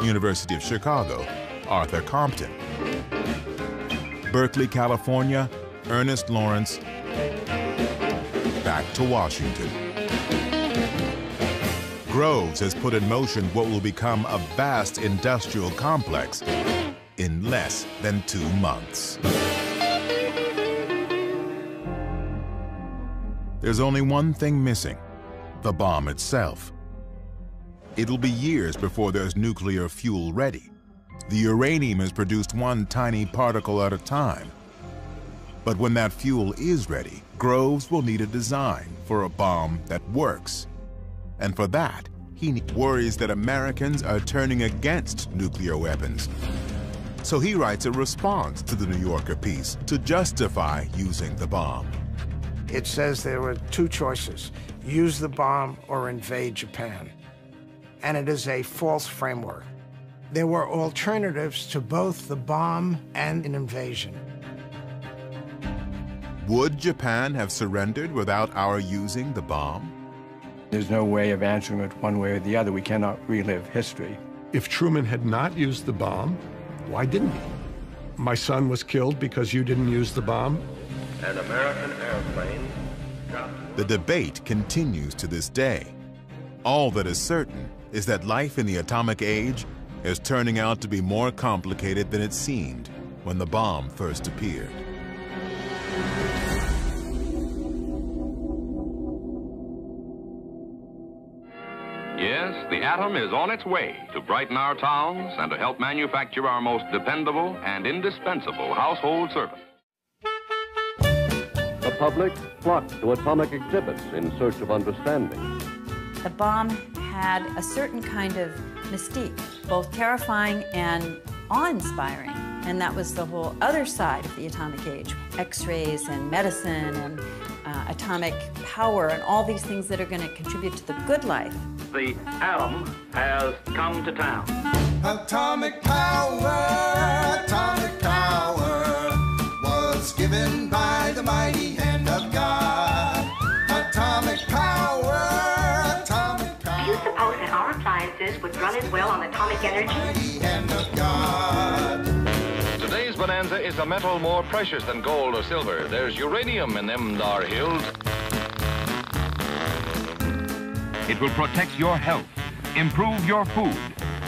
University of Chicago, Arthur Compton. Berkeley, California, Ernest Lawrence. Back to Washington. Groves has put in motion what will become a vast industrial complex in less than two months. There's only one thing missing, the bomb itself. It'll be years before there's nuclear fuel ready. The uranium is produced one tiny particle at a time. But when that fuel is ready, Groves will need a design for a bomb that works. And for that, he worries that Americans are turning against nuclear weapons. So he writes a response to the New Yorker piece to justify using the bomb. It says there were two choices, use the bomb or invade Japan. And it is a false framework. There were alternatives to both the bomb and an invasion. Would Japan have surrendered without our using the bomb? There's no way of answering it one way or the other. We cannot relive history. If Truman had not used the bomb, why didn't he? My son was killed because you didn't use the bomb? An American airplane dropped. The debate continues to this day. All that is certain is that life in the atomic age is turning out to be more complicated than it seemed when the bomb first appeared. Yes, the atom is on its way to brighten our towns and to help manufacture our most dependable and indispensable household servant. The public flocked to atomic exhibits in search of understanding. The bomb had a certain kind of mystique, both terrifying and awe-inspiring. And that was the whole other side of the atomic age. X-rays and medicine and uh, atomic power and all these things that are going to contribute to the good life. The atom has come to town. Atomic power, atomic power was given by the mighty hand of God. Atomic power, atomic power. Do you suppose that our appliances would run as well on atomic energy? Mighty hand of God. Today's bonanza is a metal more precious than gold or silver. There's uranium in them thar hills. It will protect your health, improve your food,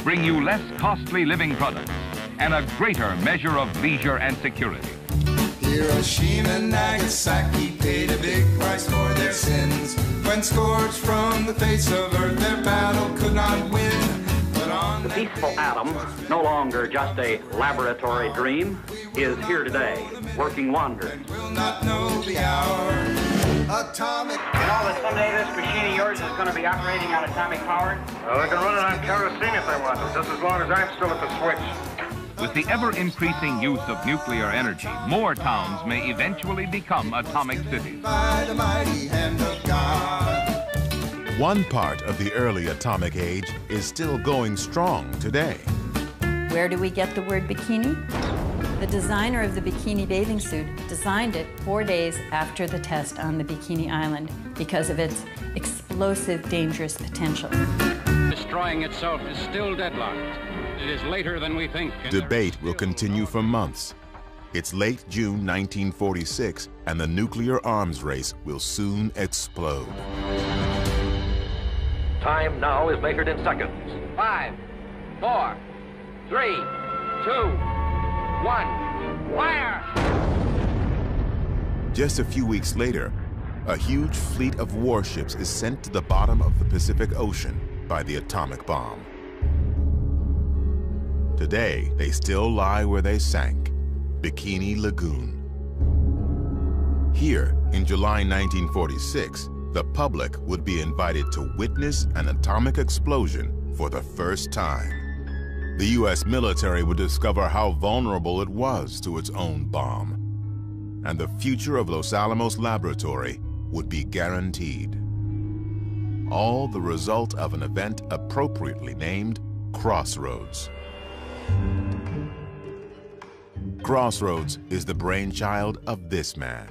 bring you less costly living products, and a greater measure of leisure and security. Hiroshima and Nagasaki paid a big price for their sins. When scorched from the face of earth, their battle could not win. The peaceful atom, no longer just a laboratory dream, is here today, working wonders. And will not know the hour. Atomic. You know that someday this machine of yours is going to be operating on atomic power? Well, they can run it on kerosene if they want to, just as long as I'm still at the switch. With the ever-increasing use of nuclear energy, more towns may eventually become atomic cities. By the mighty hand of God. One part of the early atomic age is still going strong today. Where do we get the word bikini? The designer of the bikini bathing suit designed it four days after the test on the Bikini Island because of its explosive, dangerous potential. Destroying itself is still deadlocked. It is later than we think. Debate will continue for months. It's late June nineteen forty-six, and the nuclear arms race will soon explode. Time now is measured in seconds. Five, four, three, two, one, fire! Just a few weeks later, a huge fleet of warships is sent to the bottom of the Pacific Ocean by the atomic bomb. Today, they still lie where they sank, Bikini Lagoon. Here, in July nineteen forty-six, the public would be invited to witness an atomic explosion for the first time. The U S military would discover how vulnerable it was to its own bomb, and the future of Los Alamos Laboratory would be guaranteed. All the result of an event appropriately named Crossroads. Crossroads is the brainchild of this man.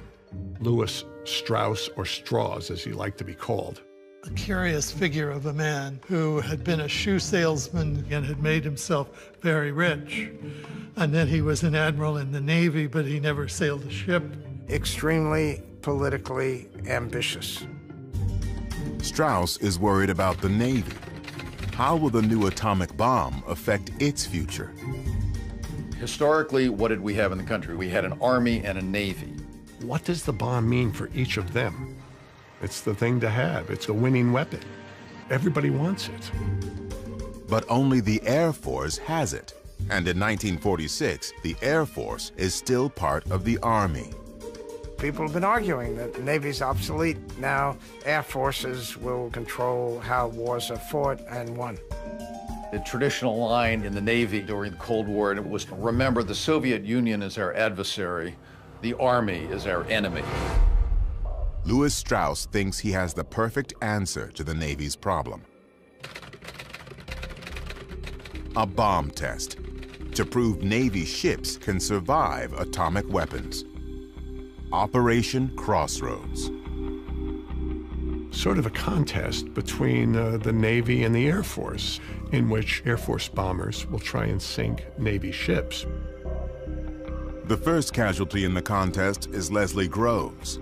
Lewis Strauss, or Strauss, as he liked to be called. A curious figure of a man who had been a shoe salesman and had made himself very rich. And then he was an admiral in the Navy, but he never sailed a ship. Extremely politically ambitious. Strauss is worried about the Navy. How will the new atomic bomb affect its future? Historically, what did we have in the country? We had an army and a navy. What does the bomb mean for each of them? It's the thing to have. It's a winning weapon. Everybody wants it. But only the Air Force has it. And in nineteen forty-six, the Air Force is still part of the Army. People have been arguing that the Navy's obsolete. Now, Air Forces will control how wars are fought and won. The traditional line in the Navy during the Cold War was, remember, the Soviet Union is our adversary. The Army is our enemy. Lewis Strauss thinks he has the perfect answer to the Navy's problem. A bomb test to prove Navy ships can survive atomic weapons. Operation Crossroads. Sort of a contest between uh, the Navy and the Air Force, in which Air Force bombers will try and sink Navy ships. The first casualty in the contest is Leslie Groves.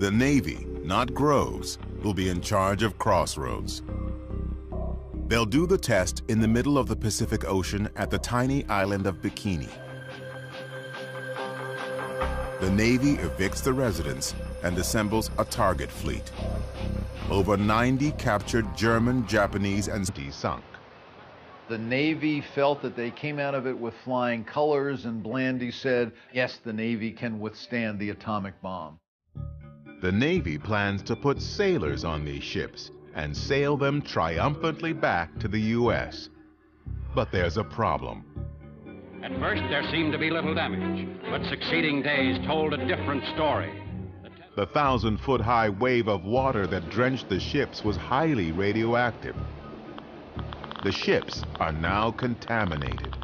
The Navy, not Groves, will be in charge of Crossroads. They'll do the test in the middle of the Pacific Ocean at the tiny island of Bikini. The Navy evicts the residents and assembles a target fleet. Over ninety captured German, Japanese, and sunk. The Navy felt that they came out of it with flying colors, and Blandy said, yes, the Navy can withstand the atomic bomb. The Navy plans to put sailors on these ships and sail them triumphantly back to the U S. But there's a problem. At first, there seemed to be little damage, but succeeding days told a different story. The thousand-foot-high wave of water that drenched the ships was highly radioactive. The ships are now contaminated.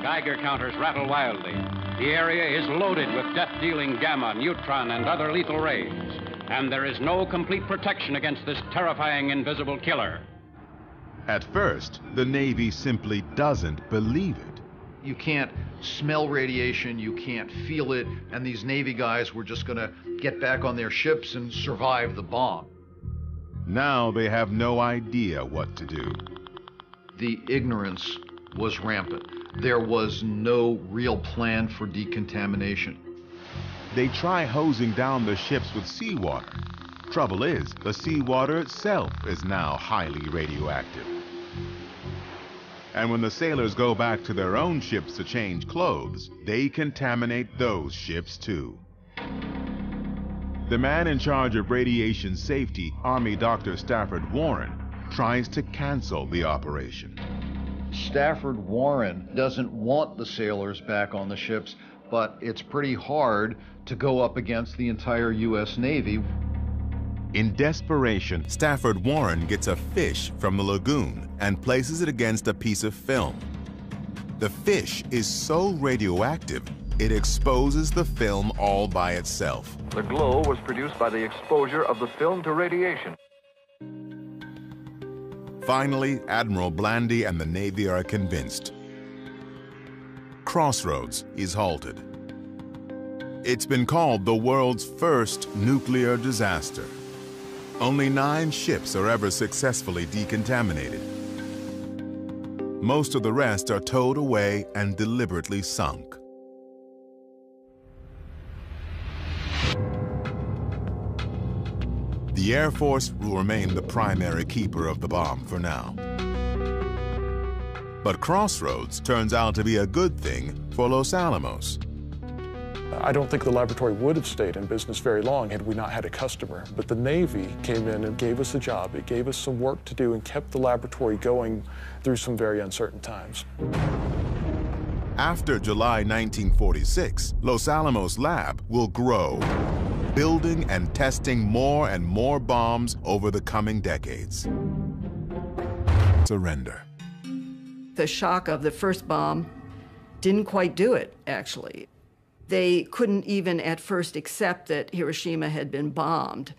Geiger counters rattle wildly. The area is loaded with death-dealing gamma, neutron, and other lethal rays. And there is no complete protection against this terrifying invisible killer. At first, the Navy simply doesn't believe it. You can't smell radiation, you can't feel it, and these Navy guys were just gonna get back on their ships and survive the bomb. Now they have no idea what to do. The ignorance was rampant. There was no real plan for decontamination. They try hosing down the ships with seawater. Trouble is, the seawater itself is now highly radioactive. And when the sailors go back to their own ships to change clothes, they contaminate those ships too. The man in charge of radiation safety, Army Doctor Stafford Warren, tries to cancel the operation. Stafford Warren doesn't want the sailors back on the ships, but it's pretty hard to go up against the entire U S Navy. In desperation, Stafford Warren gets a fish from the lagoon and places it against a piece of film. The fish is so radioactive, it exposes the film all by itself. The glow was produced by the exposure of the film to radiation. Finally, Admiral Blandy and the Navy are convinced. Crossroads is halted. It's been called the world's first nuclear disaster. Only nine ships are ever successfully decontaminated. Most of the rest are towed away and deliberately sunk. The Air Force will remain the primary keeper of the bomb for now. But Crossroads turns out to be a good thing for Los Alamos. I don't think the laboratory would have stayed in business very long had we not had a customer, but the Navy came in and gave us a job. It gave us some work to do and kept the laboratory going through some very uncertain times. After July nineteen forty-six, Los Alamos Lab will grow, building and testing more and more bombs over the coming decades. Surrender. The shock of the first bomb didn't quite do it, actually. They couldn't even at first accept that Hiroshima had been bombed.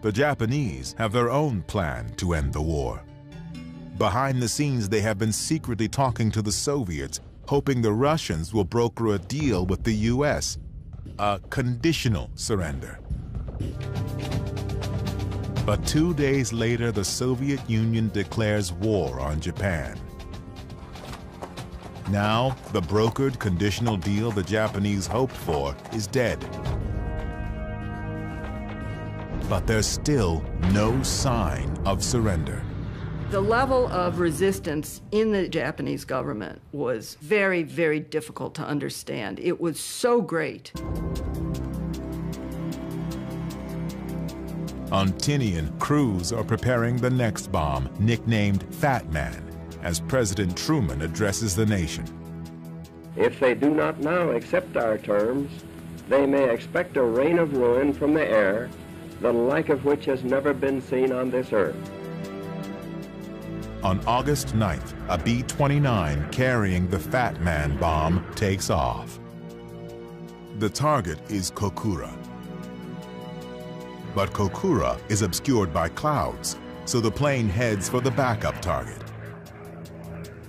The Japanese have their own plan to end the war. Behind the scenes, they have been secretly talking to the Soviets, hoping the Russians will broker a deal with the U S, a conditional surrender. But two days later, the Soviet Union declares war on Japan. Now, the brokered conditional deal the Japanese hoped for is dead. But there's still no sign of surrender. The level of resistance in the Japanese government was very, very difficult to understand. It was so great. On Tinian, crews are preparing the next bomb, nicknamed Fat Man, as President Truman addresses the nation. If they do not now accept our terms, they may expect a rain of ruin from the air, the like of which has never been seen on this earth. On August ninth, a B twenty-nine carrying the Fat Man bomb takes off. The target is Kokura. But Kokura is obscured by clouds, so the plane heads for the backup target.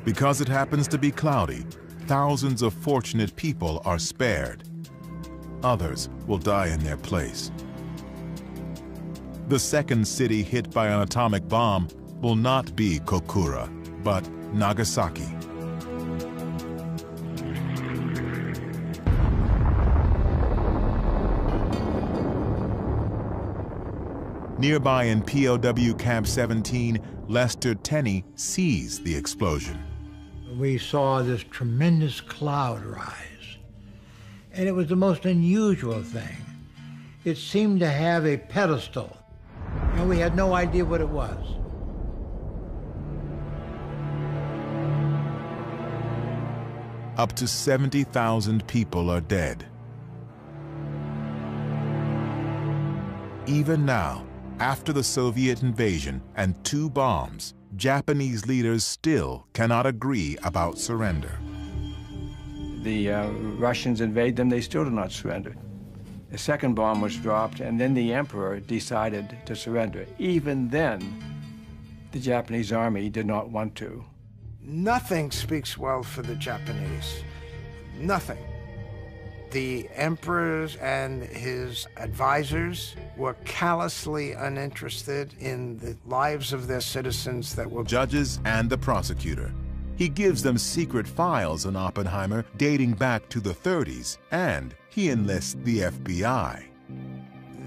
Because it happens to be cloudy, thousands of fortunate people are spared. Others will die in their place. The second city hit by an atomic bomb will not be Kokura, but Nagasaki. Nearby in P O W Camp seventeen, Lester Tenney sees the explosion. We saw this tremendous cloud rise, and it was the most unusual thing. It seemed to have a pedestal, and we had no idea what it was. Up to seventy thousand people are dead. Even now, after the Soviet invasion and two bombs, Japanese leaders still cannot agree about surrender. The uh, Russians invade them, they still do not surrender. The second bomb was dropped, and then the emperor decided to surrender. Even then, the Japanese army did not want to. Nothing speaks well for the Japanese. Nothing. The emperors and his advisors were callously uninterested in the lives of their citizens that were... Judges and the prosecutor. He gives them secret files on Oppenheimer dating back to the thirties, and he enlists the F B I.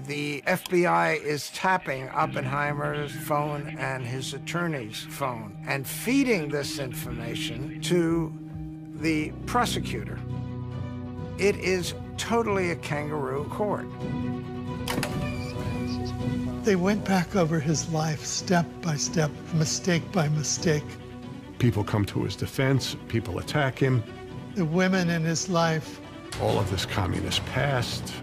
The F B I is tapping Oppenheimer's phone and his attorney's phone and feeding this information to the prosecutor. It is totally a kangaroo court. They went back over his life step by step, mistake by mistake. People come to his defense, people attack him. The women in his life. All of this communist past.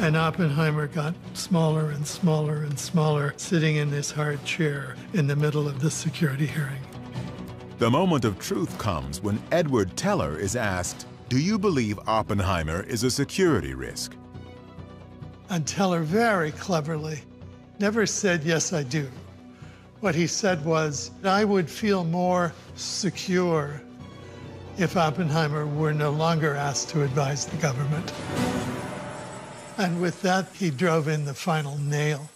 And Oppenheimer got smaller and smaller and smaller, sitting in this hard chair in the middle of the security hearing. The moment of truth comes when Edward Teller is asked, "Do you believe Oppenheimer is a security risk?" And Teller very cleverly never said, "Yes, I do." What he said was, "I would feel more secure if Oppenheimer were no longer asked to advise the government." And with that, he drove in the final nail.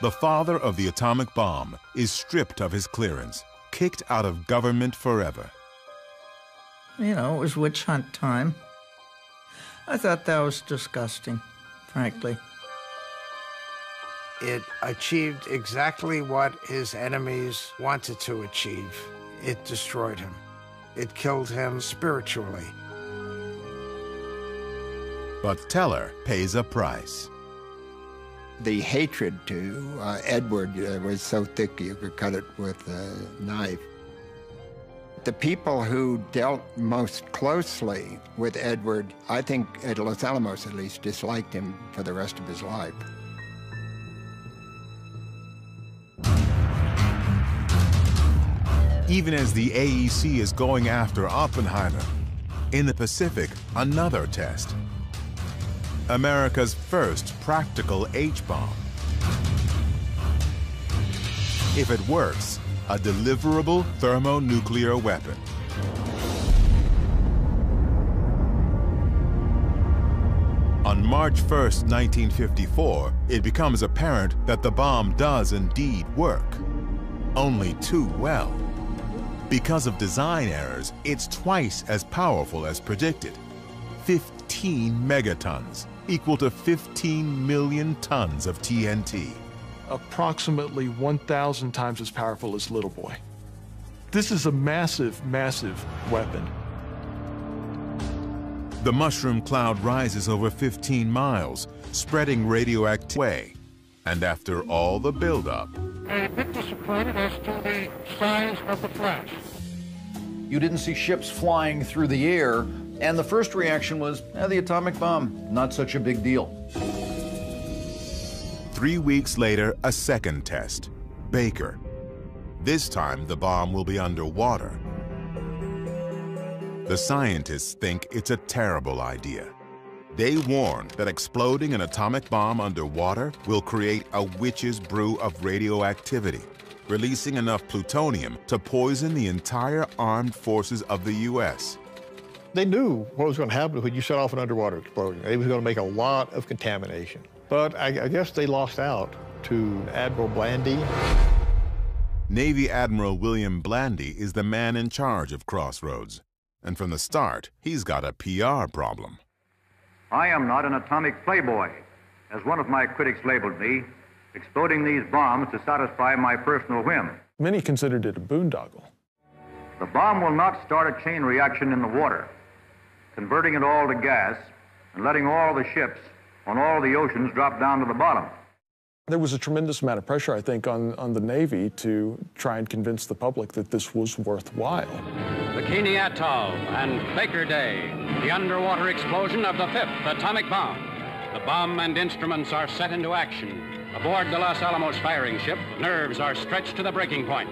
The father of the atomic bomb is stripped of his clearance, kicked out of government forever. You know, it was witch hunt time. I thought that was disgusting, frankly. It achieved exactly what his enemies wanted to achieve. it destroyed him. It killed him spiritually. But Teller pays a price. The hatred to uh, Edward uh, was so thick you could cut it with a knife. The people who dealt most closely with Edward, I think at Los Alamos at least, disliked him for the rest of his life. Even as the A E C is going after Oppenheimer, in the Pacific, another test. America's first practical H bomb. If it works, a deliverable thermonuclear weapon. On March first, nineteen fifty-four, it becomes apparent that the bomb does indeed work. Only too well. Because of design errors, it's twice as powerful as predicted. fifteen megatons, equal to fifteen million tons of T N T. Approximately one thousand times as powerful as Little Boy. This is a massive, massive weapon. The mushroom cloud rises over fifteen miles, spreading radioactive way. And after all the buildup, a bit disappointed as to the size of the flash. You didn't see ships flying through the air, and the first reaction was, eh, the atomic bomb, not such a big deal. Three weeks later, a second test, Baker. This time, the bomb will be underwater. The scientists think it's a terrible idea. They warned that exploding an atomic bomb underwater will create a witch's brew of radioactivity, releasing enough plutonium to poison the entire armed forces of the U S They knew what was going to happen when you set off an underwater explosion. It was going to make a lot of contamination. But I, I guess they lost out to Admiral Blandy. Navy Admiral William Blandy is the man in charge of Crossroads. And from the start, he's got a P R problem. I am not an atomic playboy, as one of my critics labeled me, exploding these bombs to satisfy my personal whim. Many considered it a boondoggle. The bomb will not start a chain reaction in the water, converting it all to gas and letting all the ships on all the oceans drop down to the bottom. There was a tremendous amount of pressure, I think, on, on the Navy to try and convince the public that this was worthwhile. Bikini Atoll and Baker Day. The underwater explosion of the fifth atomic bomb. The bomb and instruments are set into action. Aboard the Los Alamos firing ship, nerves are stretched to the breaking point.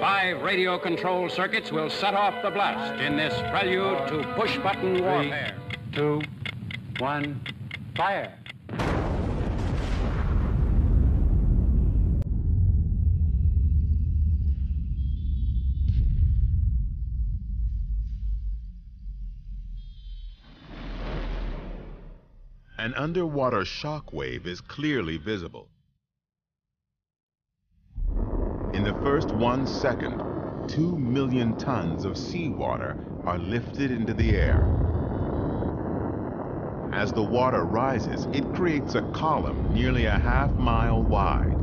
Five radio control circuits will set off the blast in this prelude to push-button warfare. Three, two, one, fire. An underwater shock wave is clearly visible. In the first one second, two million tons of seawater are lifted into the air. As the water rises, it creates a column nearly a half mile wide.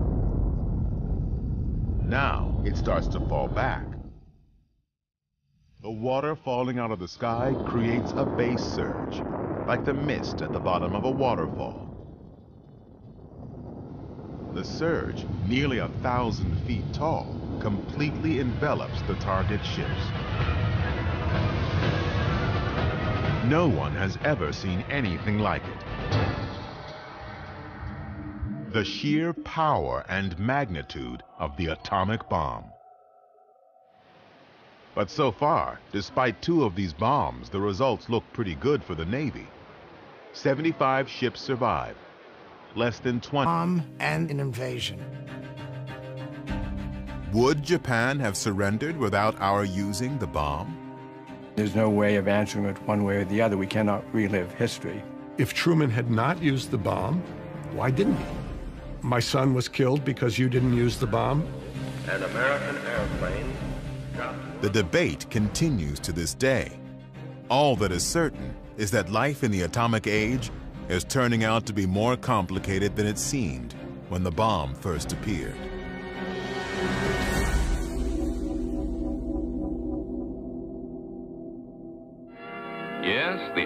Now it starts to fall back. The water falling out of the sky creates a base surge, like the mist at the bottom of a waterfall. The surge, nearly a thousand feet tall, completely envelops the target ships. No one has ever seen anything like it. The sheer power and magnitude of the atomic bomb. But so far, despite two of these bombs, the results look pretty good for the Navy. seventy-five ships survive, less than twenty. Bomb and an invasion. Would Japan have surrendered without our using the bomb? There's no way of answering it one way or the other. We cannot relive history. If Truman had not used the bomb, why didn't he? My son was killed because you didn't use the bomb? An American airplane. The debate continues to this day. All that is certain is that life in the atomic age is turning out to be more complicated than it seemed when the bomb first appeared.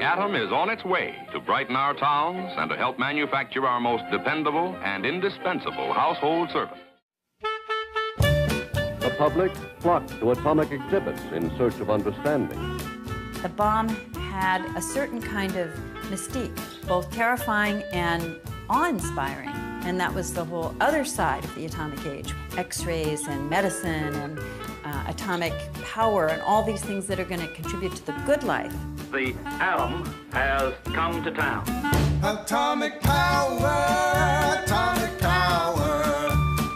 atom is on its way to brighten our towns and to help manufacture our most dependable and indispensable household servant. The public flocked to atomic exhibits in search of understanding. The bomb had a certain kind of mystique, both terrifying and awe-inspiring. And that was the whole other side of the atomic age. X-rays and medicine and uh, atomic power and all these things that are going to contribute to the good life. The atom has come to town. Atomic power, atomic power,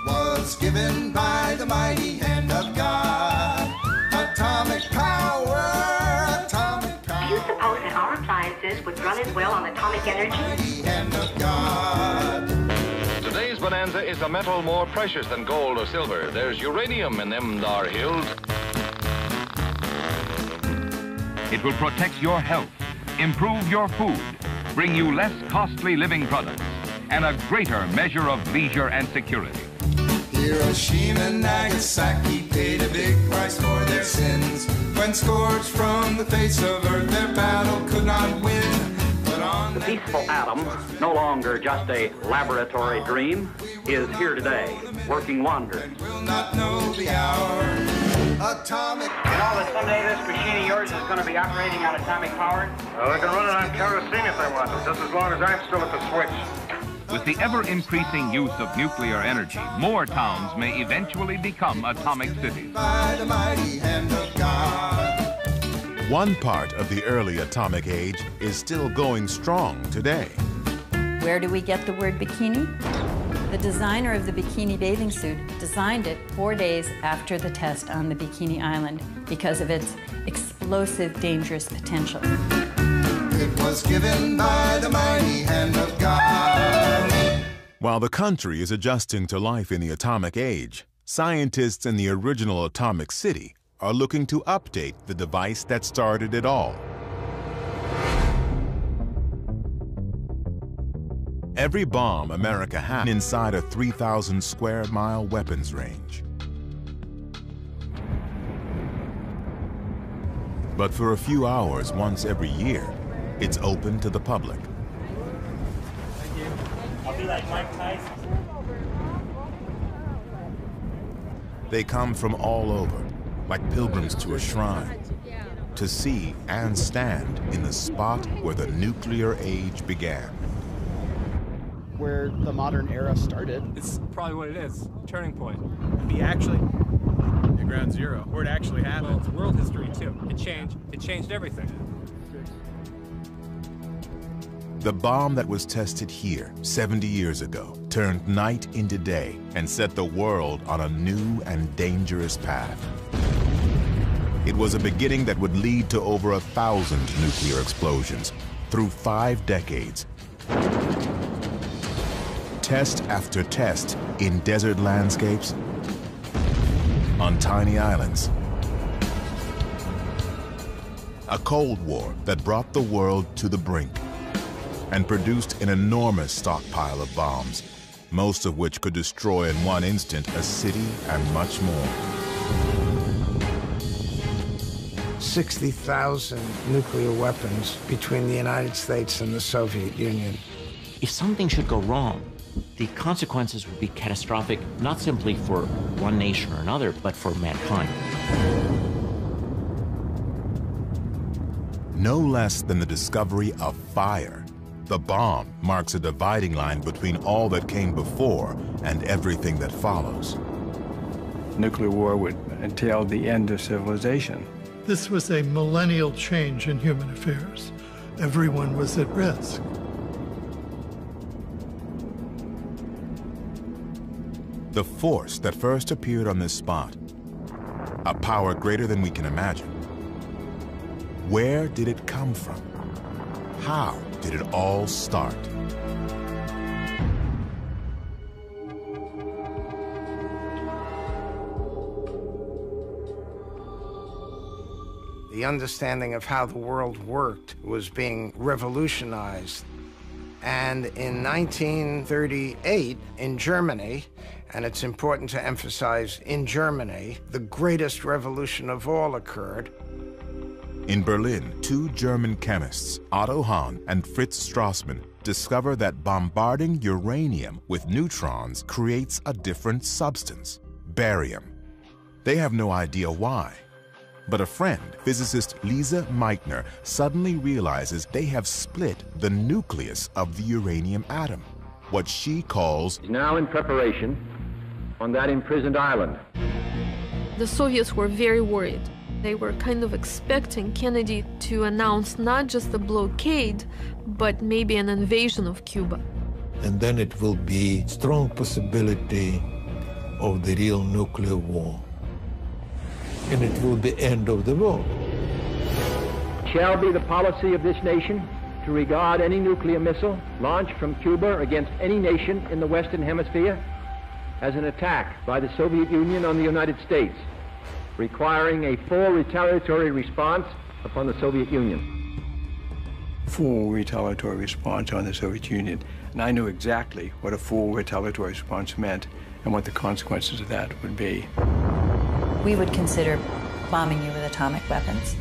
was given by the mighty hand of God. Atomic power, atomic power. Do you suppose that our appliances would run as well on atomic energy? Mighty hand of God. Today's bonanza is a metal more precious than gold or silver. There's uranium in them thar hills. It will protect your health, improve your food, bring you less costly living products, and a greater measure of leisure and security. Hiroshima and Nagasaki paid a big price for their sins. When scourged from the face of earth, their battle could not win. The peaceful atom, no longer just a laboratory dream, is here today, working wonders. And will not know the hour. Atomic. You know that someday this machine of yours is going to be operating on atomic power? Well, I can run it on kerosene if I want to, just as long as I'm still at the switch. With the ever-increasing use of nuclear energy, more towns may eventually become atomic cities. By the mighty hand of God. One part of the early atomic age is still going strong today. Where do we get the word bikini? The designer of the bikini bathing suit designed it four days after the test on the Bikini Island because of its explosive, dangerous potential. It was given by the mighty hand of God. While the country is adjusting to life in the atomic age, scientists in the original atomic city are looking to update the device that started it all. Every bomb America had inside a three thousand square mile weapons range. But for a few hours once every year, it's open to the public. Thank you. I'll be like Mike Tyson. They come from all over, like pilgrims to a shrine, to see and stand in the spot where the nuclear age began. Where the modern era started. It's probably what it is, turning point. The actually, the ground zero, where it actually happened. Well, it's world history too, it changed, it changed everything. The bomb that was tested here seventy years ago turned night into day and set the world on a new and dangerous path. It was a beginning that would lead to over a thousand nuclear explosions through five decades. Test after test in desert landscapes, on tiny islands. A Cold War that brought the world to the brink and produced an enormous stockpile of bombs, most of which could destroy in one instant a city and much more. sixty thousand nuclear weapons between the United States and the Soviet Union. If something should go wrong, the consequences would be catastrophic, not simply for one nation or another, but for mankind. No less than the discovery of fire, the bomb marks a dividing line between all that came before and everything that follows. Nuclear war would entail the end of civilization. This was a millennial change in human affairs. Everyone was at risk. The force that first appeared on this spot, a power greater than we can imagine. Where did it come from? How did it all start? The understanding of how the world worked was being revolutionized. And in nineteen thirty-eight, in Germany, and it's important to emphasize in Germany, the greatest revolution of all occurred. In Berlin, two German chemists, Otto Hahn and Fritz Strassmann, discover that bombarding uranium with neutrons creates a different substance, barium. They have no idea why. But a friend, physicist Lise Meitner, suddenly realizes they have split the nucleus of the uranium atom, what she calls... Now in preparation on that imprisoned island. The Soviets were very worried. They were kind of expecting Kennedy to announce not just a blockade, but maybe an invasion of Cuba. And then it will be strong possibility of the real nuclear war. And it will be end of the world. Shall be the policy of this nation to regard any nuclear missile launched from Cuba against any nation in the Western Hemisphere as an attack by the Soviet Union on the United States, requiring a full retaliatory response upon the Soviet Union. Full retaliatory response on the Soviet Union. And I knew exactly what a full retaliatory response meant and what the consequences of that would be. We would consider bombing you with atomic weapons.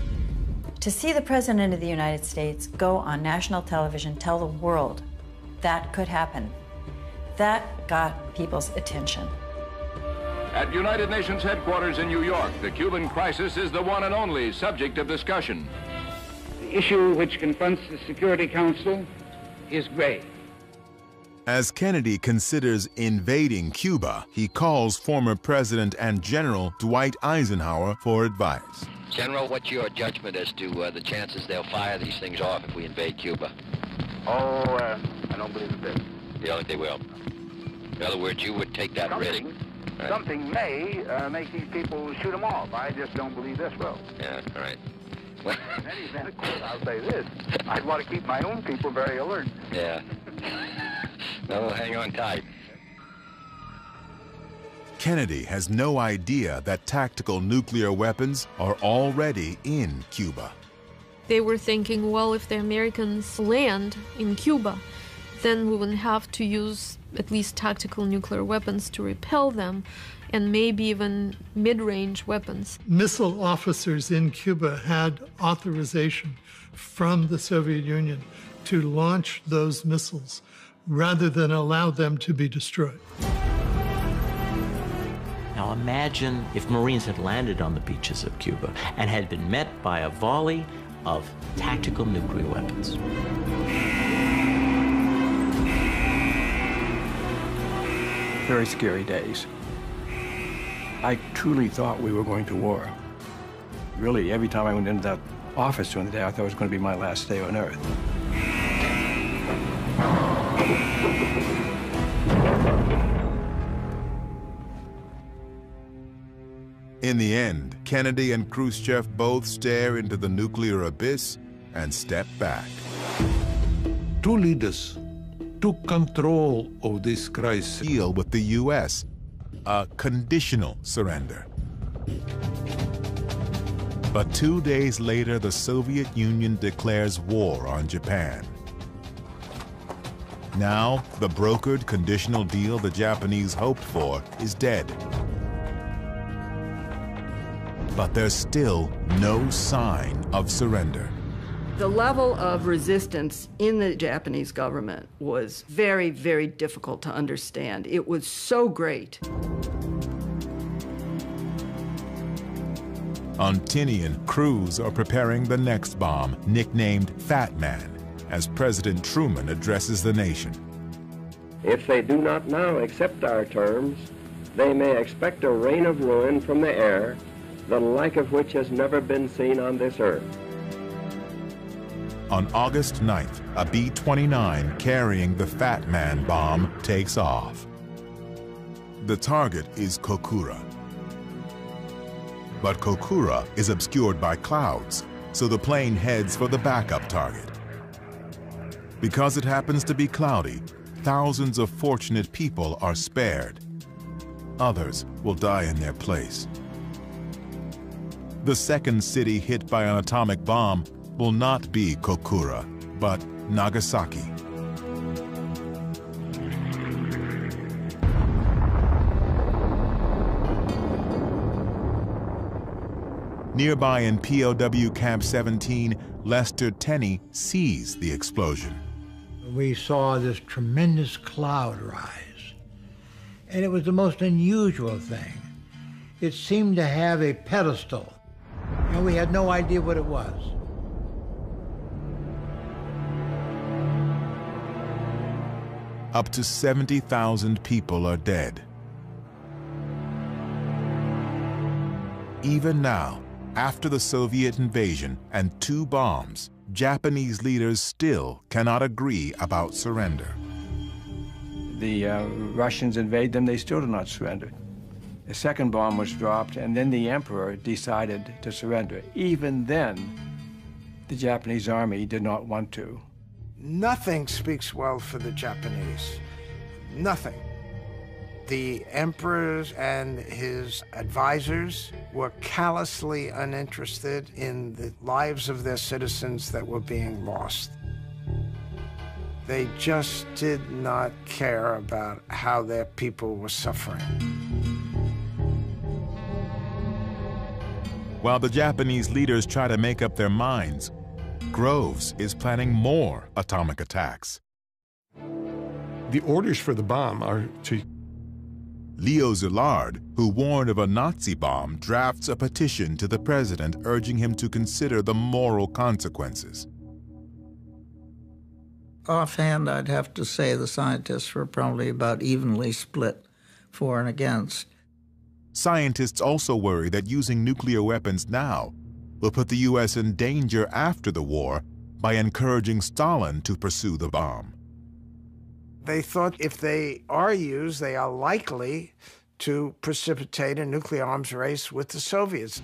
To see the President of the United States go on national television, tell the world that could happen, that got people's attention. At United Nations headquarters in New York, the Cuban crisis is the one and only subject of discussion. The issue which confronts the Security Council is grave. As Kennedy considers invading Cuba, he calls former President and General Dwight Eisenhower for advice. General, what's your judgment as to uh, the chances they'll fire these things off if we invade Cuba? Oh, uh, I don't believe it. You don't think they will? In other words, you would take that something, risk. Right? Something may uh, make these people shoot them off. I just don't believe this will. Yeah, all right. Well, in any event, of course, I'll say this. I'd want to keep my own people very alert. Yeah. No, hang on tight. Kennedy has no idea that tactical nuclear weapons are already in Cuba. They were thinking, well, if the Americans land in Cuba, then we would have to use at least tactical nuclear weapons to repel them, and maybe even mid-range weapons. Missile officers in Cuba had authorization from the Soviet Union to launch those missiles, rather than allow them to be destroyed. Now imagine if Marines had landed on the beaches of Cuba and had been met by a volley of tactical nuclear weapons. Very scary days. I truly thought we were going to war. Really, every time I went into that office during the day, I thought it was going to be my last day on Earth. In the end, Kennedy and Khrushchev both stare into the nuclear abyss and step back. Two leaders took control of this crisis. Deal with the U S, a conditional surrender. But two days later, the Soviet Union declares war on Japan. Now, the brokered conditional deal the Japanese hoped for is dead. But there's still no sign of surrender. The level of resistance in the Japanese government was very, very difficult to understand. It was so great. On Tinian, crews are preparing the next bomb, nicknamed Fat Man, as President Truman addresses the nation. If they do not now accept our terms, they may expect a rain of ruin from the air, the like of which has never been seen on this earth. On August ninth, a B twenty-nine carrying the Fat Man bomb takes off. The target is Kokura. But Kokura is obscured by clouds, so the plane heads for the backup target. Because it happens to be cloudy, thousands of fortunate people are spared. Others will die in their place. The second city hit by an atomic bomb will not be Kokura, but Nagasaki. Nearby in P O W Camp seventeen, Lester Tenney sees the explosion. We saw this tremendous cloud rise, and it was the most unusual thing. It seemed to have a pedestal, and we had no idea what it was. Up to seventy thousand people are dead. Even now, after the Soviet invasion and two bombs, Japanese leaders still cannot agree about surrender. The uh, Russians invade them, they still do not surrender. The second bomb was dropped, and then the emperor decided to surrender. Even then, the Japanese army did not want to. Nothing speaks well for the Japanese. Nothing. The emperors and his advisors were callously uninterested in the lives of their citizens that were being lost. They just did not care about how their people were suffering. While the Japanese leaders try to make up their minds, Groves is planning more atomic attacks. The orders for the bomb are to Leo Szilard, who warned of a Nazi bomb, drafts a petition to the president urging him to consider the moral consequences. Offhand, I'd have to say the scientists were probably about evenly split for and against. Scientists also worry that using nuclear weapons now will put the U S in danger after the war by encouraging Stalin to pursue the bomb. They thought if they are used, they are likely to precipitate a nuclear arms race with the Soviets.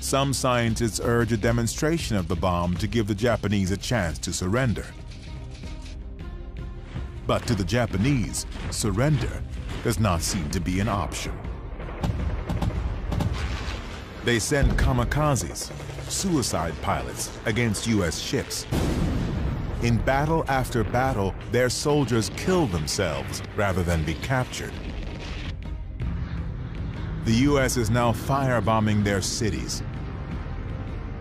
Some scientists urge a demonstration of the bomb to give the Japanese a chance to surrender. But to the Japanese, surrender does not seem to be an option. They send kamikazes, suicide pilots, against U S ships. In battle after battle, their soldiers kill themselves rather than be captured. The U S is now firebombing their cities.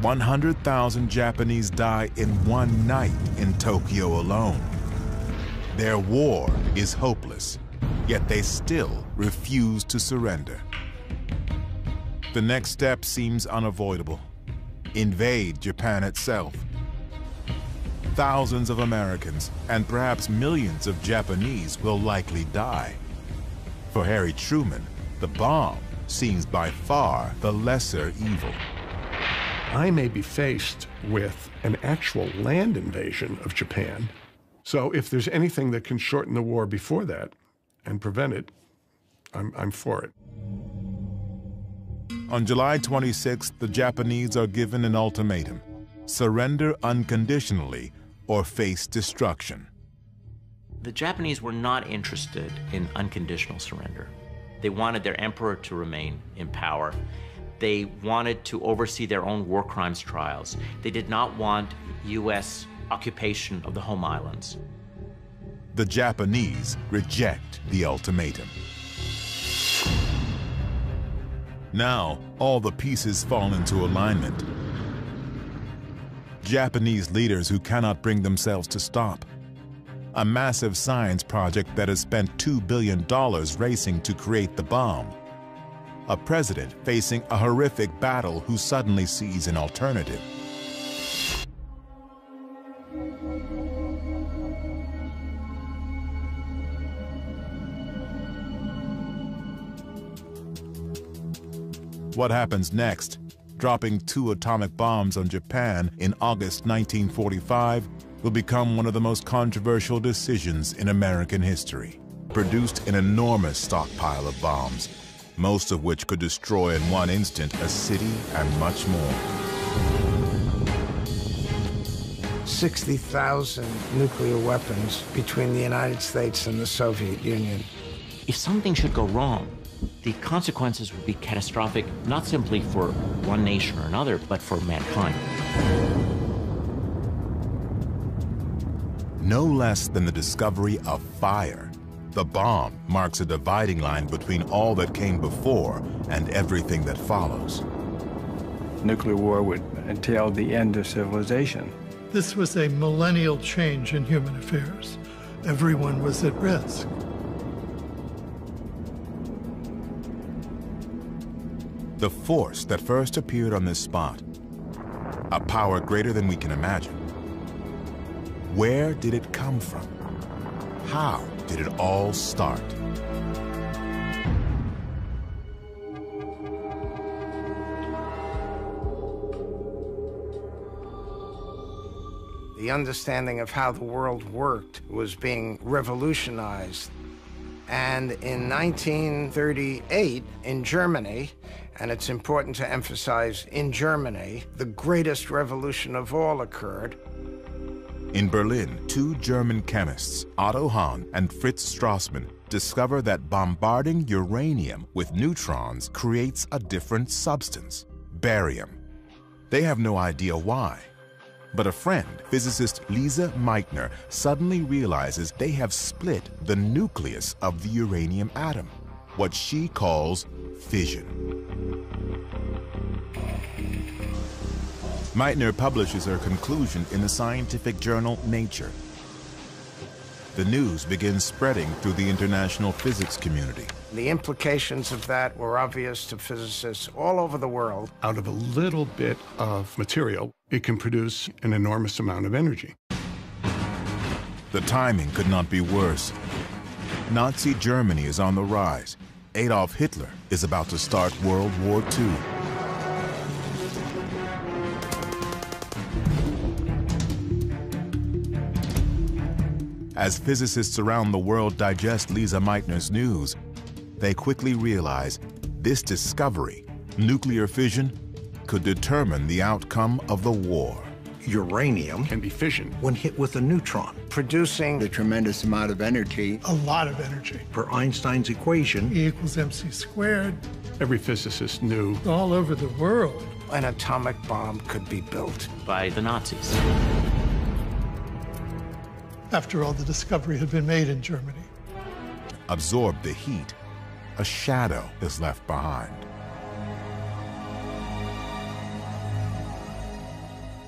one hundred thousand Japanese die in one night in Tokyo alone. Their war is hopeless, yet they still refuse to surrender. The next step seems unavoidable. Invade Japan itself. Thousands of Americans and perhaps millions of Japanese will likely die. For Harry Truman, the bomb seems by far the lesser evil. I may be faced with an actual land invasion of Japan. So if there's anything that can shorten the war before that and prevent it, I'm, I'm for it. On July twenty-sixth, the Japanese are given an ultimatum: surrender unconditionally or face destruction. The Japanese were not interested in unconditional surrender. They wanted their emperor to remain in power. They wanted to oversee their own war crimes trials. They did not want U S occupation of the home islands. The Japanese reject the ultimatum. Now, all the pieces fall into alignment. Japanese leaders who cannot bring themselves to stop. A massive science project that has spent two billion dollars racing to create the bomb. A president facing a horrific battle who suddenly sees an alternative. What happens next? Dropping two atomic bombs on Japan in August nineteen forty-five will become one of the most controversial decisions in American history. Produced an enormous stockpile of bombs, most of which could destroy in one instant a city and much more. sixty thousand nuclear weapons between the United States and the Soviet Union. If something should go wrong, the consequences would be catastrophic, not simply for one nation or another, but for mankind. No less than the discovery of fire, the bomb marks a dividing line between all that came before and everything that follows. nuclear war would entail the end of civilization. This was a millennial change in human affairs. Everyone was at risk. The force that first appeared on this spot, a power greater than we can imagine. Where did it come from? How did it all start? The understanding of how the world worked was being revolutionized. And in nineteen thirty-eight, in Germany, and it's important to emphasize in Germany, the greatest revolution of all occurred. In Berlin, two German chemists, Otto Hahn and Fritz Strassmann, discover that bombarding uranium with neutrons creates a different substance, barium. They have no idea why. But a friend, physicist Lise Meitner, suddenly realizes they have split the nucleus of the uranium atom, what she calls fission. Meitner publishes her conclusion in the scientific journal Nature. The news begins spreading through the international physics community. The implications of that were obvious to physicists all over the world. Out of a little bit of material, it can produce an enormous amount of energy. The timing could not be worse. Nazi Germany is on the rise. Adolf Hitler is about to start World War Two. As physicists around the world digest Lise Meitner's news, they quickly realize this discovery, nuclear fission, could determine the outcome of the war. Uranium can be fissioned when hit with a neutron, producing a tremendous amount of energy. A lot of energy. For Einstein's equation, E equals mc squared. Every physicist knew all over the world an atomic bomb could be built by the Nazis. After all, the discovery had been made in Germany. Absorb the heat, a shadow is left behind.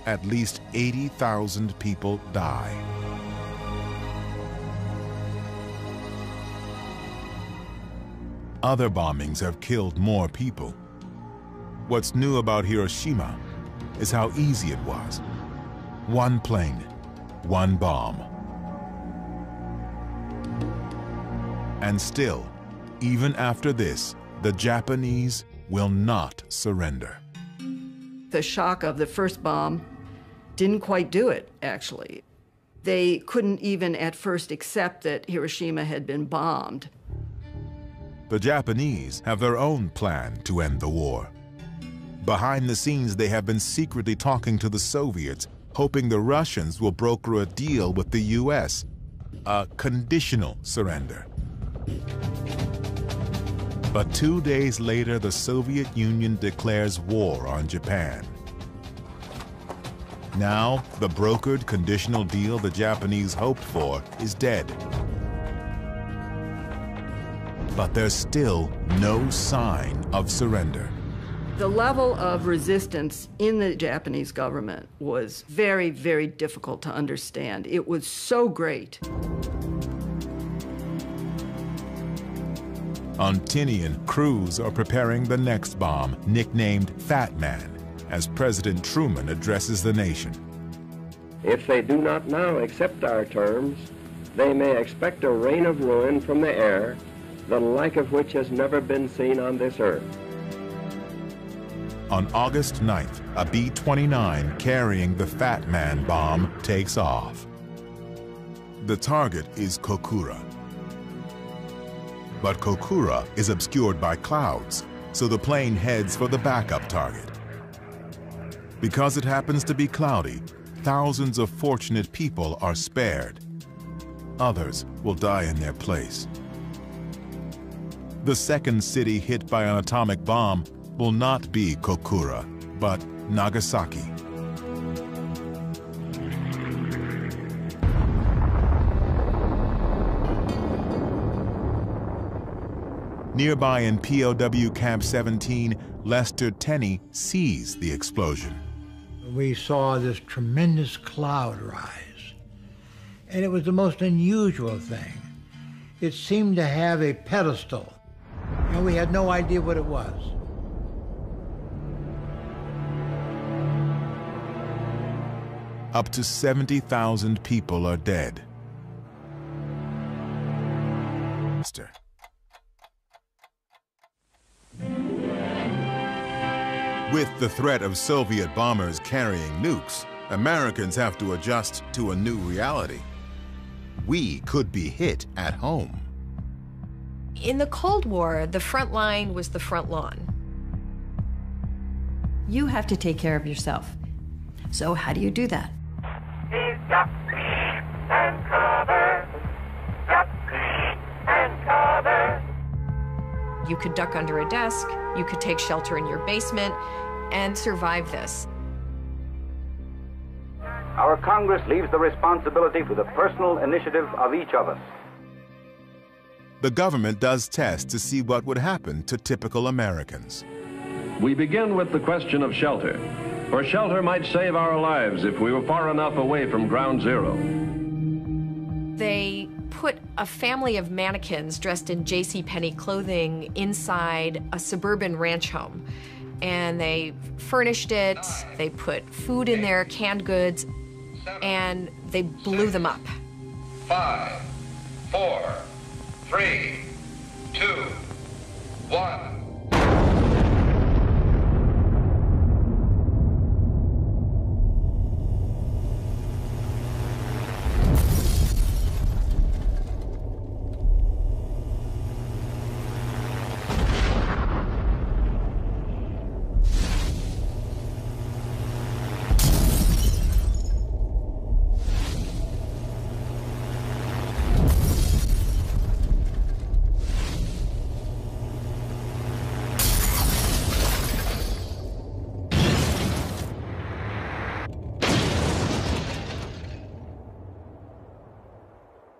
At least eighty thousand people die. Other bombings have killed more people. What's new about Hiroshima is how easy it was. One plane, one bomb. And still, even after this, the Japanese will not surrender. The shock of the first bomb didn't quite do it, actually. They couldn't even at first accept that Hiroshima had been bombed. The Japanese have their own plan to end the war. Behind the scenes, they have been secretly talking to the Soviets, hoping the Russians will broker a deal with the U S, a conditional surrender. But two days later, the Soviet Union declares war on Japan. Now, the brokered conditional deal the Japanese hoped for is dead. But there's still no sign of surrender. The level of resistance in the Japanese government was very, very difficult to understand. It was so great. On Tinian, crews are preparing the next bomb, nicknamed Fat Man, as President Truman addresses the nation. If they do not now accept our terms, they may expect a rain of ruin from the air, the like of which has never been seen on this earth. On August ninth, a B twenty-nine carrying the Fat Man bomb takes off. The target is Kokura. But Kokura is obscured by clouds, so the plane heads for the backup target. Because it happens to be cloudy, thousands of fortunate people are spared. Others will die in their place. The second city hit by an atomic bomb will not be Kokura, but Nagasaki. Nearby in P O W Camp seventeen, Lester Tenney sees the explosion. We saw this tremendous cloud rise, and it was the most unusual thing. It seemed to have a pedestal, and we had no idea what it was. Up to seventy thousand people are dead. With the threat of Soviet bombers carrying nukes, Americans have to adjust to a new reality. We could be hit at home. In the Cold War, the front line was the front lawn. You have to take care of yourself. So how do you do that? He's up and cover. Duck and cover. You could duck under a desk. You could take shelter in your basement and survive this. Our Congress leaves the responsibility to the personal initiative of each of us. The government does tests to see what would happen to typical Americans. We begin with the question of shelter, for shelter might save our lives if we were far enough away from ground zero. They put a family of mannequins dressed in JCPenney clothing inside a suburban ranch home. And they furnished it, they put food in there, canned goods, and they blew them up. Five, four, three, two, one.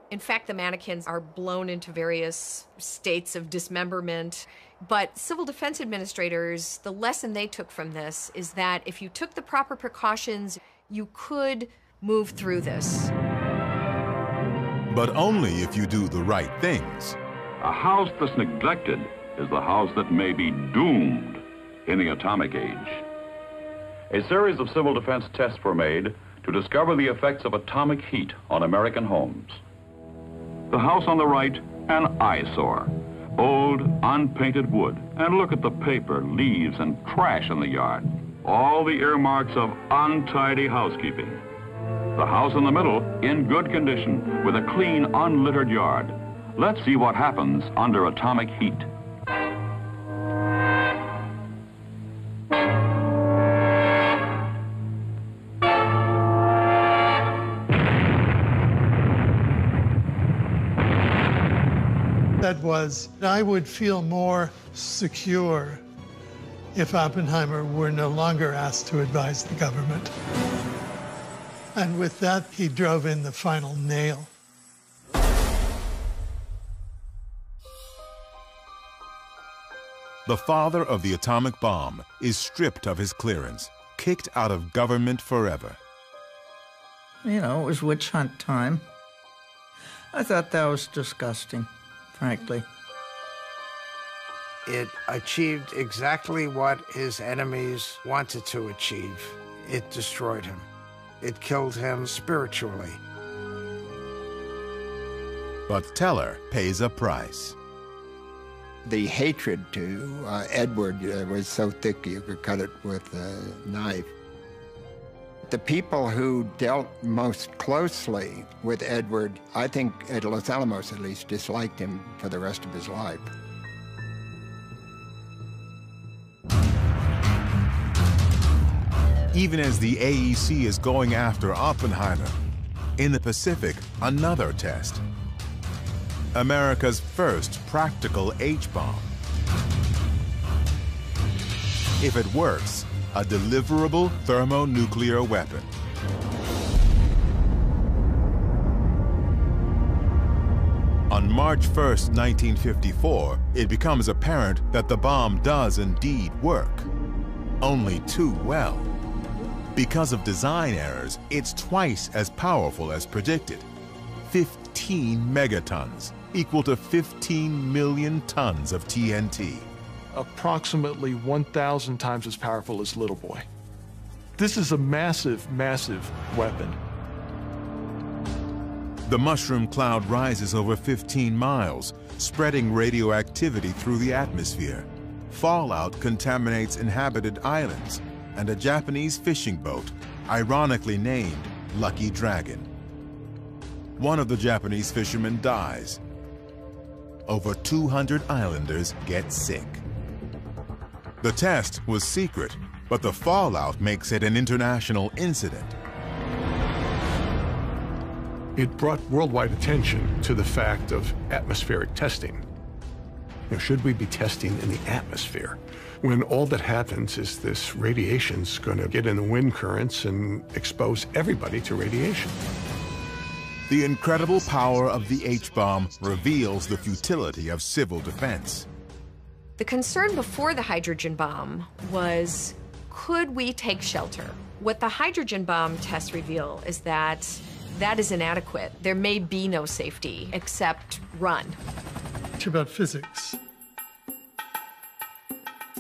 In fact, the mannequins are blown into various states of dismemberment. But civil defense administrators, the lesson they took from this is that if you took the proper precautions, you could move through this. But only if you do the right things. A house that's neglected is the house that may be doomed in the atomic age. A series of civil defense tests were made to discover the effects of atomic heat on American homes. The house on the right, an eyesore. Old, unpainted wood. And look at the paper, leaves, and trash in the yard. All the earmarks of untidy housekeeping. The house in the middle, in good condition, with a clean, unlittered yard. Let's see what happens under atomic heat. That was, I would feel more secure if Oppenheimer were no longer asked to advise the government. And with that, he drove in the final nail. The father of the atomic bomb is stripped of his clearance, kicked out of government forever. You know, it was witch hunt time. I thought that was disgusting. Frankly. It achieved exactly what his enemies wanted to achieve. It destroyed him. It killed him spiritually. But Teller pays a price. The hatred to uh, Edward uh, was so thick you could cut it with a knife. The people who dealt most closely with Edward, I think at Los Alamos at least, disliked him for the rest of his life. Even as the A E C is going after Oppenheimer, in the Pacific, another test. America's first practical H bomb. If it works, a deliverable thermonuclear weapon. A on March first, nineteen fifty-four, it becomes apparent that the bomb does indeed work. Only too well. Because of design errors, it's twice as powerful as predicted. fifteen megatons, equal to fifteen million tons of T N T. Approximately one thousand times as powerful as Little Boy. This is a massive, massive weapon. The mushroom cloud rises over fifteen miles, spreading radioactivity through the atmosphere. Fallout contaminates inhabited islands and a Japanese fishing boat, ironically named Lucky Dragon. One of the Japanese fishermen dies. Over two hundred islanders get sick. The test was secret, but the fallout makes it an international incident. It brought worldwide attention to the fact of atmospheric testing. Now, should we be testing in the atmosphere when all that happens is this radiation's going to get in the wind currents and expose everybody to radiation? The incredible power of the H bomb reveals the futility of civil defense. The concern before the hydrogen bomb was, could we take shelter? What the hydrogen bomb tests reveal is that that is inadequate. There may be no safety except run. It's about physics.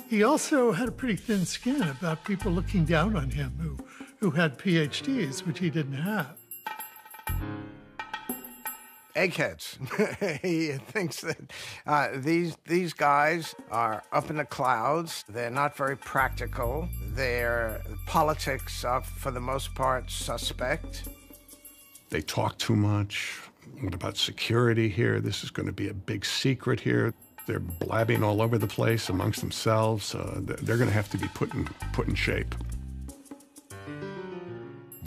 He also had a pretty thin skin about people looking down on him who, who had P H Ds, which he didn't have. Eggheads. He thinks that uh, these, these guys are up in the clouds. They're not very practical. Their politics are, for the most part, suspect. They talk too much. What about security here? This is going to be a big secret here. They're blabbing all over the place amongst themselves. Uh, they're going to have to be put in, put in shape.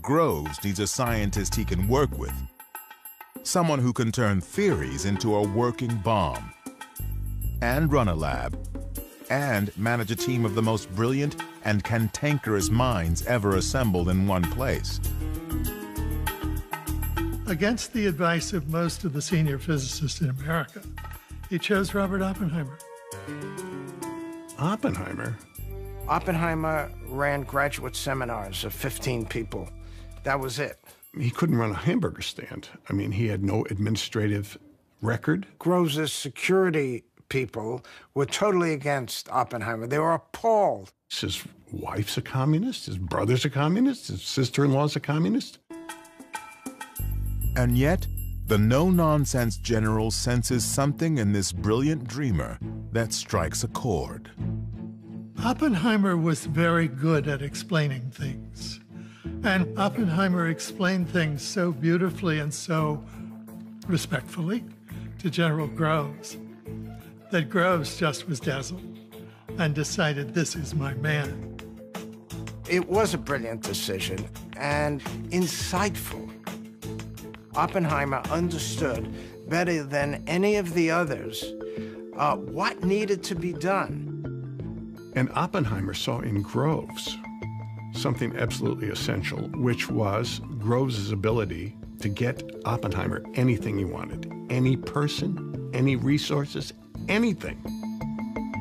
Groves needs a scientist he can work with. Someone who can turn theories into a working bomb. And run a lab. And manage a team of the most brilliant and cantankerous minds ever assembled in one place. Against the advice of most of the senior physicists in America, he chose Robert Oppenheimer. Oppenheimer? Oppenheimer ran graduate seminars of fifteen people. That was it. He couldn't run a hamburger stand. I mean, he had no administrative record. Groves' security people were totally against Oppenheimer. They were appalled. His wife's a communist, his brother's a communist, his sister-in-law's a communist. And yet, the no-nonsense general senses something in this brilliant dreamer that strikes a chord. Oppenheimer was very good at explaining things. And Oppenheimer explained things so beautifully and so respectfully to General Groves that Groves just was dazzled and decided, this is my man. It was a brilliant decision and insightful. Oppenheimer understood better than any of the others uh, what needed to be done. And Oppenheimer saw in Groves something absolutely essential, which was Groves' ability to get Oppenheimer anything he wanted. Any person, any resources, anything.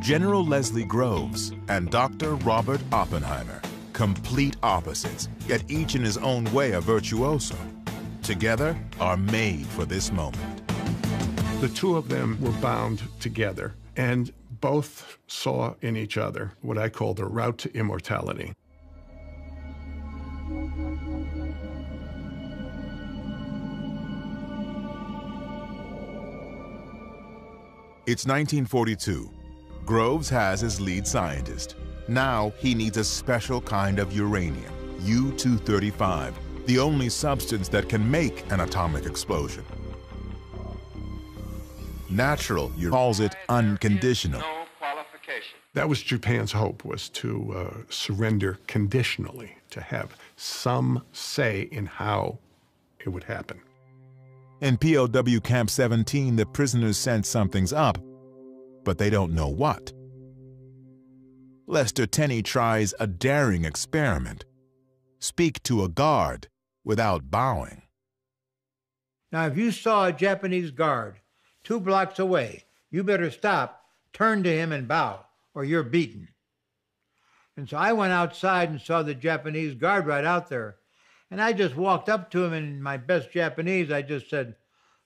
General Leslie Groves and Doctor Robert Oppenheimer, complete opposites, yet each in his own way a virtuoso. Together are made for this moment. The two of them were bound together, and both saw in each other what I call the route to immortality. It's nineteen forty-two. Groves has his lead scientist. Now he needs a special kind of uranium, U two thirty-five. The only substance that can make an atomic explosion. Natural, you calls it unconditional. No qualification. That was Japan's hope, was to uh, surrender conditionally, to have some say in how it would happen. In P O W Camp seventeen, the prisoners sense something's up, but they don't know what. Lester Tenney tries a daring experiment. Speak to a guard without bowing. Now, if you saw a Japanese guard two blocks away. You better stop, turn to him and bow, or you're beaten. And so I went outside and saw the Japanese guard right out there. And I just walked up to him in my best Japanese. I just said,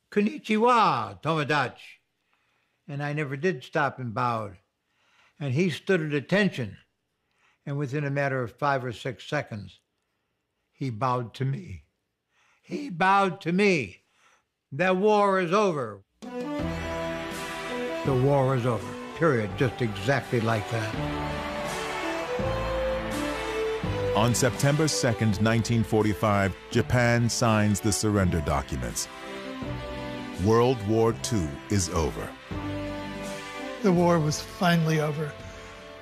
"Konnichiwa, Tomodachi." And I never did stop and bowed. And he stood at attention. And within a matter of five or six seconds, he bowed to me. He bowed to me. The war is over. The war is over, period. Just exactly like that. On September second, nineteen forty-five, Japan signs the surrender documents. World War Two is over. The war was finally over.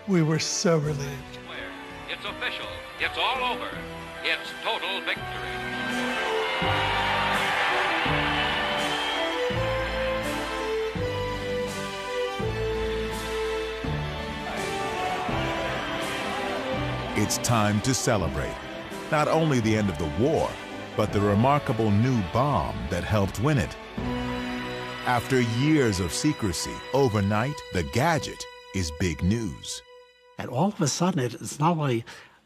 We were so relieved. It's official. It's all over. It's total victory. It's time to celebrate not only the end of the war, but the remarkable new bomb that helped win it. After years of secrecy, overnight, the gadget is big news. And all of a sudden, it's not only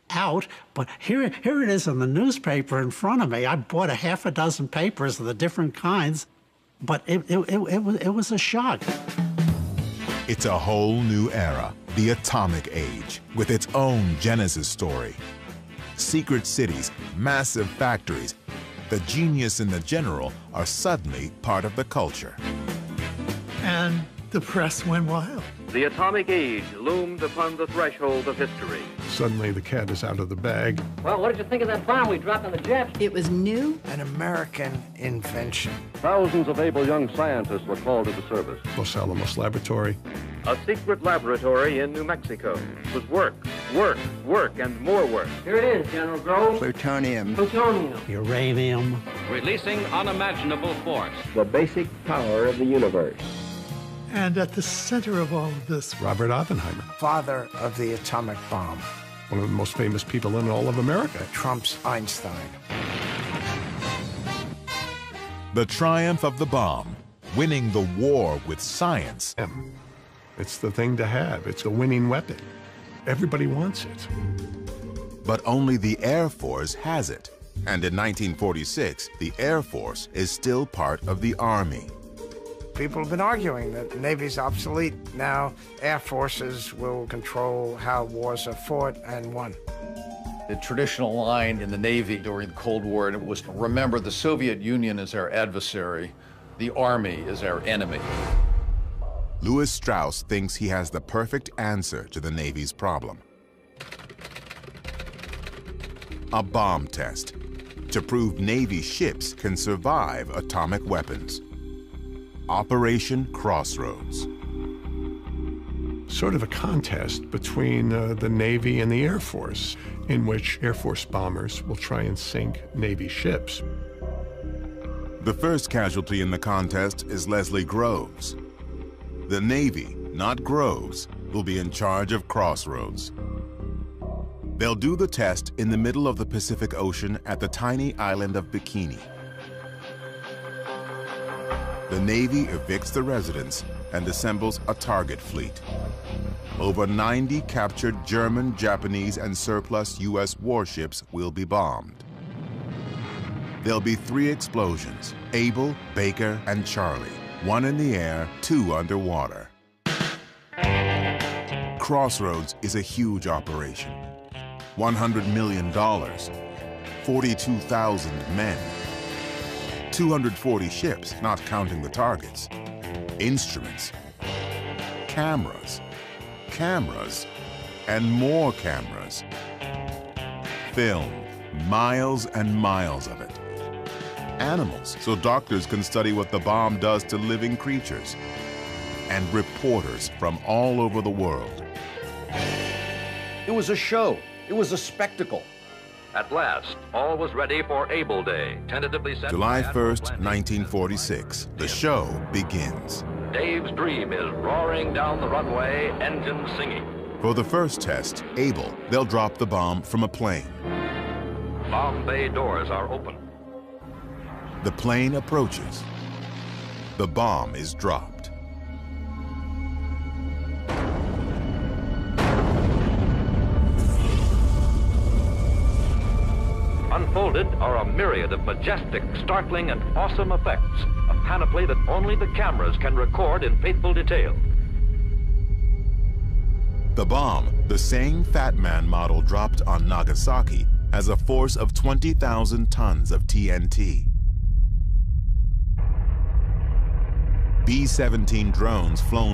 out, but here, here it is in the newspaper in front of me. I bought a half a dozen papers of the different kinds, but it, it, it, it, was, it was a shock. It's a whole new era, the atomic age, with its own genesis story. Secret cities, massive factories, the genius and the general are suddenly part of the culture. And the press went wild. The atomic age loomed upon the threshold of history. Suddenly, the cat is out of the bag. Well, what did you think of that bomb we dropped on the Japs? It was new. An American invention. Thousands of able young scientists were called into service. Los Alamos Laboratory. A secret laboratory in New Mexico. It was work, work, work, and more work. Here it is, General Groves. Plutonium. Plutonium. Uranium. Releasing unimaginable force. The basic power of the universe. And at the center of all of this, Robert Oppenheimer. Father of the atomic bomb. One of the most famous people in all of America. Trump's Einstein. The triumph of the bomb, winning the war with science. It's the thing to have. It's a winning weapon. Everybody wants it. But only the Air Force has it. And in nineteen forty-six, the Air Force is still part of the Army. People have been arguing that the Navy's obsolete. Now, air forces will control how wars are fought and won. The traditional line in the Navy during the Cold War was, remember, the Soviet Union is our adversary. The Army is our enemy. Lewis Strauss thinks he has the perfect answer to the Navy's problem. A bomb test to prove Navy ships can survive atomic weapons. Operation Crossroads. Sort of a contest between uh, the Navy and the Air Force, in which Air Force bombers will try and sink Navy ships. The first casualty in the contest is Leslie Groves. The Navy, not Groves, will be in charge of Crossroads. They'll do the test in the middle of the Pacific Ocean at the tiny island of Bikini. The Navy evicts the residents and assembles a target fleet. Over ninety captured German, Japanese, and surplus U S warships will be bombed. There'll be three explosions, Abel, Baker, and Charlie. One in the air, two underwater. Crossroads is a huge operation. one hundred million dollars, forty-two thousand men. two hundred forty ships, not counting the targets, instruments, cameras, cameras, and more cameras. Film, miles and miles of it. Animals, so doctors can study what the bomb does to living creatures. And reporters from all over the world. It was a show. It was a spectacle. At last, all was ready for Able Day, tentatively set... July first, nineteen forty-six, the show begins. Dave's dream is roaring down the runway, engines singing. For the first test, Able, they'll drop the bomb from a plane. Bomb bay doors are open. The plane approaches. the bomb is dropped. Unfolded are a myriad of majestic, startling, and awesome effects, a panoply that only the cameras can record in faithful detail. The bomb, the same Fat Man model dropped on Nagasaki, has a force of twenty thousand tons of T N T. B seventeen drones flown